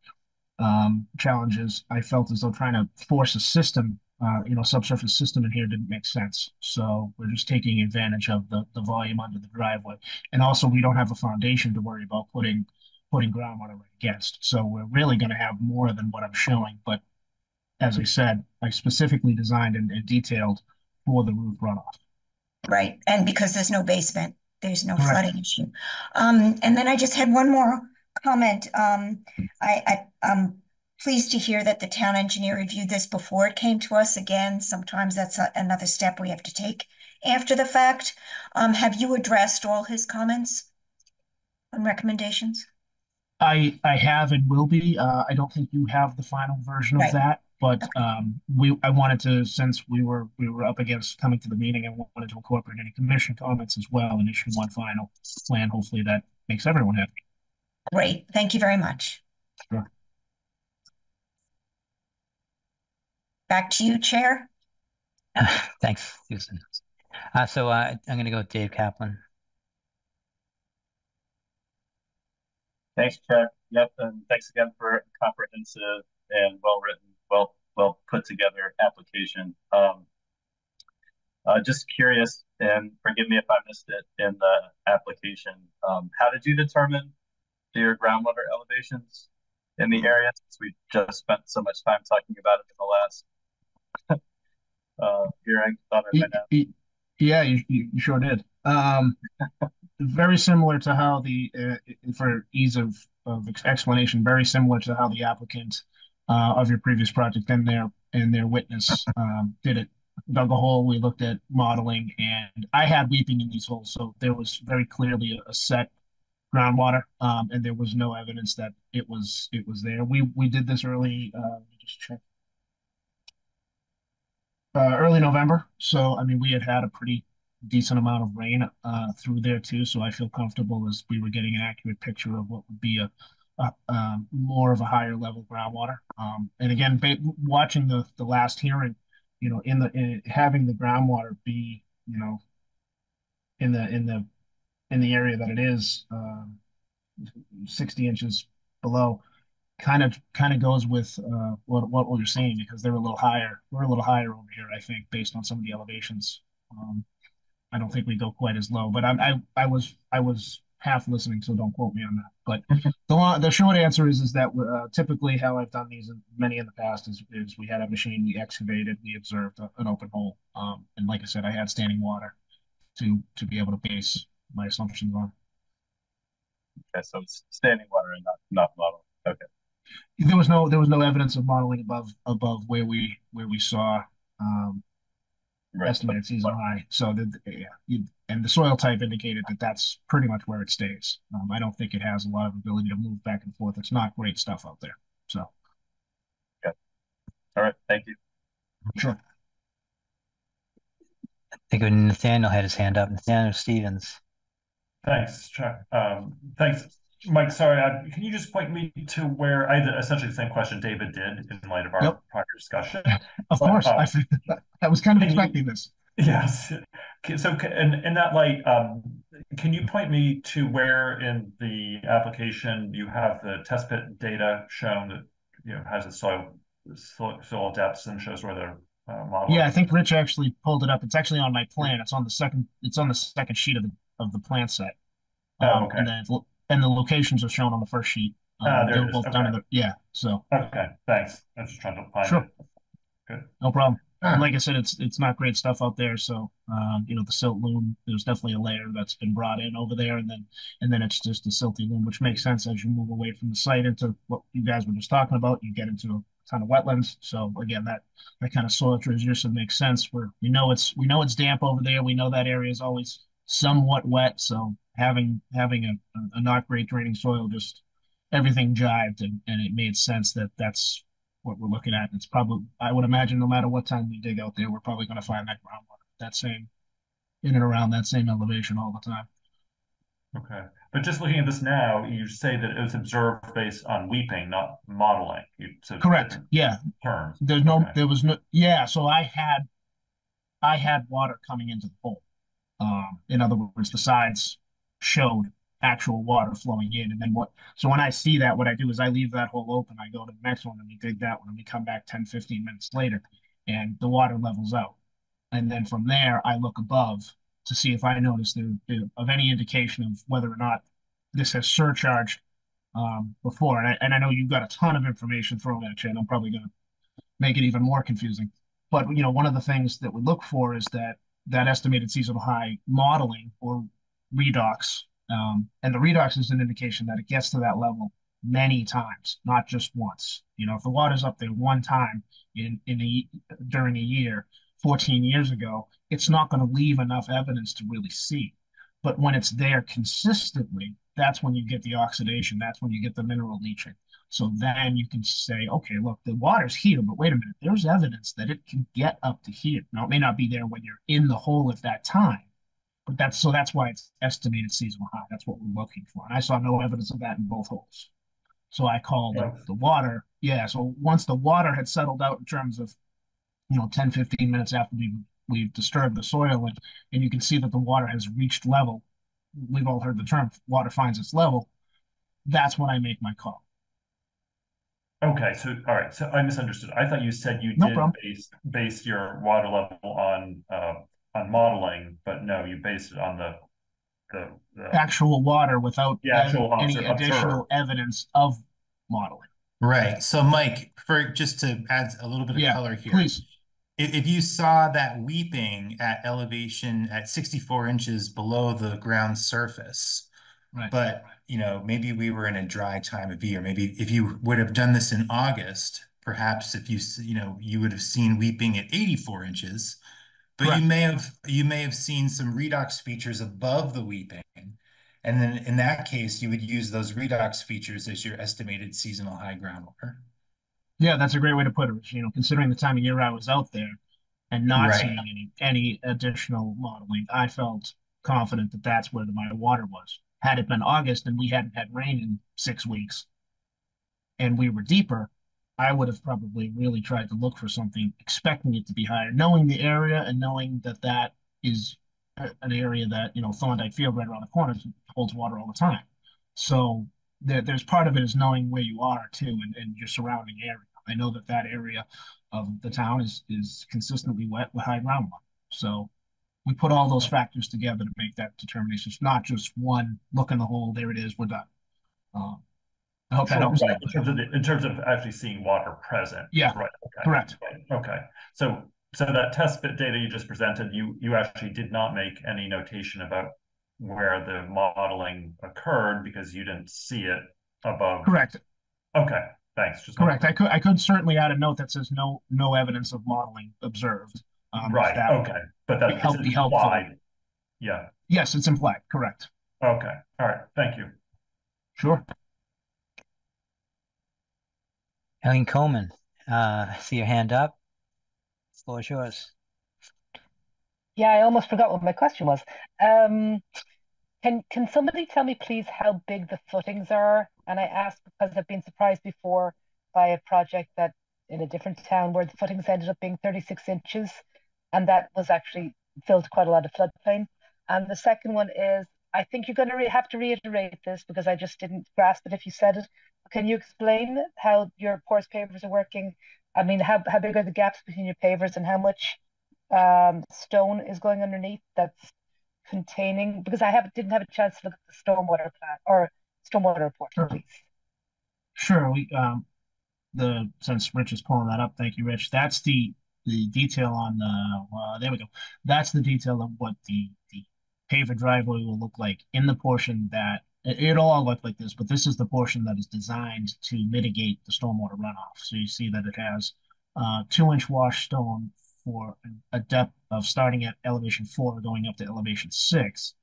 um, challenges, I felt as though trying to force a system, uh, you know, subsurface system in here didn't make sense. So we're just taking advantage of the, the volume under the driveway. And also we don't have a foundation to worry about putting, putting groundwater right against. So we're really going to have more than what I'm showing. But as I said, I specifically designed and, and detailed for the roof runoff. Right. And because there's no basement, there's no right. flooding issue. Um, and then I just had one more comment. Um, I, I, I'm pleased to hear that the town engineer reviewed this before it came to us. Again, sometimes that's a, another step we have to take after the fact. Um, have you addressed all his comments and recommendations? I, I have and will be. Uh, I don't think you have the final version right. of that. But okay. um, we, I wanted to, since we were we were up against coming to the meeting, I wanted to incorporate any commission comments as well and issue one final plan. Hopefully that makes everyone happy. Great. Thank you very much. Sure. Back to you, Chair. Uh, thanks, Susan. Uh, so uh, I'm going to go with Dave Kaplan. Thanks, Chair. Yep, and thanks again for a comprehensive and well-written, well well put together application. Um, uh, just curious, and forgive me if I missed it in the application, um, how did you determine your groundwater elevations in the area, since we just spent so much time talking about it in the last uh, hearing? Thought I might have. Yeah, you, you sure did. Um, very similar to how the, uh, for ease of, of explanation, very similar to how the applicant Uh, of your previous project and their and their witness um, did it. Dug a hole. We looked at modeling, and I had weeping in these holes, so there was very clearly a, a set groundwater, um, and there was no evidence that it was it was there. We we did this early. Uh, let me just check. uh, early November. So, I mean, we had had a pretty decent amount of rain uh, through there too. So I feel comfortable as we were getting an accurate picture of what would be a, a, a more of a higher level groundwater. Um, and again, watching the, the last hearing, you know, in the, in, having the groundwater be, you know, in the, in the, in the area that it is, um, sixty inches below, kind of kind of goes with uh, what what we're seeing, because they're a little higher. We're a little higher over here, I think, based on some of the elevations. Um, I don't think we go quite as low, but I I, I was I was half listening, so don't quote me on that. But the long, the short answer is is that uh, typically how I've done these, and many in the past, is is we had a machine, we excavated, we observed a, an open hole, um, and like I said, I had standing water to to be able to base my assumptions on. Okay, so standing water and not not model. Okay. There was no there was no evidence of modeling above above where we where we saw um, right. estimated seasonal high. So the, yeah, you, and the soil type indicated that that's pretty much where it stays. Um, I don't think it has a lot of ability to move back and forth. It's not great stuff out there. So. Okay. All right. Thank you. Sure. I think when Nathaniel had his hand up, Nathaniel Stevens. Thanks, Chuck. Um, thanks. Mike, sorry, I, can you just point me to where I had essentially the same question David did in light of our yep. prior discussion? Of but, course, um, I, I was kind of expecting you, this. Yes. So in, in that light, um, can you point me to where in the application you have the test pit data shown that you know has the soil, soil depths and shows where they're uh, modeled? Yeah, I think Rich actually pulled it up. It's actually on my plan. It's on the second, it's on the second sheet of the, of the plan set. Um, oh, okay. And then And the locations are shown on the first sheet. Um, ah, there it both is. Done okay. the, yeah, so. Okay, thanks. I was just trying to find sure. it. Good. No problem. Ah. And like I said, it's it's not great stuff out there. So, um, you know, the silt loom, there's definitely a layer that's been brought in over there. And then and then it's just a silty loom, which makes sense as you move away from the site into what you guys were just talking about. You get into a ton of wetlands. So, again, that, that kind of soil transition makes sense where we know it's, we know it's damp over there. We know that area is always somewhat wet. So, having having a, a not great draining soil, just everything jived, and, and it made sense that that's what we're looking at. And it's probably, I would imagine, no matter what time we dig out there, we're probably going to find that groundwater, that same, in and around that same elevation all the time. Okay. But just looking at this now, you say that it was observed based on weeping, not modeling. You, so correct. Yeah. Terms. There's no, okay. there was no, yeah. So I had, I had water coming into the hole. Um, in other words, the sides showed actual water flowing in, and then what so when I see that, what I do is I leave that hole open, I go to the next one, and we dig that one, and we come back ten fifteen minutes later and the water levels out, and then from there I look above to see if I notice there, there of any indication of whether or not this has surcharged um before. And I, and I know you've got a ton of information thrown at you, and I'm probably going to make it even more confusing, but you know, one of the things that we look for is that that estimated seasonal high modeling or redox, um, and the redox is an indication that it gets to that level many times, not just once. You know, if the water's up there one time in in a, during a year, fourteen years ago, it's not going to leave enough evidence to really see. But when it's there consistently, that's when you get the oxidation. That's when you get the mineral leaching. So then you can say, okay, look, the water's here, but wait a minute, there's evidence that it can get up to here. Now, it may not be there when you're in the hole at that time, but that's so that's why it's estimated seasonal high. That's what we're looking for. And I saw no evidence of that in both holes. So I called yeah. the water. Yeah. So once the water had settled out in terms of, you know, ten, fifteen minutes after we, we've disturbed the soil, and, and you can see that the water has reached level. We've all heard the term water finds its level. That's when I make my call. Okay. So, all right. So I misunderstood. I thought you said you no did base, base your water level on, uh, on modeling, but no, you based it on the the, the actual water without actual any observer, additional observer. evidence of modeling. Right. So, Mike, for just to add a little bit of yeah, color here, please. If, if you saw that weeping at elevation at sixty-four inches below the ground surface, right. but you know, maybe we were in a dry time of year. Maybe if you would have done this in August, perhaps if you you know you would have seen weeping at eighty-four inches. But right. you may have you may have seen some redox features above the weeping, and then in that case, you would use those redox features as your estimated seasonal high groundwater. Yeah, that's a great way to put it. You know, considering the time of year I was out there, and not right. seeing any, any additional modeling, I felt confident that that's where the, my water was. Had it been August and we hadn't had rain in six weeks and we were deeper, I would have probably really tried to look for something, expecting it to be higher, knowing the area and knowing that that is an area that, you know, Thorndike Field right around the corner holds water all the time. So there, there's part of it is knowing where you are too, and, and your surrounding area. I know that that area of the town is, is consistently wet with high groundwater. So we put all those factors together to make that determination. It's not just one look in the hole, there it is, we're done. Um, I hope that helps. Right. In terms of the, in terms of actually seeing water present. Yeah. Right. Okay. Correct. Okay. So so that test bit data you just presented, you you actually did not make any notation about where the modeling occurred because you didn't see it above. Correct. Okay. Thanks. Just correct. I could I could certainly add a note that says no no evidence of modeling observed. Um, right. Okay. But that's help be helpful. Implied. Yeah. Yes, it's implied. Correct. Okay. All right. Thank you. Sure. Helen Coleman, uh, I see your hand up. The floor is yours. Yeah, I almost forgot what my question was. Um, can can somebody tell me, please, how big the footings are? And I ask because I've been surprised before by a project that in a different town where the footings ended up being thirty-six inches, and that was actually filled quite a lot of floodplain. And the second one is, I think you're going to re have to reiterate this because I just didn't grasp it if you said it. Can you explain how your porous pavers are working? I mean, how, how big are the gaps between your pavers and how much um, stone is going underneath that's containing? Because I have, didn't have a chance to look at the stormwater plan or stormwater report, sure. please. Sure. We, um, the, since Rich is pulling that up, thank you, Rich. That's the, the detail on the, uh, there we go. That's the detail of what the, the paver driveway will look like in the portion that it'll all look like this, but this is the portion that is designed to mitigate the stormwater runoff. So you see that it has uh, two-inch wash stone for a depth of starting at elevation four, going up to elevation six,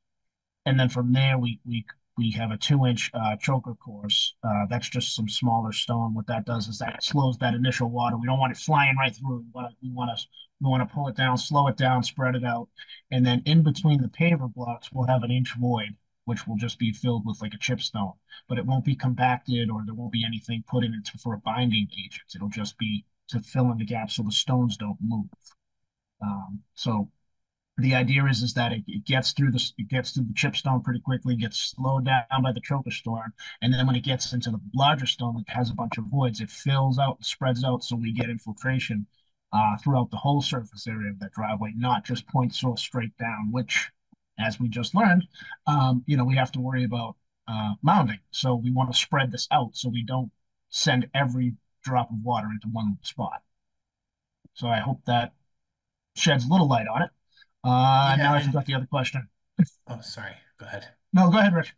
and then from there we we we have a two-inch uh, choker course. Uh, that's just some smaller stone. What that does is that slows that initial water. We don't want it flying right through. We want to we want to we want to pull it down, slow it down, spread it out, and then in between the paver blocks, we'll have an inch void, which will just be filled with like a chipstone, but it won't be compacted or there won't be anything put in it to, for a binding agent. It'll just be to fill in the gaps so the stones don't move. Um, so the idea is is that it, it gets through the it gets through the chipstone pretty quickly, gets slowed down by the choker storm, and then when it gets into the larger stone that has a bunch of voids, it fills out and spreads out, so we get infiltration uh, throughout the whole surface area of that driveway, not just point source straight down, which, as we just learned, um, you know, we have to worry about uh, mounding. So we want to spread this out so we don't send every drop of water into one spot. So I hope that sheds a little light on it. Uh, yeah, now I forgot and... the other question. Oh, sorry. Go ahead. No, go ahead, Rich.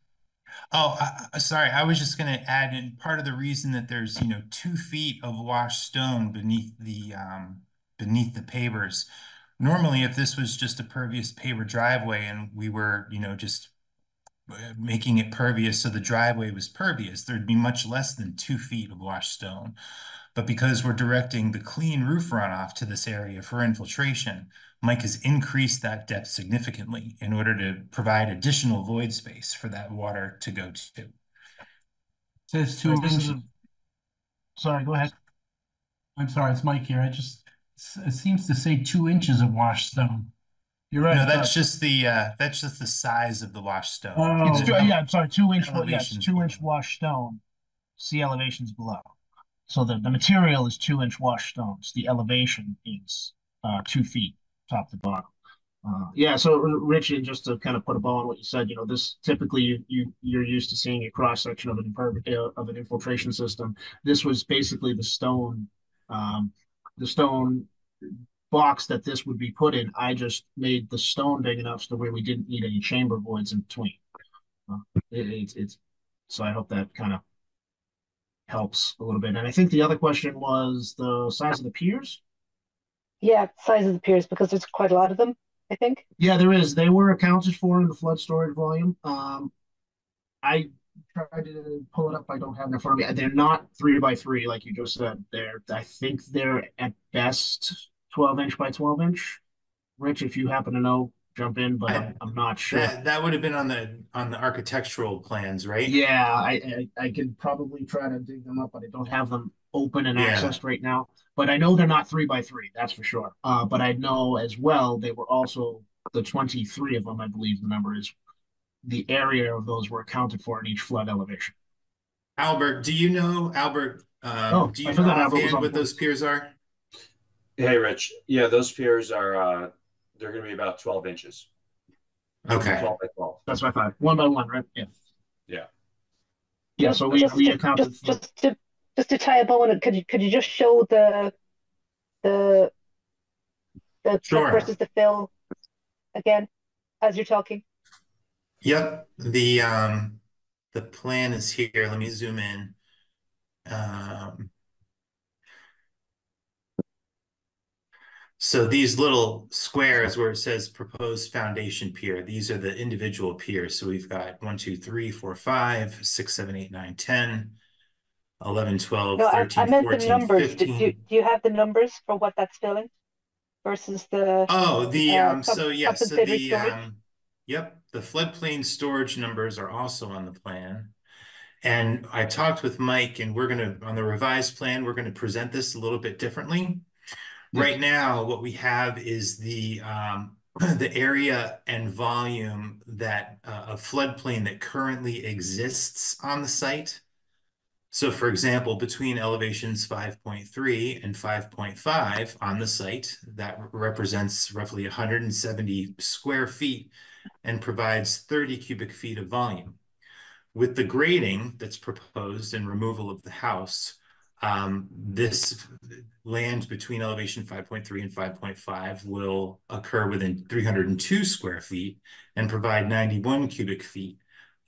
Oh, uh, sorry. I was just going to add in part of the reason that there's, you know, two feet of washed stone beneath the um, beneath the pavers. Normally, if this was just a pervious paver driveway and we were, you know, just making it pervious so the driveway was pervious, there'd be much less than two feet of washed stone. But because we're directing the clean roof runoff to this area for infiltration, Mike has increased that depth significantly in order to provide additional void space for that water to go to. So it's two inches. Sorry, go ahead. I'm sorry, it's Mike here. I just... It seems to say two inches of wash stone. You're right. No, that's just the uh, that's just the size of the wash stone. Oh, it's two, yeah, I'm sorry, two inch. Yeah, two inch wash stone. See elevations below. So the the material is two inch wash stones. The elevation is uh, two feet top to bottom. Uh, yeah. So Richie, just to kind of put a bow on what you said, you know, this typically you, you you're used to seeing a cross section of an of an infiltration system. This was basically the stone. Um, the stone box that this would be put in, I just made the stone big enough so where we didn't need any chamber voids in between. Uh, it, it's, it's, so I hope that kind of helps a little bit. And I think the other question was the size of the piers? Yeah, size of the piers, because there's quite a lot of them, I think. Yeah, there is. They were accounted for in the flood storage volume. Um, I tried to pull it up. I don't have it in front of me. They're not three by three, like you just said. They're, I think they're at best twelve inch by twelve inch. Rich, if you happen to know, jump in, but I, I'm not sure. That, that would have been on the on the architectural plans, right? Yeah, I, I I could probably try to dig them up, but I don't have them open and yeah. accessed right now. But I know they're not three by three, that's for sure. Uh, but I know as well they were also the twenty-three of them, I believe the number is, the area of those were accounted for in each flood elevation. Albert, do you know Albert? Uh, oh, do you I know offhand what those piers are? Hey, Rich. Yeah, those piers are. Uh... They're going to be about twelve inches. Okay. twelve by twelve. That's my five. One by one, right? Yeah. Yeah. Yeah. So we just, we accounted just, just to just to tie a bow on it. Could you could you just show the the the sure. versus the fill again as you're talking? Yep. The um the plan is here. Let me zoom in. Um. So these little squares where it says proposed foundation pier, these are the individual piers. So we've got one, two, three, four, five, six, seven, eight, nine, ten, eleven, twelve, thirteen, fourteen, fifteen. No, I meant the numbers. Do you, do you have the numbers for what that's filling versus the... Oh, the, uh, um, so yes, so the, um, yep, the floodplain storage numbers are also on the plan. And I talked with Mike, and we're going to, on the revised plan, we're going to present this a little bit differently. Right now, what we have is the um, the area and volume that uh, a floodplain that currently exists on the site. So, for example, between elevations five point three and five point five on the site, that represents roughly one hundred seventy square feet and provides thirty cubic feet of volume. With the grading that's proposed and removal of the house, um, this land between elevation five point three and five point five will occur within three hundred two square feet and provide ninety-one cubic feet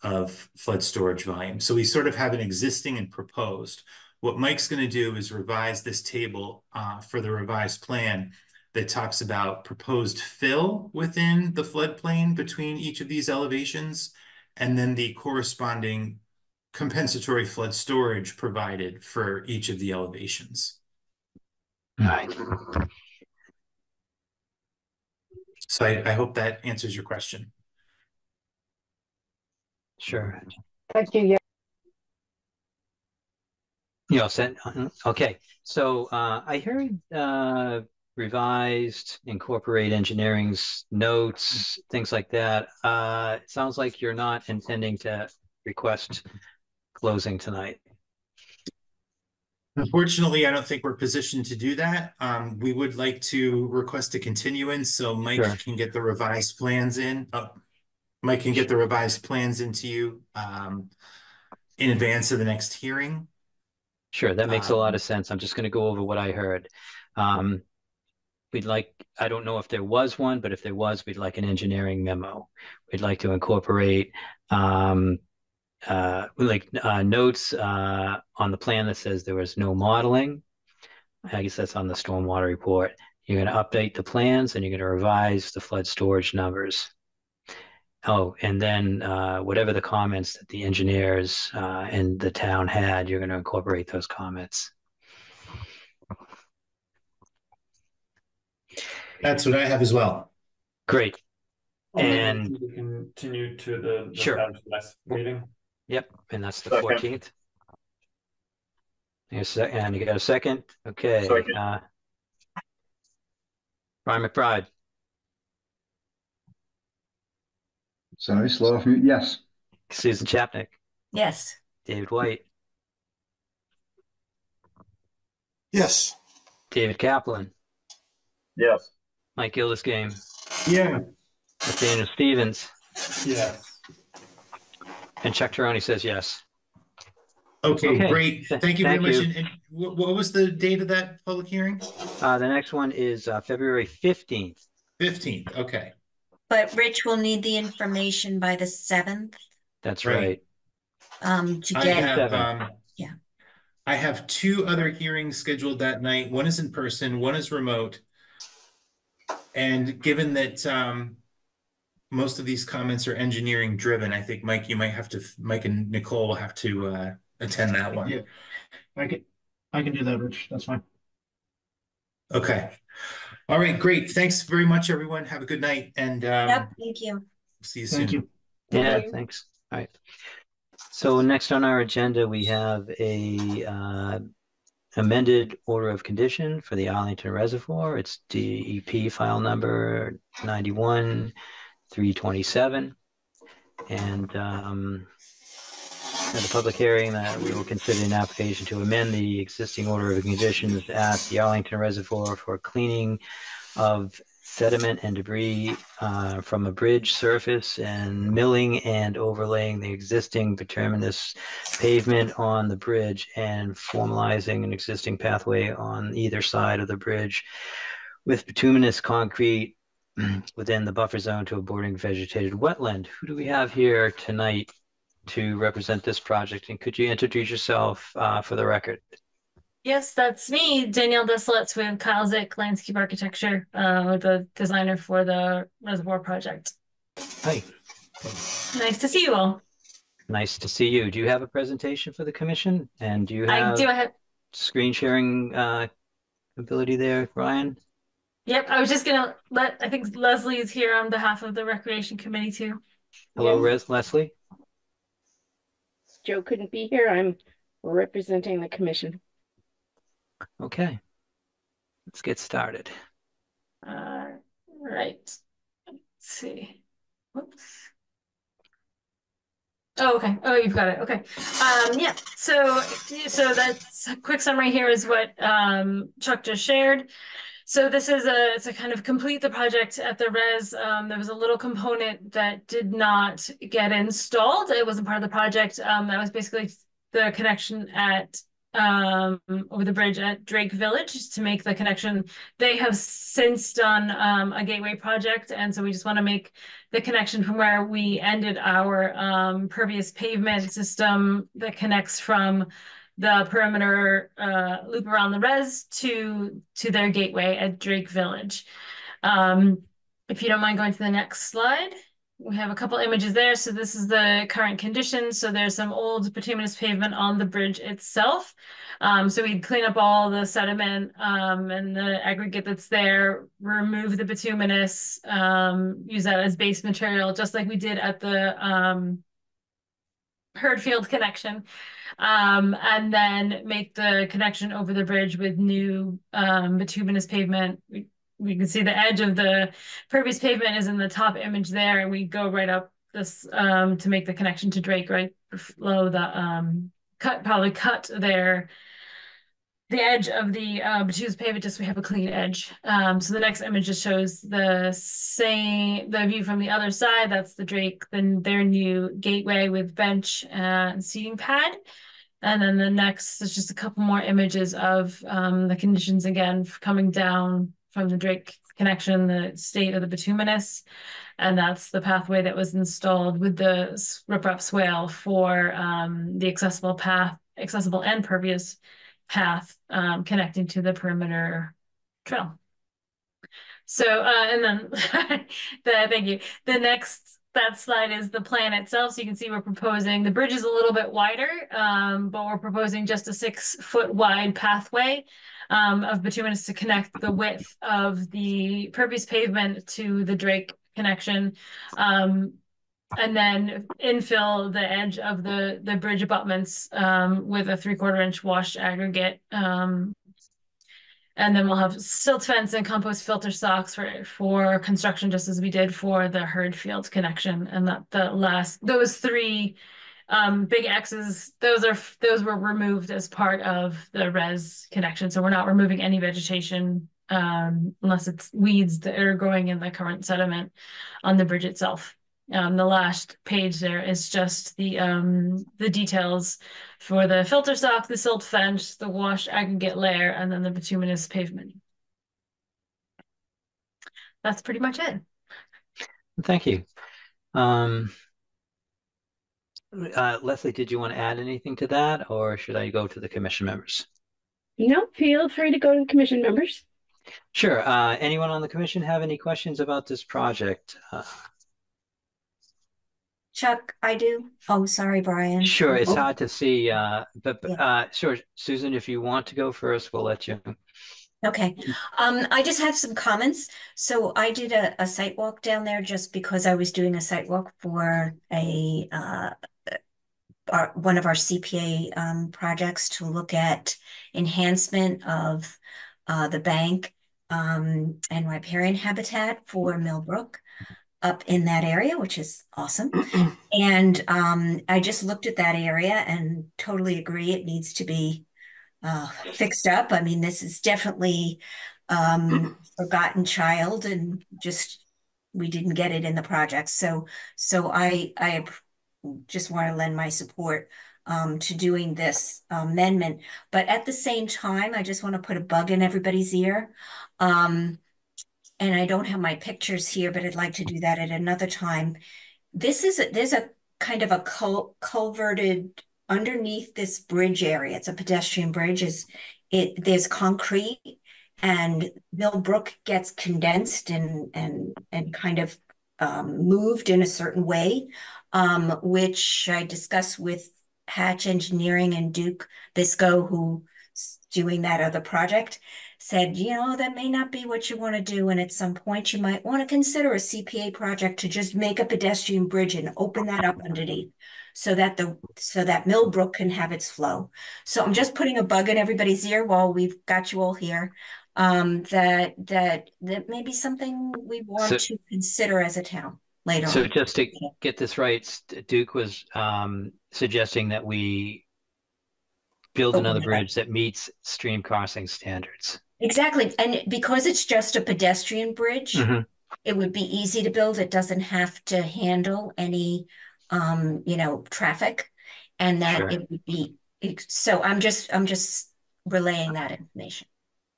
of flood storage volume. So we sort of have an existing and proposed. What Mike's going to do is revise this table uh, for the revised plan that talks about proposed fill within the floodplain between each of these elevations, and then the corresponding compensatory flood storage provided for each of the elevations. All right. So I, I hope that answers your question. Sure. Thank you. Yeah. You all set? Okay. So uh, I heard uh, revised, incorporate engineering's notes, things like that. Uh, it sounds like you're not intending to request closing tonight. Unfortunately, I don't think we're positioned to do that. Um, we would like to request a continuance so Mike sure. can get the revised plans in. Oh, Mike can get the revised plans into you um, in advance of the next hearing. Sure, that makes um, a lot of sense. I'm just going to go over what I heard. Um, we'd like, I don't know if there was one, but if there was, we'd like an engineering memo. We'd like to incorporate um, uh like uh notes uh on the plan that says there was no modeling. I guess that's on the stormwater report. You're going to update the plans and you're going to revise the flood storage numbers. Oh, and then uh whatever the comments that the engineers uh and the town had, you're going to incorporate those comments. That's what I have as well. Great. And we continue to the, the sure meeting. Yep, and that's the second. fourteenth. And you got a second? Okay. Second. Uh, Brian McBride. Sorry, slow off mute. Yes. Susan Chapnick. Yes. David White. Yes. David Kaplan. Yes. Mike Gillisgame. Yeah. Nathaniel Stevens. Yes. And Chuck Tarone says yes. Okay, okay. Great. Th Thank you Thank very you. much. And, and what was the date of that public hearing? Uh, the next one is uh, February fifteenth. fifteenth, okay. But Rich will need the information by the seventh. That's right. right. Um, to get I have, um, yeah. I have two other hearings scheduled that night. One is in person, one is remote. And given that... Um, most of these comments are engineering driven, I think, Mike, you might have to, Mike and Nicole will have to uh, attend that one. Yeah, I can, I can do that, Rich. That's fine. Okay. All right, great. Thanks very much, everyone. Have a good night. And um, yep, thank you. See you soon. Thank you. Yeah, you. Thanks. All right. So next on our agenda, we have a uh, amended order of condition for the Arlington Reservoir. It's D E P file number ninety-one three twenty-seven. And um, at the public hearing that we will consider an application to amend the existing order of conditions at the Arlington Reservoir for cleaning of sediment and debris uh, from a bridge surface and milling and overlaying the existing bituminous pavement on the bridge and formalizing an existing pathway on either side of the bridge with bituminous concrete within the buffer zone to a bordering vegetated wetland. Who do we have here tonight to represent this project? And could you introduce yourself uh, for the record? Yes, that's me, Danielle Desolets with Kylezik Landscape Architecture, uh, the designer for the reservoir project. Hi. Nice to see you all. Nice to see you. Do you have a presentation for the commission? And do you have, I do, I have... screen sharing uh, ability there, Ryan? Yep, I was just gonna let, I think Leslie is here on behalf of the Recreation Committee too. Hello, Res Leslie. Joe couldn't be here. I'm representing the commission. Okay, let's get started. All right, let's see, whoops. Oh, okay. Oh, you've got it. Okay. Um, yeah. So, so that's a quick summary here is what um, Chuck just shared. So this is a, it's a kind of complete the project at the res. Um, there was a little component that did not get installed. It wasn't part of the project. Um, that was basically the connection at, um, over the bridge at Drake Village to make the connection. They have since done um, a gateway project. And so we just want to make the connection from where we ended our um, pervious pavement system that connects from the perimeter uh, loop around the res to, to their gateway at Drake Village. Um, if you don't mind going to the next slide, we have a couple images there. So this is the current condition. So there's some old bituminous pavement on the bridge itself. Um, so we'd clean up all the sediment um, and the aggregate that's there, remove the bituminous, um, use that as base material, just like we did at the um, Herdfield connection, um, and then make the connection over the bridge with new um, bituminous pavement. We, we can see the edge of the pervious pavement is in the top image there, and we go right up this um, to make the connection to Drake right below the um, cut, probably cut there. The edge of the uh, bituminous pavement, just we have a clean edge. Um, so the next image just shows the same, the view from the other side. That's the Drake, then their new gateway with bench uh, and seating pad. And then the next is just a couple more images of um, the conditions again coming down from the Drake connection, the state of the bituminous, and that's the pathway that was installed with the riprap swale for um, the accessible path, accessible and pervious path um, connecting to the perimeter trail. So, uh, and then, the, thank you. The next, that slide is the plan itself. So you can see we're proposing, the bridge is a little bit wider, um, but we're proposing just a six foot wide pathway um, of bituminous to connect the width of the pervious pavement to the Drake connection. Um, and then infill the edge of the, the bridge abutments um, with a three quarter inch wash aggregate. Um, and then we'll have silt fence and compost filter socks for, for construction, just as we did for the Herdfield connection. And that the last, those three um, big X's, those are, those were removed as part of the res connection. So we're not removing any vegetation um, unless it's weeds that are growing in the current sediment on the bridge itself. Um, the last page there is just the um, the details for the filter sock, the silt fence, the wash aggregate layer, and then the bituminous pavement. That's pretty much it. Thank you. Um, uh, Leslie, did you want to add anything to that, or should I go to the commission members? No, feel free to go to the commission members. Sure. Uh, anyone on the commission have any questions about this project? Uh, Chuck, I do. Oh, sorry, Brian. Sure, it's oh. hard to see, uh, but yeah. uh, sure, Susan, if you want to go first, we'll let you. Okay. Um, I just have some comments. So I did a, a site walk down there just because I was doing a site walk for a uh, our, one of our C P A um, projects to look at enhancement of uh, the bank um, and riparian habitat for Mill Brook up in that area, which is awesome. And um, I just looked at that area and totally agree it needs to be Uh, fixed up. I mean, this is definitely um, forgotten child, and just we didn't get it in the project. So, so I I just want to lend my support um, to doing this amendment. But at the same time, I just want to put a bug in everybody's ear. Um, and I don't have my pictures here, but I'd like to do that at another time. This is a, there's a kind of a cul culverted. Underneath this bridge area, it's a pedestrian bridge, is it there's concrete, and Mill Brook gets condensed and and and kind of um, moved in a certain way, um, which I discussed with Hatch Engineering and Duke Bisco, who's doing that other project, said, you know, that may not be what you want to do, and at some point you might want to consider a C P A project to just make a pedestrian bridge and open that up underneath, so that the so that Mill Brook can have its flow. So I'm just putting a bug in everybody's ear while we've got you all here. Um, that that that may be something we want so, to consider as a town later. So on. Just to get this right, Duke was um, suggesting that we build Open another bridge up. that meets stream crossing standards. Exactly, and because it's just a pedestrian bridge, mm-hmm. it would be easy to build. It doesn't have to handle any. Um, you know, traffic, and that sure. it would be so. I'm just, I'm just relaying that information.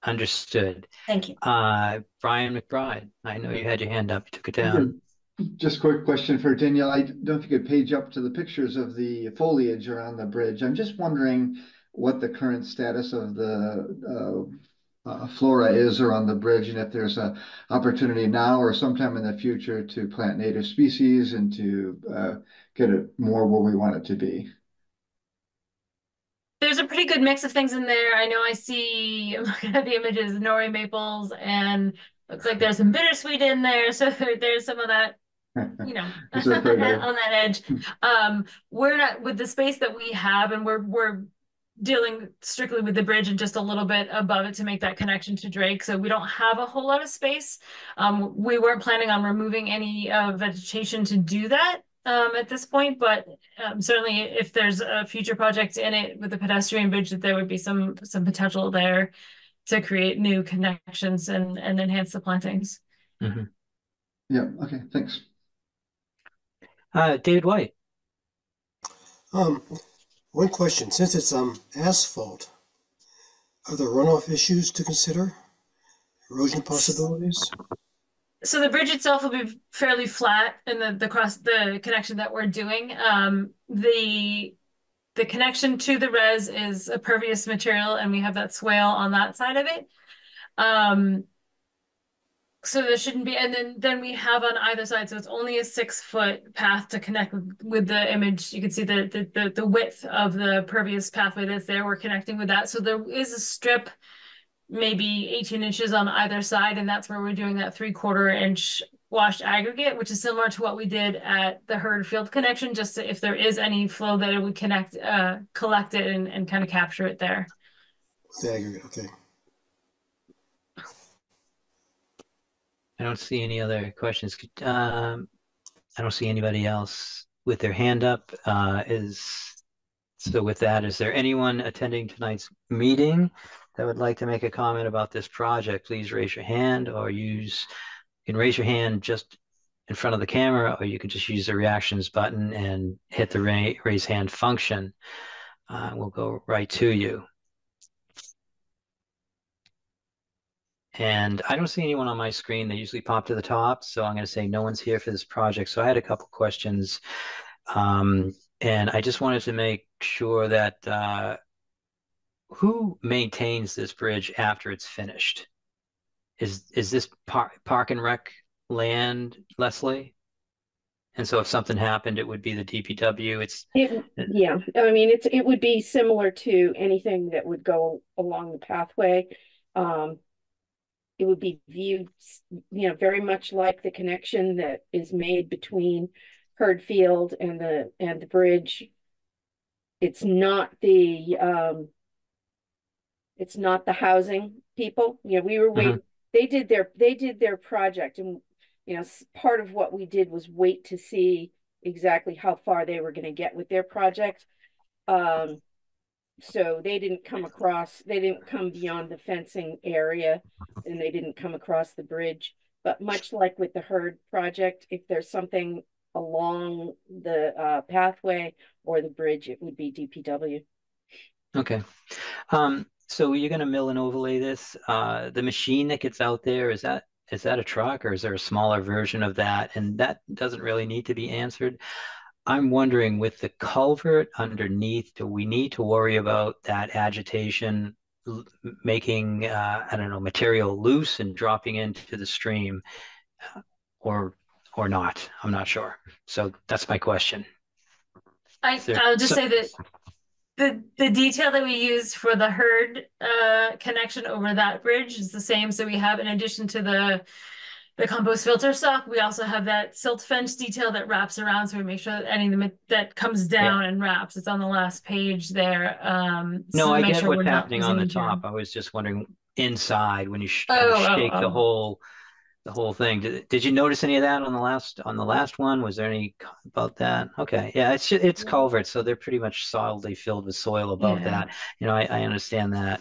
Understood. Thank you, uh, Brian McBride. I know you had your hand up. You took it down. Just a quick question for Danielle. I don't know if you could page up to the pictures of the foliage around the bridge. I'm just wondering what the current status of the uh, uh, flora is around the bridge, and if there's a opportunity now or sometime in the future to plant native species and to uh, get it more where we want it to be. There's a pretty good mix of things in there. I know I see, I'm looking at the images, Norway maples, and looks like there's some bittersweet in there. So there's some of that, you know, on that edge. Um, we're not, with the space that we have, and we're, we're dealing strictly with the bridge and just a little bit above it to make that connection to Drake. So we don't have a whole lot of space. Um, we weren't planning on removing any uh, vegetation to do that um, at this point, but um, certainly if there's a future project in it with the pedestrian bridge, that there would be some some potential there to create new connections and, and enhance the plantings. Mm-hmm. Yeah, okay, thanks. Uh, David White. Um, One question, since it's um, asphalt, are there runoff issues to consider? Erosion possibilities? So the bridge itself will be fairly flat in the, the cross the connection that we're doing. Um, the the connection to the res is a pervious material, and we have that swale on that side of it. Um, so there shouldn't be, and then then we have on either side, so it's only a six foot path to connect with the image. You can see the the the, the width of the pervious pathway that's there. We're connecting with that, so there is a strip, maybe eighteen inches on either side, and that's where we're doing that three quarter inch washed aggregate, which is similar to what we did at the Hurd Field connection, just to, if there is any flow that it would connect, uh, collect it and, and kind of capture it there. The aggregate, okay. I don't see any other questions. Um, I don't see anybody else with their hand up. Uh, is so with that, is there anyone attending tonight's meeting that would like to make a comment about this project? Please raise your hand, or use, you can raise your hand just in front of the camera, or you can just use the reactions button and hit the ra raise hand function. Uh, we'll go right to you. And I don't see anyone on my screen. They usually pop to the top. So I'm going to say no one's here for this project. So I had a couple questions. Um, and I just wanted to make sure that uh, who maintains this bridge after it's finished? Is is this par park and rec land, Leslie? And so if something happened, it would be the D P W. It's it, Yeah, I mean, it's it would be similar to anything that would go along the pathway. Um, it would be viewed, you know, very much like the connection that is made between Hurd Field and the and the bridge. It's not the um, it's not the housing people. You know, we were waiting. Mm-hmm. They did their they did their project, and you know, part of what we did was wait to see exactly how far they were going to get with their project. Um, so they didn't come across, they didn't come beyond the fencing area, and they didn't come across the bridge. But much like with the Hurd project, if there's something along the uh, pathway or the bridge, it would be D P W. Okay. Um, so you're going to mill and overlay this. Uh, the machine that gets out there, is that Is that a truck, or is there a smaller version of that? And that doesn't really need to be answered. I'm wondering, with the culvert underneath, do we need to worry about that agitation making, uh, I don't know, material loose and dropping into the stream, or or not? I'm not sure. So that's my question. I, there, I'll just so say that The, the detail that we use for the Hurd uh, connection over that bridge is the same. So we have, in addition to the, the compost filter stock, we also have that silt fence detail that wraps around. So we make sure that anything that comes down yeah. and wraps. It's on the last page there. Um, no, so I get sure what's happening on the top. I was just wondering inside when you, sh oh, you shake oh, oh. the whole the whole thing. Did, did you notice any of that on the last on the last one? Was there any about that? Okay, yeah, it's it's culverts, so they're pretty much solidly filled with soil above yeah. that. You know, I, I understand that.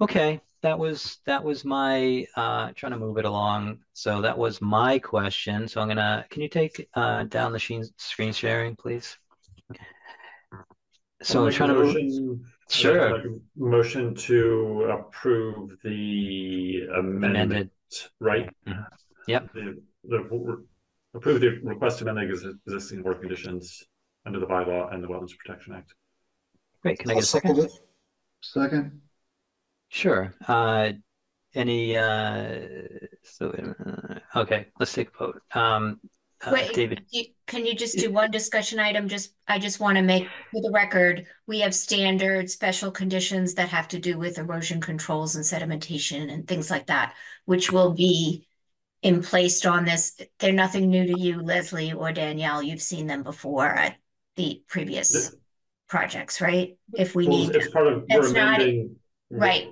Okay, that was that was my uh, trying to move it along. So that was my question. So I'm gonna. Can you take uh, down the sheen, screen sharing, please? So I'm trying to move. Sure. Motion to approve the amendment. amended. Right. Yep. The, the, approve the request to amend existing water conditions under the bylaw and the Wetlands Protection Act. Great. Can I get a second? Second. second. Sure. Uh, any? Uh, so uh, okay. Let's take a vote. Um, uh, Wait, David, you, can you just do one discussion item? Just I just want to make for the record we have standard special conditions that have to do with erosion controls and sedimentation and things like that, which will be in placed on this. They're nothing new to you, Leslie or Danielle. You've seen them before at the previous this, projects, right? If we well, need, it's part of we're amending, not, right?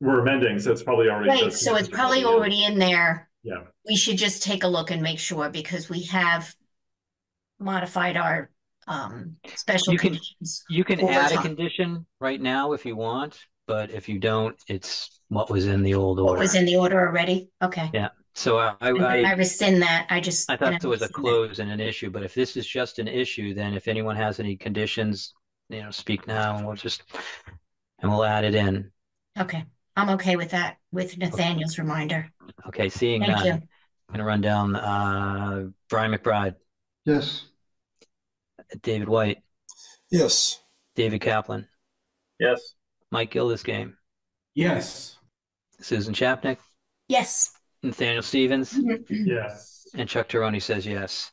We're amending, so it's probably already right. So it's probably already in there. Yeah, we should just take a look and make sure, because we have modified our um, special you can, conditions. You can add time. a condition right now if you want, but if you don't, it's what was in the old order. What was in the order already? Okay. Yeah. So I I, I, I rescind that. I just I thought there was a close that. and an issue, but if this is just an issue, then if anyone has any conditions, you know, speak now, and we'll just and we'll add it in. Okay. I'm okay with that, with Nathaniel's okay. reminder. Okay, seeing Thank none, you. I'm going to run down uh, Brian McBride. Yes. David White. Yes. David Kaplan. Yes. Mike Gillisgame. Yes. Susan Chapnick. Yes. Nathaniel Stevens. Yes. And Chuck Tarone says yes.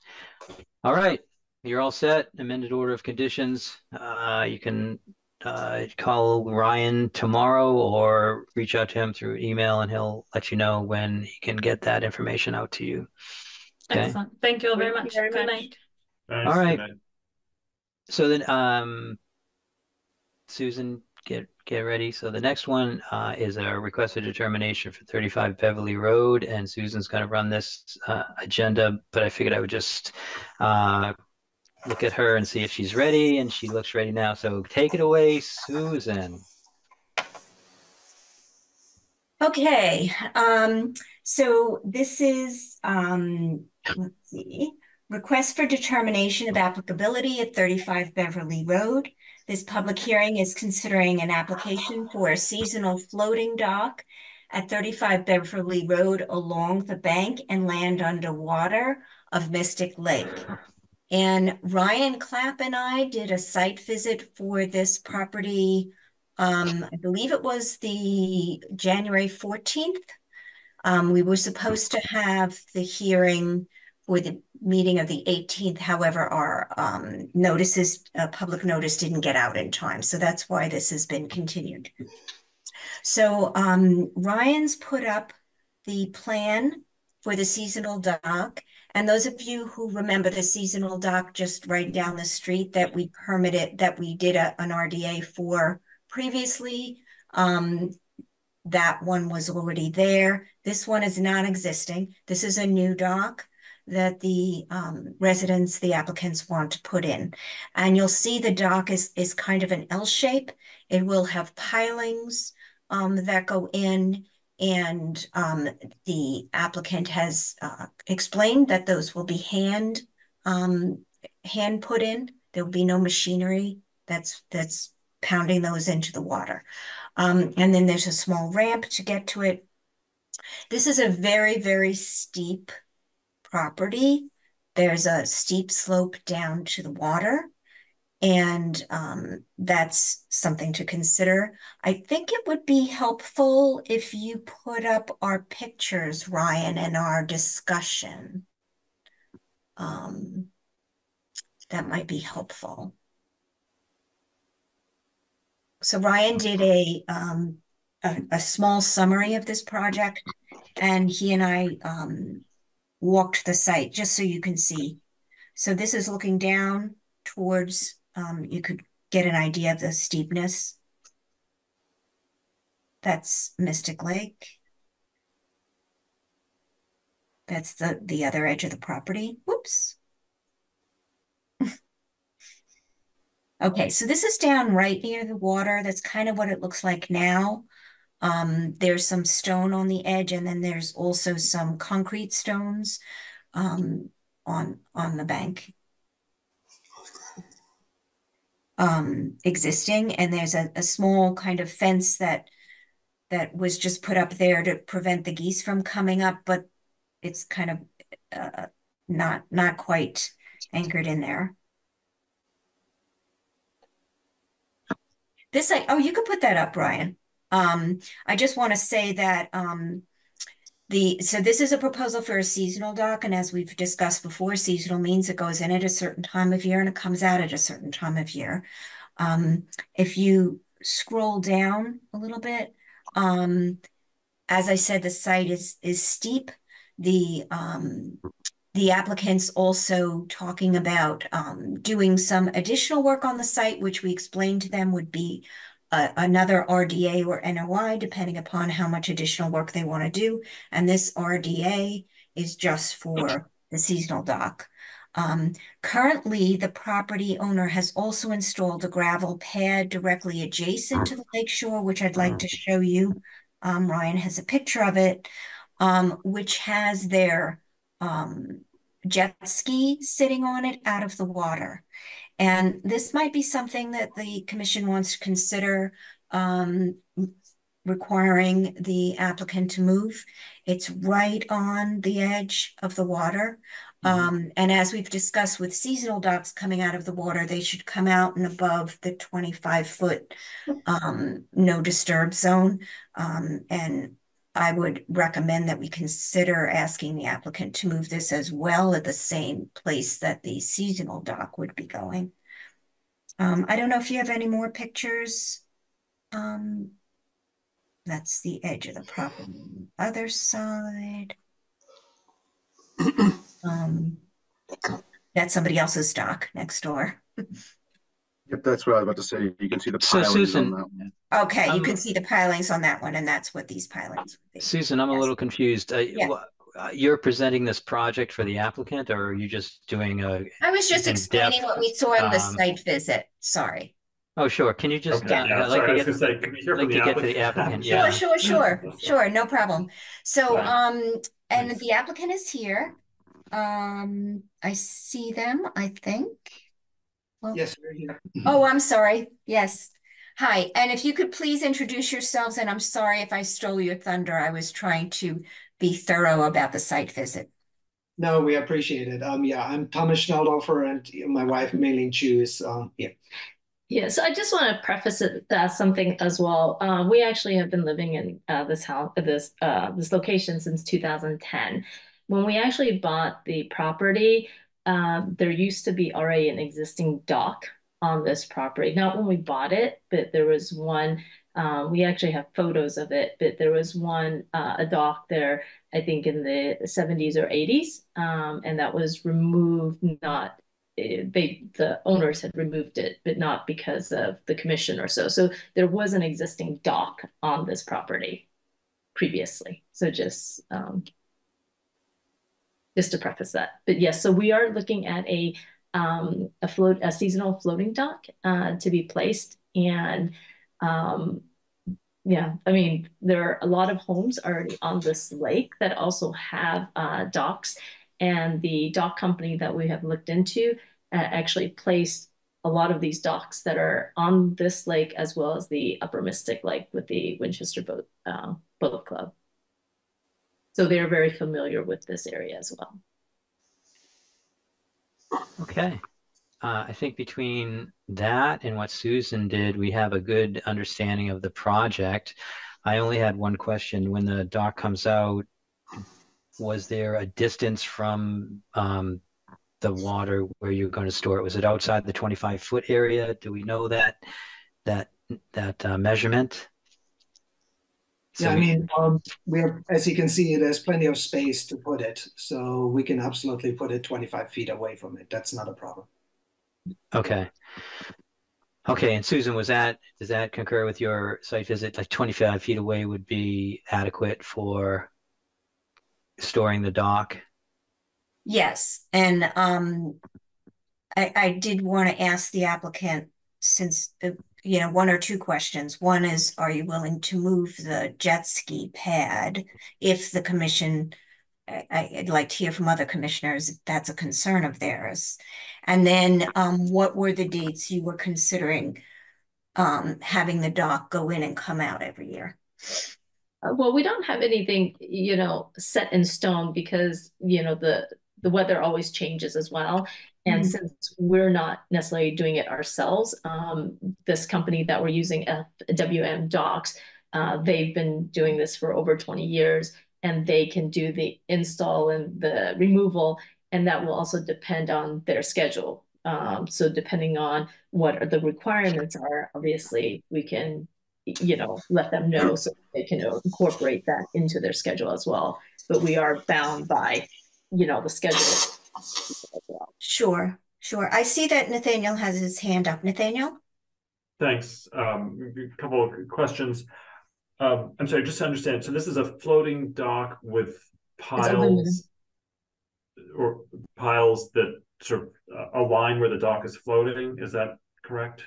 All right, you're all set. Amended order of conditions. Uh, you can... Uh, call Ryan tomorrow or reach out to him through email, and he'll let you know when he can get that information out to you. Okay? Excellent. Thank you all very much. Very Good much. night. Nice. All right. Night. So then, um, Susan, get get ready. So the next one uh, is a request for determination for thirty-five Beverly Road, and Susan's going to run this uh, agenda, but I figured I would just uh, look at her and see if she's ready, and she looks ready now. So take it away, Susan. Okay, um, so this is, um, let's see, request for determination of applicability at thirty-five Beverly Road. This public hearing is considering an application for a seasonal floating dock at thirty-five Beverly Road along the bank and land underwater of Mystic Lake. And Ryan Clapp and I did a site visit for this property, um, I believe it was the January fourteenth. Um, we were supposed to have the hearing for the meeting of the eighteenth. However, our um, notices, uh, public notice didn't get out in time. So that's why this has been continued. So um, Ryan's put up the plan for the seasonal dock. And those of you who remember the seasonal dock just right down the street that we permitted, that we did a, an R D A for previously, um, that one was already there. This one is not existing. This is a new dock that the um, residents, the applicants want to put in. And you'll see the dock is, is kind of an L shape. It will have pilings um, that go in, and um, the applicant has uh, explained that those will be hand um, hand put in. There will be no machinery that's, that's pounding those into the water. Um, and then there's a small ramp to get to it. This is a very, very steep property. There's a steep slope down to the water, and um, that's something to consider. I think it would be helpful if you put up our pictures, Ryan, and our discussion. Um, that might be helpful. So Ryan did a, um, a, a small summary of this project, and he and I um, walked the site just so you can see. So this is looking down towards, um, you could get an idea of the steepness. That's Mystic Lake. That's the, the other edge of the property. Whoops. Okay, so this is down right near the water. That's kind of what it looks like now. Um, there's some stone on the edge, and then there's also some concrete stones um, on, on the bank um, existing. And there's a, a small kind of fence that, that was just put up there to prevent the geese from coming up, but it's kind of uh, not, not quite anchored in there. This, I, oh, you could put that up, Ryan. Um, I just want to say that um, the, so this is a proposal for a seasonal dock. And as we've discussed before, seasonal means it goes in at a certain time of year and it comes out at a certain time of year. Um, if you scroll down a little bit, um, as I said, the site is, is steep. The, um, the applicant's also talking about um, doing some additional work on the site, which we explained to them would be uh, another R D A or N O I, depending upon how much additional work they want to do. And this R D A is just for the seasonal dock. Um, currently, the property owner has also installed a gravel pad directly adjacent to the lakeshore, which I'd like to show you. Um, Ryan has a picture of it, um, which has their Um, jet ski sitting on it out of the water. And this might be something that the commission wants to consider um, requiring the applicant to move. It's right on the edge of the water. Um, and as we've discussed with seasonal docks coming out of the water, they should come out and above the twenty-five foot um, no disturb zone. Um, and I would recommend that we consider asking the applicant to move this as well at the same place that the seasonal dock would be going. Um, I don't know if you have any more pictures. Um, that's the edge of the property. Other side. um, that's somebody else's dock next door. Yep, that's what I was about to say. You can see the pilings so Susan, on that one. Okay, um, you can see the pilings on that one, and that's what these pilings would be. Susan, I'm yes. a little confused. Uh, yeah. You're presenting this project for the applicant, or are you just doing a... I was just explaining what we saw in um, the site visit. Sorry. Oh, sure. Can you just... Okay. Uh, yeah, I'd like sorry, to get, say, can you hear like to, get to the applicant. Yeah. Sure, sure, sure. Sure, no problem. So, um, and the applicant is here. Um, I see them, I think. Well, yes, we're here. Oh, I'm sorry. Yes. Hi. And if you could please introduce yourselves, and I'm sorry if I stole your thunder. I was trying to be thorough about the site visit. No, we appreciate it. Um, yeah, I'm Thomas Schnelldorfer, and my wife, Mei-Ling Chu, is um, here. Yeah, so I just want to preface it, uh, something as well. Uh, we actually have been living in uh, this house, this uh, this location since two thousand ten. When we actually bought the property, Uh, there used to be already an existing dock on this property. Not when we bought it, but there was one, uh, we actually have photos of it, but there was one, uh, a dock there I think in the seventies or eighties, um, and that was removed, not, they, the owners had removed it, but not because of the commission or so. So there was an existing dock on this property previously. So just, um, just to preface that. But yes, so we are looking at a, um, a float, a seasonal floating dock uh, to be placed. And um, yeah, I mean, there are a lot of homes already on this lake that also have uh, docks. And the dock company that we have looked into uh, actually placed a lot of these docks that are on this lake, as well as the Upper Mystic Lake with the Winchester Boat, uh, Boat Club. So they're very familiar with this area as well. Okay. Uh, I think between that and what Susan did, we have a good understanding of the project. I only had one question. When the dock comes out, was there a distance from um, the water where you're going to store it? Was it outside the twenty-five foot area? Do we know that that that uh, measurement? So yeah, I mean, um, we have, as you can see, there's plenty of space to put it, so we can absolutely put it twenty-five feet away from it. That's not a problem. Okay. Okay, and Susan, was that, does that concur with your site visit? Like twenty-five feet away would be adequate for storing the dock? Yes, and um, I, I did want to ask the applicant, since uh, you know, one or two questions. One is, are you willing to move the jet ski pad if the commission? I, I'd like to hear from other commissioners if that's a concern of theirs. And then, um, what were the dates you were considering um, having the dock go in and come out every year? Well, we don't have anything, you know, set in stone, because, you know, the, the weather always changes as well. And mm-hmm. since we're not necessarily doing it ourselves, um, this company that we're using, F W M Docks, uh, they've been doing this for over twenty years, and they can do the install and the removal. And that will also depend on their schedule. Um, so depending on what are the requirements are, obviously we can, you know, let them know so they can incorporate that into their schedule as well. But we are bound by, you know, the schedule as well. Sure, sure. I see that Nathaniel has his hand up. Nathaniel? Thanks. Um, a couple of questions. Um, I'm sorry, just to understand. So this is a floating dock with piles or piles that sort of uh, align where the dock is floating. Is that correct?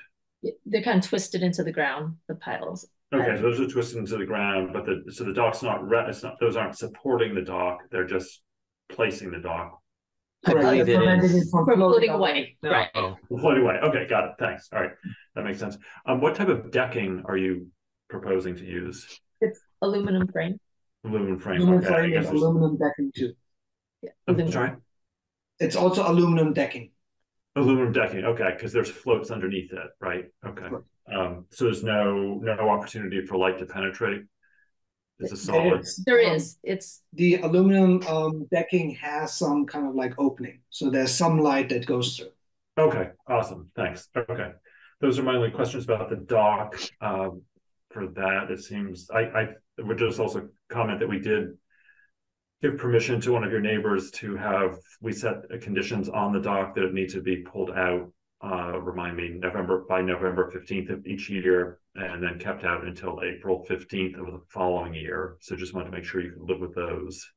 They're kind of twisted into the ground, the piles. Okay, so those are twisted into the ground, but the so the dock's not, it's not, those aren't supporting the dock, they're just placing the dock. I believe it is. From floating away. No. Right. Oh, floating away. Okay, got it. Thanks. All right, that makes sense. Um, what type of decking are you proposing to use? It's aluminum frame. Aluminum frame. Aluminum okay, frame and aluminum decking too. Yeah. I'm sorry. It's also aluminum decking. Aluminum decking, okay, because there's floats underneath it, right? Okay, um, so there's no no opportunity for light to penetrate. It's a solid. There is. It's the aluminum um, decking has some kind of like opening, so there's some light that goes through. Okay, awesome. Thanks. Okay, those are my only questions about the dock. Um, for that, it seems I, I would just also comment that we did give permission to one of your neighbors to have, we set conditions on the dock that it needs to be pulled out, uh, remind me, November by November fifteenth of each year, and then kept out until April fifteenth of the following year. So just wanted to make sure you could live with those.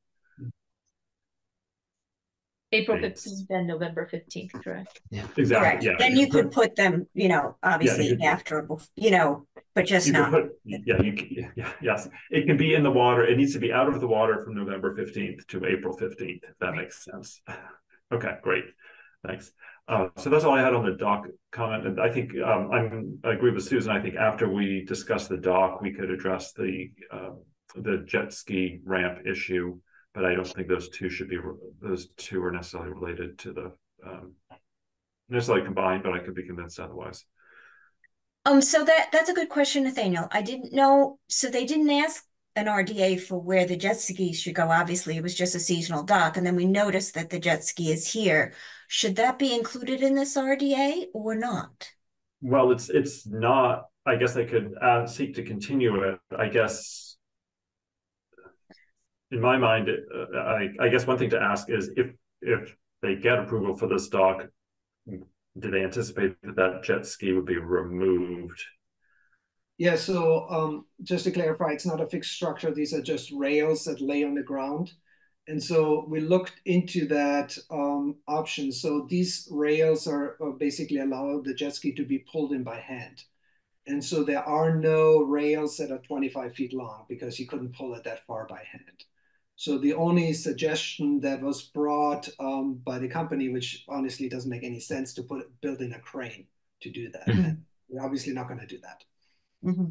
April fifteenth and November fifteenth, correct? Yeah, exactly. Correct. Yeah. Then you could put them, you know, obviously yeah, you after, put, you know, but just you not. Put, yeah, you can, yeah, yes. It can be in the water. It needs to be out of the water from November fifteenth to April fifteenth, if that right. makes sense. Okay, great. Thanks. Uh, so that's all I had on the dock comment. And I think um, I'm, I agree with Susan. I think after we discuss the dock, we could address the, uh, the jet ski ramp issue. But I don't think those two should be, those two are necessarily related to the, um, necessarily combined, but I could be convinced otherwise. Um, so that that's a good question, Nathaniel. I didn't know, so they didn't ask an R D A for where the jet ski should go. Obviously, it was just a seasonal dock. And then we noticed that the jet ski is here. Should that be included in this R D A or not? Well, it's, it's not, I guess they could uh, seek to continue it, I guess. in my mind, uh, I, I guess one thing to ask is if if they get approval for this dock, do they anticipate that that jet ski would be removed? Yeah, so um, just to clarify, it's not a fixed structure. These are just rails that lay on the ground. And so we looked into that um, option. So these rails are, are basically allow the jet ski to be pulled in by hand. And so there are no rails that are twenty-five feet long because you couldn't pull it that far by hand. So the only suggestion that was brought um, by the company, which honestly doesn't make any sense to put build in a crane to do that. Mm-hmm. We're obviously not going to do that. Mm-hmm.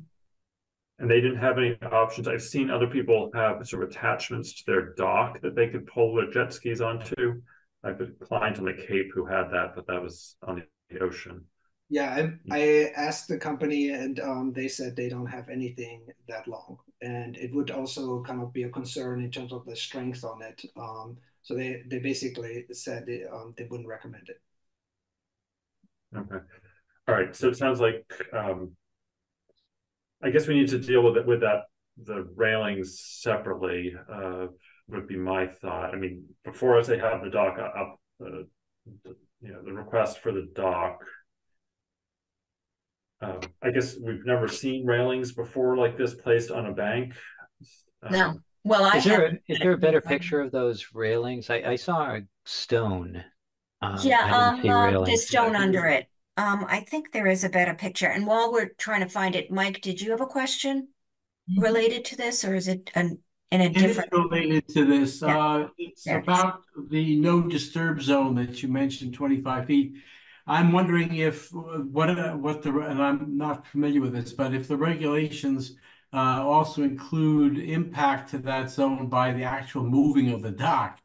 And they didn't have any options. I've seen other people have sort of attachments to their dock that they could pull their jet skis onto. I have a client on the Cape who had that, but that was on the ocean. Yeah, I, I asked the company and um, they said they don't have anything that long. And it would also kind of be a concern in terms of the strength on it. Um, so they, they basically said they, um, they wouldn't recommend it. Okay. All right. So it sounds like... Um, I guess we need to deal with it with that the railings separately uh, would be my thought. I mean, before us, they have the dock up, uh, the, you know, the request for the dock. Uh, I guess we've never seen railings before like this placed on a bank. Um, no, well, I is there, a, is there a better picture of those railings? I, I saw a stone. Um, yeah, um, uh, the stone under it. Um, I think there is a better picture. And while we're trying to find it, Mike, did you have a question related to this, or is it an, in a it different? It is related to this. Yeah. Uh, it's there about it the no disturb zone that you mentioned, twenty-five feet. I'm wondering if what what the and I'm not familiar with this, but if the regulations uh, also include impact to that zone by the actual moving of the dock,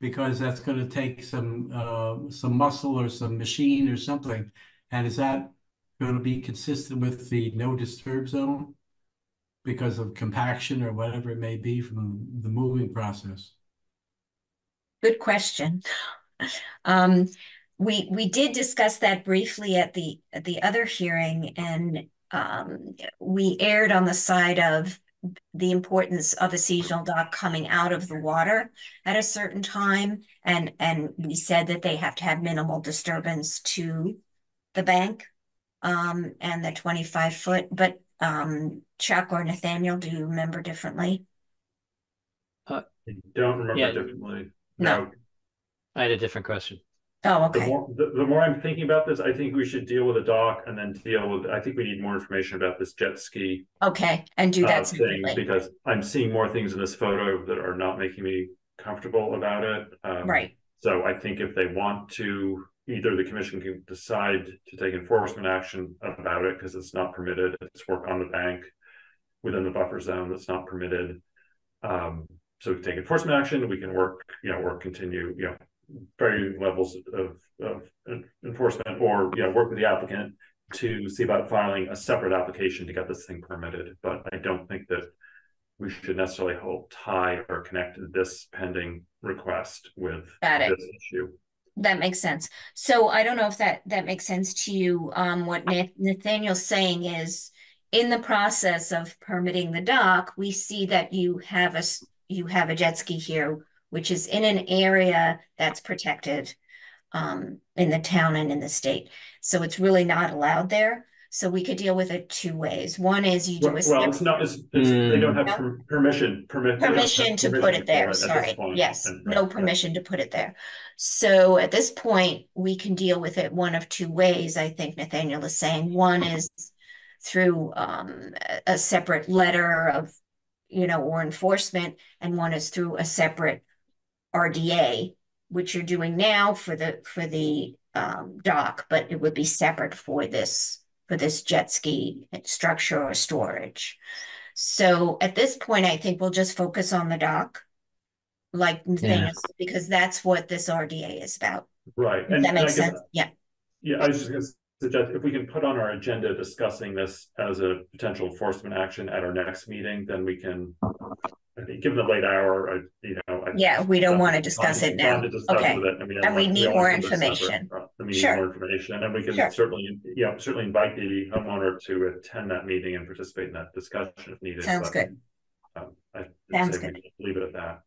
because that's going to take some uh, some muscle or some machine or something. And is that going to be consistent with the no disturb zone because of compaction or whatever it may be from the moving process? Good question. Um, we we did discuss that briefly at the at the other hearing, and um, we erred on the side of the importance of a seasonal dock coming out of the water at a certain time, and and we said that they have to have minimal disturbance to the bank um, and the twenty-five foot, but um, Chuck or Nathaniel, do you remember differently? Uh, I don't remember yeah, differently. No. no. I had a different question. Oh, okay. The more, the, the more I'm thinking about this, I think we should deal with a dock and then deal with, I think we need more information about this jet ski. Okay, and do that uh, thing, because I'm seeing more things in this photo that are not making me comfortable about it. Um, right. So I think if they want to, either the commission can decide to take enforcement action about it because it's not permitted. It's work on the bank within the buffer zone that's not permitted. Um, so we can take enforcement action. We can work, you know, or continue, you know, varying levels of, of enforcement, or you know, work with the applicant to see about filing a separate application to get this thing permitted. But I don't think that we should necessarily hold tie or connect this pending request with this issue. That makes sense. So I don't know if that that makes sense to you. Um, what Nathaniel's saying is, in the process of permitting the dock, we see that you have a you have a jet ski here, which is in an area that's protected um, in the town and in the state. So it's really not allowed there. So we could deal with it two ways. One is you do well, a- Well, it's not, it's, it's, mm. they don't have no? per permission. Permi permission have to permission put it there, sorry. Yes, and, right, no permission yeah. to put it there. So at this point, we can deal with it one of two ways, I think Nathaniel is saying. One is through um, a separate letter of, you know, or enforcement, and one is through a separate R D A, which you're doing now for the for the um, dock, but it would be separate for this for this jet ski structure or storage. So at this point, I think we'll just focus on the dock, like yeah. things, because that's what this R D A is about. Right. Does that make sense? Yeah. Yeah, I was just going to suggest if we can put on our agenda discussing this as a potential enforcement action at our next meeting, then we can. I think given the late hour, I, you know. I yeah, we don't want to discuss it now. Discuss okay, it. I mean, and we, we need more information. We need sure. more information, and we can sure. certainly, yeah, certainly invite the homeowner to attend that meeting and participate in that discussion if needed. Sounds but, good. Um, I'd Sounds good. Leave it at that.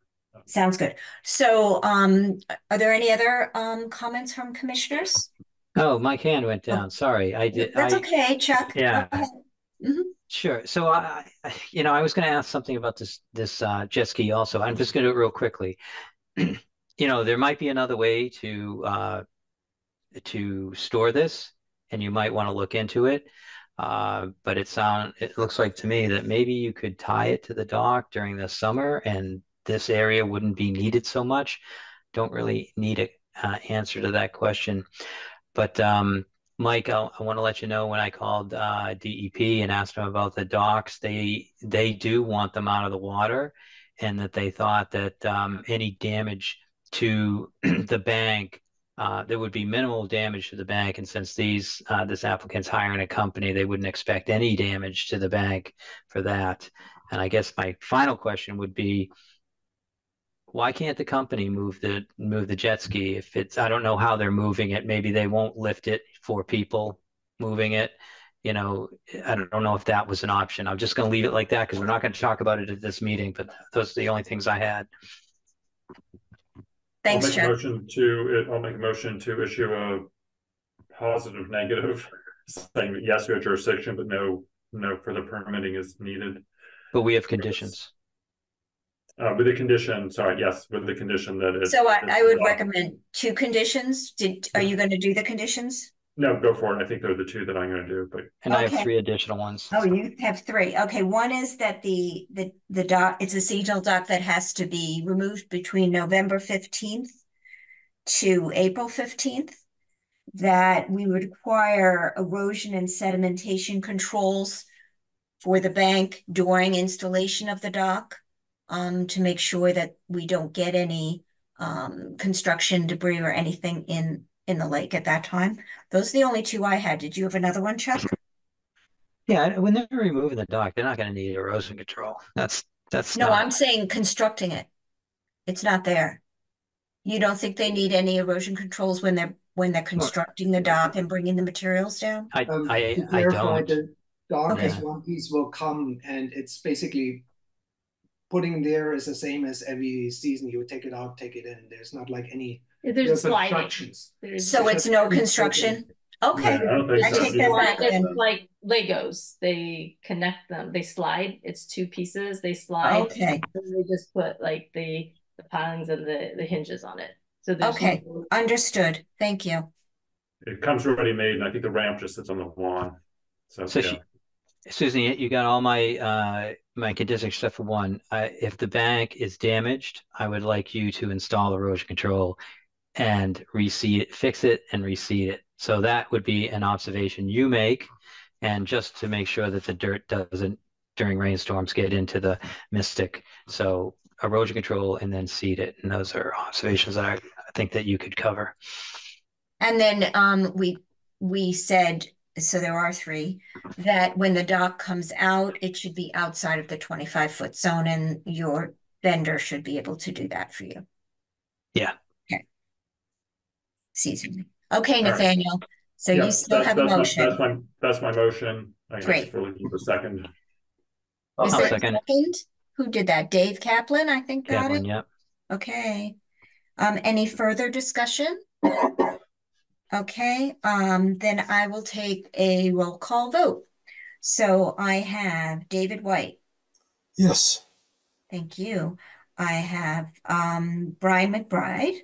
Sounds good. So um, are there any other um, comments from commissioners? Oh, my hand went down. Oh. Sorry. I did. That's I, okay, Chuck. Yeah. Go ahead. Mm-hmm. Sure. So, I, you know, I was going to ask something about this, this uh, jet ski also. I'm just going to do it real quickly. You know, there might be another way to uh, to store this, and you might want to look into it. Uh, but it sound it looks like to me that maybe you could tie it to the dock during the summer, and this area wouldn't be needed so much. Don't really need an uh, answer to that question. But um, Mike, I'll, I want to let you know when I called uh, D E P and asked them about the docks, they they do want them out of the water, and that they thought that um, any damage to the bank, uh, there would be minimal damage to the bank. And since these uh, this applicant's hiring a company, they wouldn't expect any damage to the bank for that. And I guess my final question would be, why can't the company move the move the jet ski? If it's, I don't know how they're moving it. Maybe they won't lift it for people moving it. You know, I don't, don't know if that was an option. I'm just going to leave it like that because we're not going to talk about it at this meeting. But those are the only things I had. Thanks, I'll make Chuck. A motion to, I'll make a motion to issue a positive negative, saying that yes, we have jurisdiction, but no, no further permitting is needed. But we have conditions. Uh, with the condition, sorry, yes, with the condition that it. So I, I would recommend two conditions. Did are you going to do the conditions? No, go for it. I think they're the two that I'm going to do. But and okay. I have three additional ones. Oh, you have three. Okay, one is that the the the dock. It's a seasonal dock that has to be removed between November fifteenth to April fifteenth. That we would require erosion and sedimentation controls for the bank during installation of the dock. Um, to make sure that we don't get any um, construction debris or anything in, in the lake at that time. Those are the only two I had. Did you have another one, Chuck? Yeah, when they're removing the dock, they're not going to need erosion control. That's that's no, not... I'm saying constructing it. It's not there. You don't think they need any erosion controls when they're when they're constructing the dock and bringing the materials down? I um, I, to I don't. The dock okay. is one piece will come, and it's basically. Putting there is the same as every season. You would take it out, take it in. There's not like any there's sliding. There's so it's no construction. Okay, yeah, I, I so. take that back. It's like Legos. They connect them. They slide. It's two pieces. They slide. Okay. And they just put like the the pilings and the the hinges on it. So okay, no understood. Thank you. It comes already made, and I think the ramp just sits on the lawn. So. so yeah. she, Susan, you got all my uh, my conditions except for one. Uh, if the bank is damaged, I would like you to install erosion control and reseed it, fix it, and reseed it. So that would be an observation you make, and just to make sure that the dirt doesn't during rainstorms get into the mystic. So erosion control and then seed it, and those are observations that I, I think that you could cover. And then um, we we said. So there are three, that when the dock comes out, it should be outside of the twenty-five foot zone, and your vendor should be able to do that for you. Yeah. Okay. Seasonally. Okay, Nathaniel. Right. So yeah, you still have a motion. My, that's, my, that's my motion. I Great. For a second. Is there second. a second? Who did that? Dave Kaplan, I think, got Kaplan, it? Yep. Okay. Um, any further discussion? Okay, um, then I will take a roll call vote. So I have David White. Yes. Thank you. I have um, Brian McBride.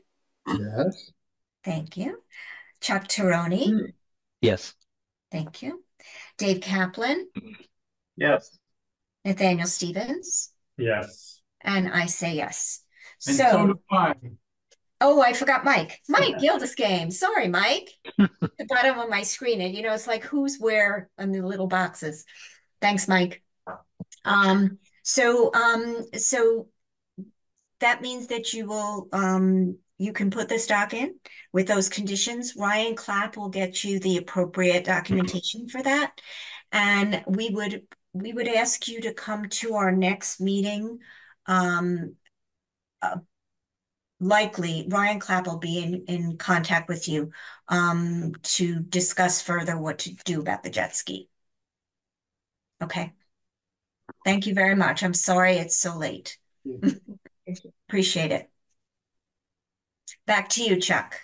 Yes. Thank you. Chuck Tarone. Yes. Thank you. Dave Kaplan. Yes. Nathaniel Stevens. Yes. And I say yes. And so, so do I. Oh, I forgot Mike. Mike Gildesgame. Sorry, Mike. The bottom of my screen. And, you know, it's like who's where on the little boxes. Thanks, Mike. Um, so um, so that means that you will, um, you can put this doc in with those conditions. Ryan Clapp will get you the appropriate documentation for that. And we would, we would ask you to come to our next meeting. Um, uh, Likely, Ryan Clapp will be in, in contact with you um, to discuss further what to do about the jet ski. Okay. Thank you very much. I'm sorry it's so late. Appreciate it. Back to you, Chuck.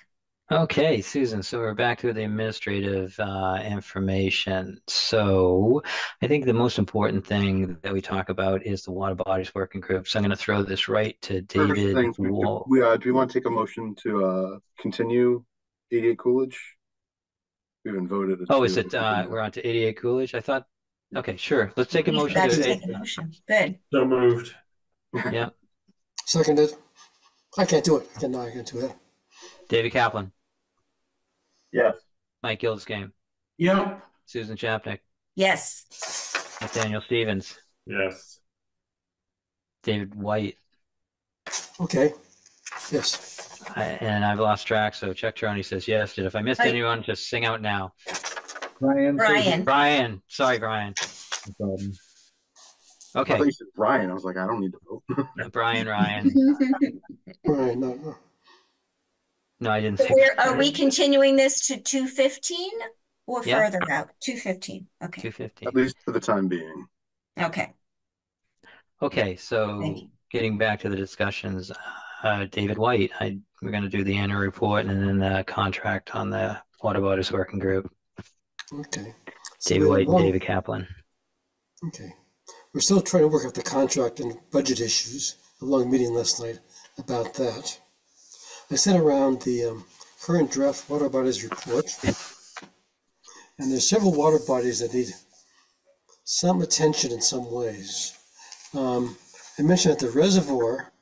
Okay, Susan, so we're back to the administrative uh, information. So I think the most important thing that we talk about is the water bodies working group. So I'm going to throw this right to David. Wall. Do, we, uh, do we want to take a motion to uh, continue eighty-eight Coolidge? We haven't voted. Oh, is it? Uh, we're on to eighty-eight Coolidge? I thought, okay, sure. Let's take a motion. That's to take a motion. Good. So moved. Yeah. Seconded. I can't do it. I can't, no, I can't do it. David Kaplan. Yes. Mike Gildsgame. Yep. Susan Chapnick. Yes. Nathaniel Stevens. Yes. David White. Okay. Yes. I, and I've lost track, so Chuck Charney says yes. If I missed Hi. anyone, just sing out now. Brian. Brian. Brian. Sorry, Brian. No problem. Okay. I thought you said Brian. I was like, I don't need to vote. Brian Ryan. Brian, no, no. No, I didn't. So say we're, are we continuing this to two fifteen or yeah. further out? Two fifteen. Okay. Two fifteen. At least for the time being. Okay. Okay. So getting back to the discussions, uh, David White, I, we're going to do the annual report and then the contract on the Water Bodies Working Group. Okay. So David White and David Kaplan. Okay. We're still trying to work out the contract and budget issues. A long meeting last night about that. I sent around the um, current draft water bodies report, and there's several water bodies that need some attention in some ways. Um, I mentioned at the reservoir,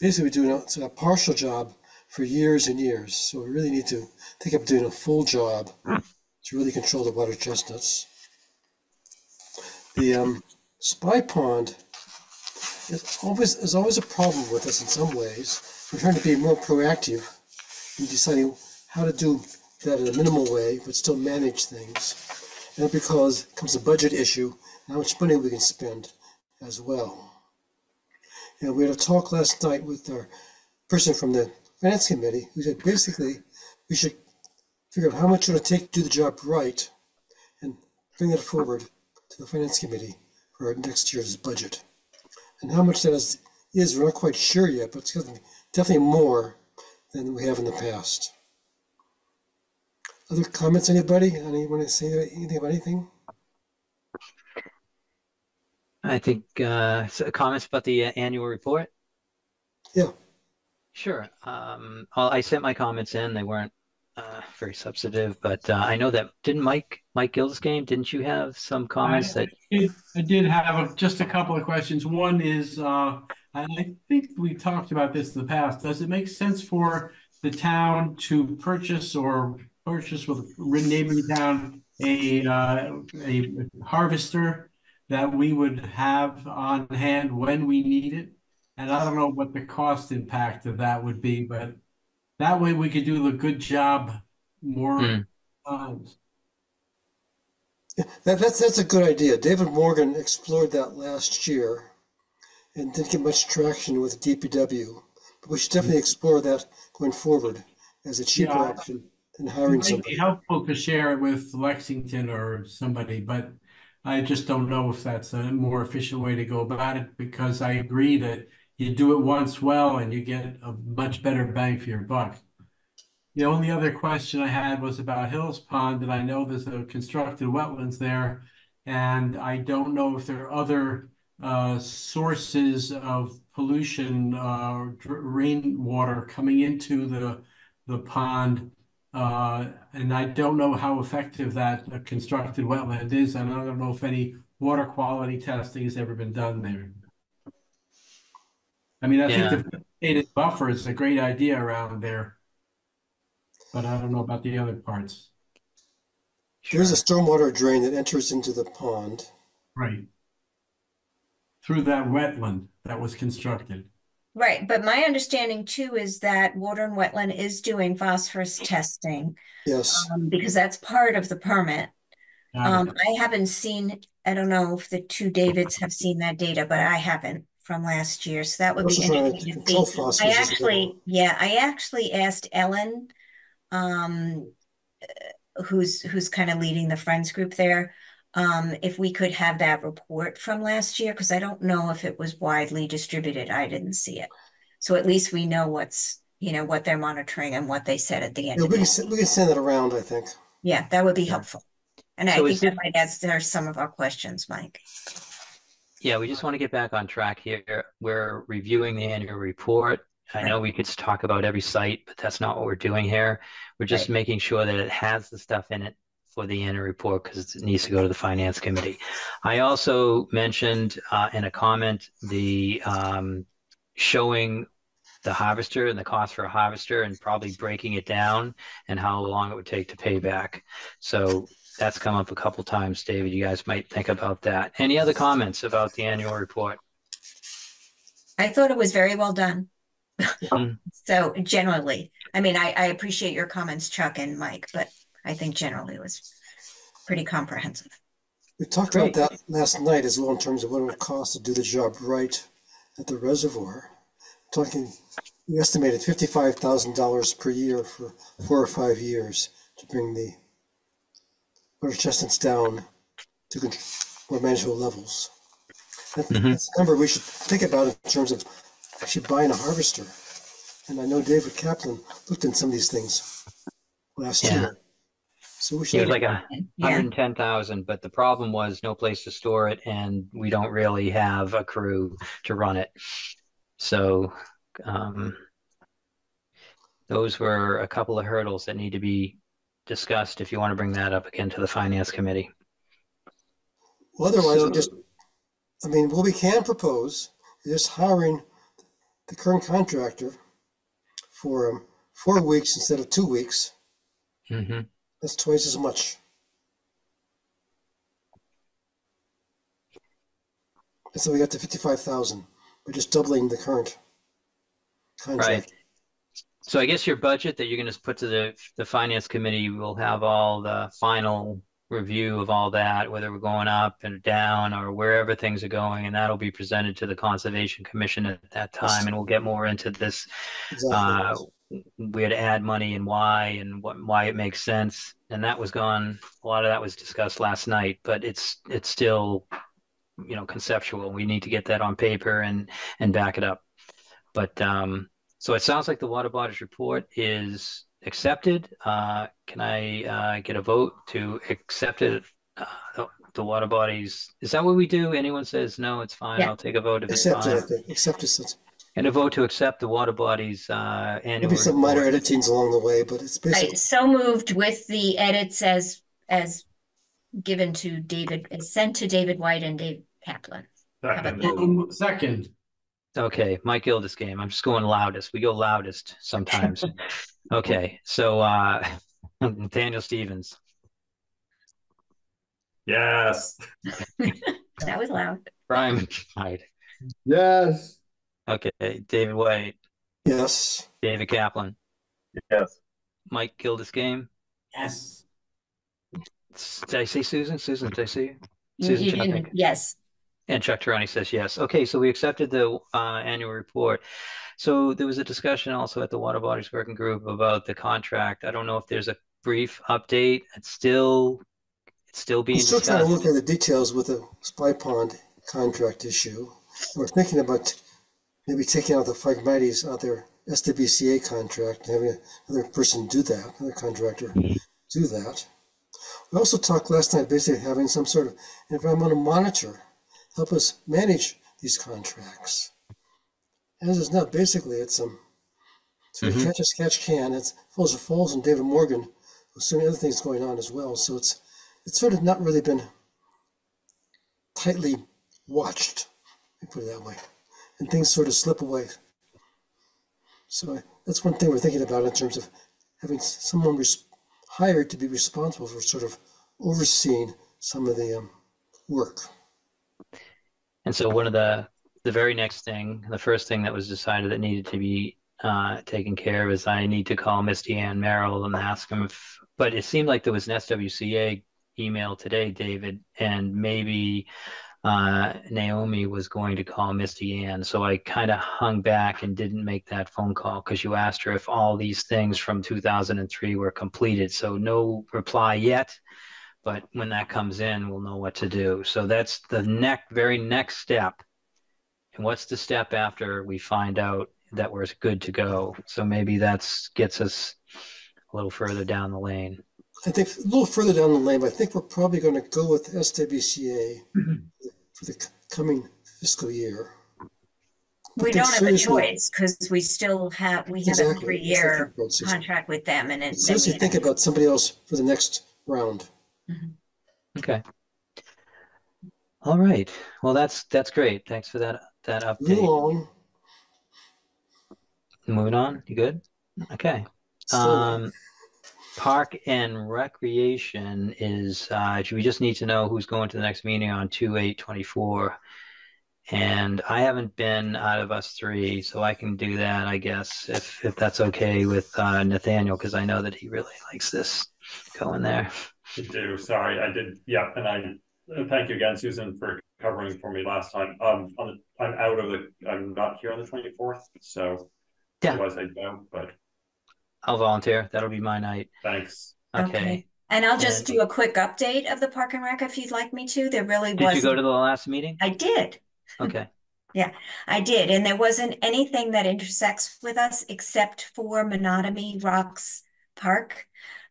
basically we do a, a partial job for years and years, so we really need to think of doing a full job to really control the water chestnuts. The um, Spy Pond is always, is always a problem with us in some ways. We're trying to be more proactive in deciding how to do that in a minimal way, but still manage things. And that because comes a budget issue, and how much money we can spend as well. And we had a talk last night with our person from the Finance Committee who said basically we should figure out how much it would take to do the job right and bring that forward to the Finance Committee for next year's budget. And how much that is, is we're not quite sure yet, but it's going to be definitely more than we have in the past. Other comments, anybody? Anyone to say anything about anything? I think uh, so comments about the uh, annual report? Yeah. Sure. Um, I sent my comments in. They weren't uh, very substantive, but uh, I know that, didn't Mike, Mike Gildsgame, didn't you have some comments I, that? It, I did have a, just a couple of questions. One is, uh, I think we talked about this in the past. Does it make sense for the town to purchase or purchase with renaming town a uh, a harvester that we would have on hand when we need it? And I don't know what the cost impact of that would be, but that way we could do the good job more mm. times. Yeah, that, that's that's a good idea. David Morgan explored that last year and didn't get much traction with D P W, but we should definitely explore that going forward as a cheaper yeah, option than hiring somebody. It might be helpful to share it with Lexington or somebody, but I just don't know if that's a more efficient way to go about it, because I agree that you do it once well and you get a much better bang for your buck. The only other question I had was about Hills Pond, and I know there's a constructed wetlands there, and I don't know if there are other Uh, sources of pollution, uh, rainwater coming into the the pond, uh, and I don't know how effective that uh, constructed wetland is, and I don't know if any water quality testing has ever been done there. I mean, I yeah. think the vegetated buffer is a great idea around there, but I don't know about the other parts. There's a stormwater drain that enters into the pond. Right. Through that wetland that was constructed. Right, but my understanding too is that Water and Wetland is doing phosphorus testing. Yes. Um, because that's part of the permit. Um, I haven't seen, I don't know if the two Davids have seen that data, but I haven't from last year. So that would be interesting to see. I actually, yeah, I actually asked Ellen, um, who's, who's kind of leading the Friends group there, Um, if we could have that report from last year, because I don't know if it was widely distributed. I didn't see it. So at least we know what's, you know, what they're monitoring and what they said at the end. Yeah, of we, can, we can send it around, I think. Yeah, that would be yeah. helpful. And so I think that might answer some of our questions, Mike. Yeah, we just want to get back on track here. We're reviewing the annual report. I know we could talk about every site, but that's not what we're doing here. We're just right. making sure that it has the stuff in it for the annual report because it needs to go to the Finance Committee. I also mentioned uh, in a comment the um, showing the harvester and the cost for a harvester and probably breaking it down and how long it would take to pay back. So that's come up a couple times, David. You guys might think about that. Any other comments about the annual report? I thought it was very well done. Um, so generally, I mean, I, I appreciate your comments, Chuck and Mike, but I think generally it was pretty comprehensive. We talked Great. about that last night as well in terms of what it would cost to do the job right at the reservoir. Talking, we estimated fifty-five thousand dollars per year for four or five years to bring the water chestnuts down to more manageable levels. That, mm-hmm. That's a number we should think about in terms of actually buying a harvester. And I know David Kaplan looked in some of these things last yeah. year. So we should. It was like a one hundred ten thousand, yeah. but the problem was no place to store it, and we don't really have a crew to run it. So um, those were a couple of hurdles that need to be discussed if you want to bring that up again to the Finance Committee. Well, otherwise, so, we just, I mean, what we can propose is just hiring the current contractor for um, four weeks instead of two weeks. Mm-hmm. That's twice as much. And so we got to fifty-five thousand. We're just doubling the current contract. Right. So I guess your budget that you're going to put to the, the Finance Committee will have all the final review of all that, whether we're going up and down or wherever things are going, and that'll be presented to the Conservation Commission at that time, and we'll get more into this exactly. uh, where to add money and why and what, why it makes sense. And that was gone, a lot of that was discussed last night, but it's it's still, you know, conceptual. We need to get that on paper and and back it up. But um, so it sounds like the water body's report is accepted. Uh, can I uh, get a vote to accept it? Uh, the, the water bodies, is that what we do? Anyone says no, it's fine. Yeah. I'll take a vote if accept it's fine. Accept it. And a vote to accept the water bodies. Uh, annual Maybe some report. Minor editings along the way, but it's basically. Right. So moved with the edits as as given to David, sent to David White and Dave Kaplan. Second. Second. Okay, Mike Gildas game. I'm just going loudest. We go loudest sometimes. Okay, so uh, Nathaniel Stevens. Yes. That was loud. Brian McBride. Yes. Okay, David White. Yes. David Kaplan. Yes. Mike Gildas game. Yes. Did I see Susan? Susan, did I see you? Susan you didn't, yes. And Chuck Tarani says yes. Okay, so we accepted the uh, annual report. So there was a discussion also at the Water Bodies Working Group about the contract. I don't know if there's a brief update. It's still, it's still being discussed. We're still trying to look at the details with the Spy Pond contract issue. We're thinking about maybe taking out the Phygmites out their S W C A contract and having another person do that, another contractor do that. We also talked last night basically having some sort of environmental monitor help us manage these contracts. As is now, basically, it's um, sort of mm-hmm. catch as catch can. It's Falls or Falls and David Morgan, with so many other things going on as well. So it's it's sort of not really been tightly watched, let me put it that way. And things sort of slip away. So that's one thing we're thinking about in terms of having someone res hired to be responsible for sort of overseeing some of the um, work. And so one of the, the very next thing, the first thing that was decided that needed to be uh, taken care of is I need to call Miss Deanne Merrill and ask him if, but it seemed like there was an S W C A email today, David, and maybe uh, Naomi was going to call Miss Deanne. So I kind of hung back and didn't make that phone call because you asked her if all these things from two thousand three were completed. So no reply yet. but when that comes in, we'll know what to do. So that's the next, very next step. And what's the step after we find out that we're good to go? So maybe that's gets us a little further down the lane. I think a little further down the lane, but I think we're probably going to go with S W C A mm-hmm. for the coming fiscal year. We don't have a choice because we still have, we exactly. have a three-year contract with them. And it's seriously think about somebody else for the next round. Mm-hmm. Okay. All right. Well, that's, that's great. Thanks for that, that update. Long. Moving on. You good? Okay. Um, Park and Recreation is, uh, we just need to know who's going to the next meeting on two eight twenty-four. And I haven't been out of us three, so I can do that, I guess, if, if that's okay with uh, Nathaniel, because I know that he really likes this going there. I do. Sorry, I did. Yeah, and I uh, thank you again, Susan, for covering for me last time. Um, on the, I'm out of the. I'm not here on the twenty-fourth, so yeah. Otherwise I don't. But I'll volunteer. That'll be my night. Thanks. Okay. okay. And I'll just and, do a quick update of the Park and Rec if you'd like me to. There really was. Did you go to the last meeting? I did. Okay. Yeah, I did. And there wasn't anything that intersects with us except for Menotomy Rocks Park,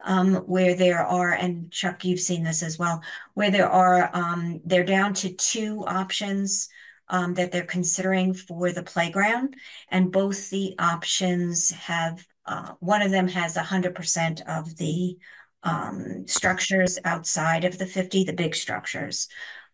um, where there are, and Chuck, you've seen this as well, where there are, um, they're down to two options um, that they're considering for the playground. And both the options have, uh, one of them has one hundred percent of the um, structures outside of the fifty, the big structures.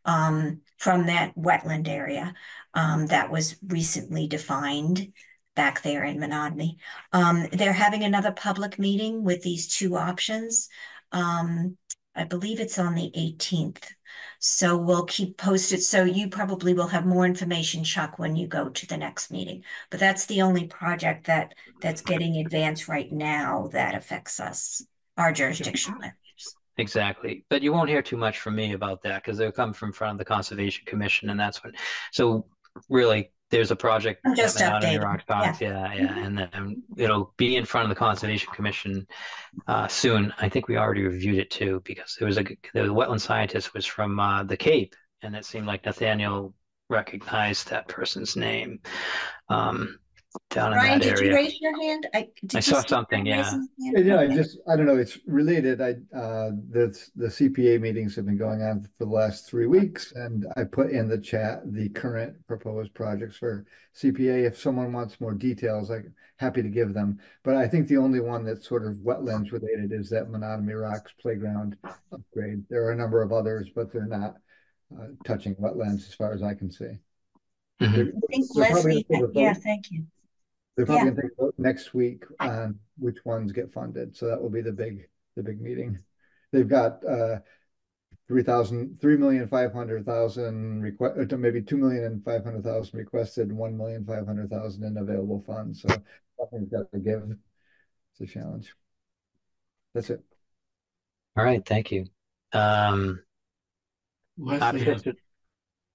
Um, from that wetland area um, that was recently defined back there in Menotomy. Um, they're having another public meeting with these two options. Um, I believe it's on the eighteenth. So we'll keep posted. So you probably will have more information, Chuck, when you go to the next meeting. But that's the only project that that's getting advanced right now that affects us, our jurisdiction. Exactly. But you won't hear too much from me about that because they'll come from front of the Conservation Commission, and that's when. So really, there's a project I'm just out in Rock Park. Yeah, yeah, yeah. Mm-hmm. And then it'll be in front of the Conservation Commission uh, soon. I think we already reviewed it too because there was a the wetland scientist was from uh, the Cape, and it seemed like Nathaniel recognized that person's name um, down Brian, in that area. Did you raise your hand? I, I you saw something. Yeah. Yeah, I just, I don't know, it's related. I, uh, the, the C P A meetings have been going on for the last three weeks, and I put in the chat the current proposed projects for C P A. If someone wants more details, I'm happy to give them. But I think the only one that's sort of wetlands related is that Menotomy Rocks playground upgrade. There are a number of others, but they're not uh, touching wetlands as far as I can see. Mm-hmm. they're, I think Leslie, yeah, thank you. They're probably yeah. going to think about next week on which ones get funded. So that will be the big, the big meeting. They've got uh, three million five hundred thousand request, maybe two million five hundred thousand requested, and one million five hundred thousand in available funds. So something's got to give. It's a challenge. That's it. All right. Thank you. Um, Leslie has...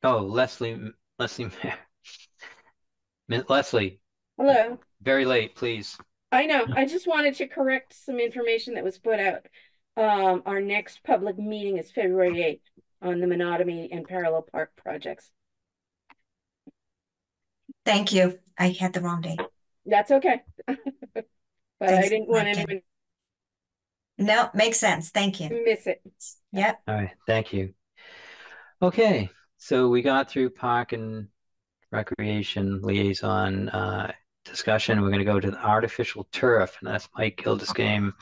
Oh, Leslie, Leslie, Leslie. Hello. Very late, please. I know. I just wanted to correct some information that was put out. Um, our next public meeting is February eighth on the Menotomy and Parallel Park projects. Thank you. I had the wrong date. That's okay. But thanks. I didn't want anyone. No, makes sense. Thank you. Miss it. Yep. All right. Thank you. Okay. So we got through Park and Recreation Liaison uh, discussion. We're going to go to the artificial turf, and that's Mike Gilda's game.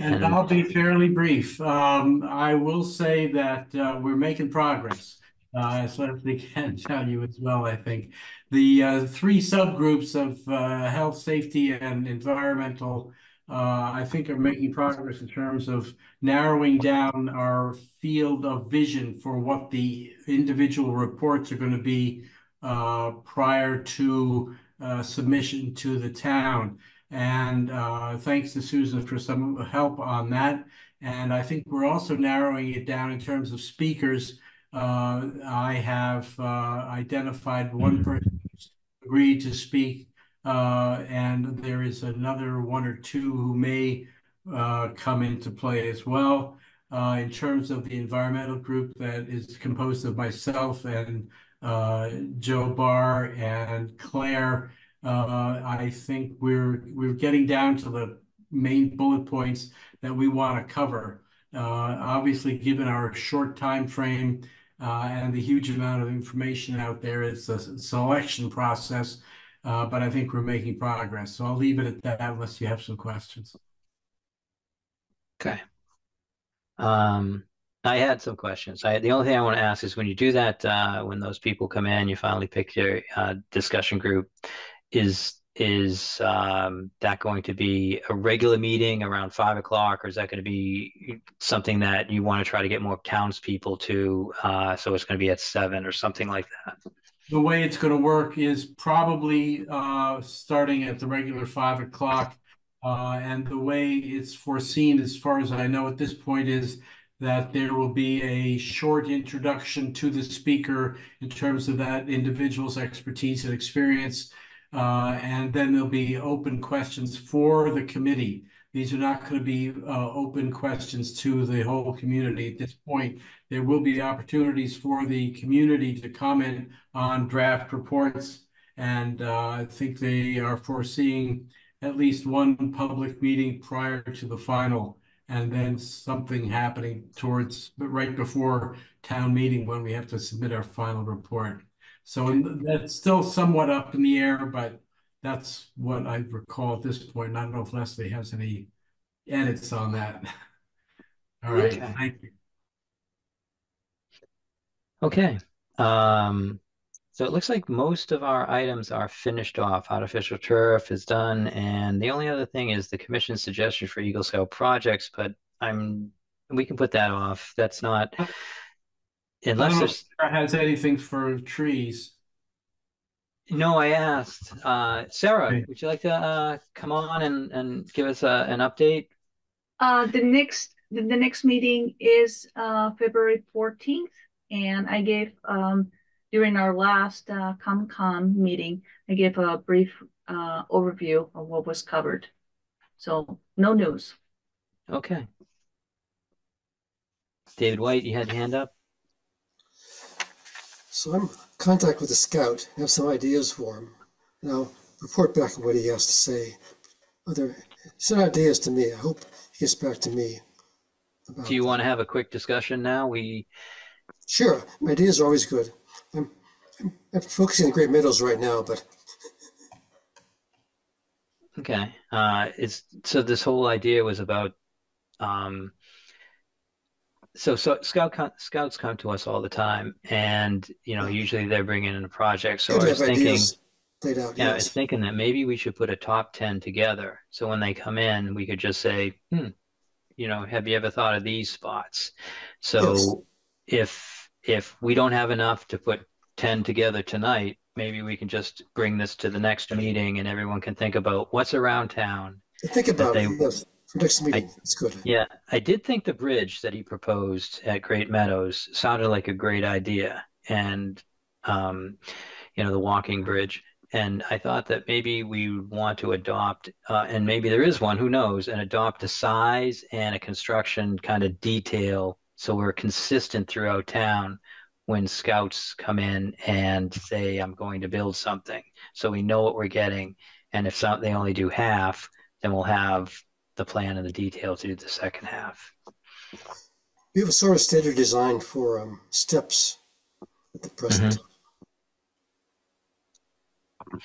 And, and I'll be fairly brief. Um, I will say that uh, we're making progress. Uh, so I can tell you as well, I think. The uh, three subgroups of uh, health, safety, and environmental, uh, I think, are making progress in terms of narrowing down our field of vision for what the individual reports are going to be uh, prior to uh, submission to the town. And uh, thanks to Susan for some help on that. And I think we're also narrowing it down in terms of speakers. Uh, I have uh, identified one person who's agreed to speak. Uh, and there is another one or two who may uh, come into play as well. uh, in terms of the environmental group that is composed of myself and uh, Joe Barr and Claire. Uh, I think we're we're getting down to the main bullet points that we want to cover. Uh, obviously, given our short time frame uh, and the huge amount of information out there, it's a selection process. Uh, but I think we're making progress. So I'll leave it at that unless you have some questions. Okay. Um, I had some questions. I, the only thing I want to ask is when you do that, uh, when those people come in, you finally pick your uh, discussion group, is is um, that going to be a regular meeting around five o'clock, or is that going to be something that you want to try to get more townspeople to, uh, so it's going to be at seven or something like that? The way it's going to work is probably uh, starting at the regular five o'clock. Uh, and the way it's foreseen, as far as I know at this point, is that there will be a short introduction to the speaker in terms of that individual's expertise and experience. Uh, and then there'll be open questions for the committee. These are not going to be uh, open questions to the whole community at this point. There will be opportunities for the community to comment on draft reports. And uh, I think they are foreseeing at least one public meeting prior to the final, and then something happening towards right before town meeting when we have to submit our final report. So that's still somewhat up in the air, but that's what I recall at this point. And I don't know if Leslie has any edits on that. All right, okay. Thank you. Okay, um, so it looks like most of our items are finished off. Artificial turf is done, and the only other thing is the commission's suggestion for Eagle Scout projects, but I'm we can put that off. That's not, unless there's... Sarah has anything for trees. No, I asked. Uh, Sarah, hey. Would you like to uh, come on and, and give us a, an update? Uh, the next the, the next meeting is uh, February fourteenth, and I gave, um, during our last uh, ComCom meeting, I gave a brief uh, overview of what was covered. So no news. Okay. David White, you had your hand up? So I'm in contact with the scout, have some ideas for him, and I'll report back on what he has to say. Other, he sent ideas to me. I hope he gets back to me. About Do you want to have a quick discussion now? We Sure. My ideas are always good. I'm, I'm, I'm focusing on Great Meadows right now, but... Okay. Uh, it's, so this whole idea was about... Um, So, so scout, scouts come to us all the time, and you know, usually they're bringing in a project. So I was thinking, yeah, yes. I was thinking that maybe we should put a top ten together. So when they come in, we could just say, hmm, you know, have you ever thought of these spots? So yes. if if we don't have enough to put ten together tonight, maybe we can just bring this to the next meeting, and everyone can think about what's around town. Think about it. Yes. For next meeting, I, it's good. Yeah, I did think the bridge that he proposed at Great Meadows sounded like a great idea, and um, you know, the walking bridge. And I thought that maybe we would want to adopt, uh, and maybe there is one, who knows, and adopt a size and a construction kind of detail, so we're consistent throughout town when scouts come in and say, "I'm going to build something," so we know what we're getting. And if some, they only do half, then we'll have the plan and the details to do the second half. We have a sort of standard design for um, steps at the present mm-hmm. time.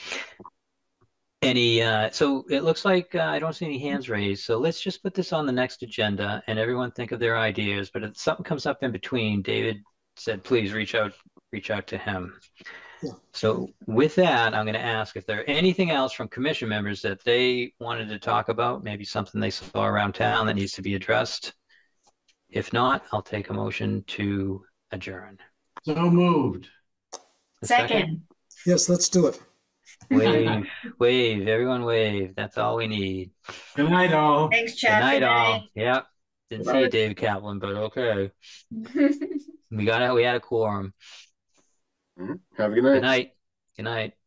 Any, uh, so it looks like uh, I don't see any hands raised, so let's just put this on the next agenda and everyone think of their ideas, but if something comes up in between, David said, please reach out, reach out to him. Yeah. So with that, I'm going to ask if there are anything else from commission members that they wanted to talk about, maybe something they saw around town that needs to be addressed. If not, I'll take a motion to adjourn. So moved. Second. second. Yes, let's do it. Wave, wave, everyone wave. That's all we need. Good night, all. Thanks, Chad. Good night, Good all. Night. Yep. Didn't see David Kaplan, but okay. we got it. We had a quorum. Have a good night. Good night. Good night.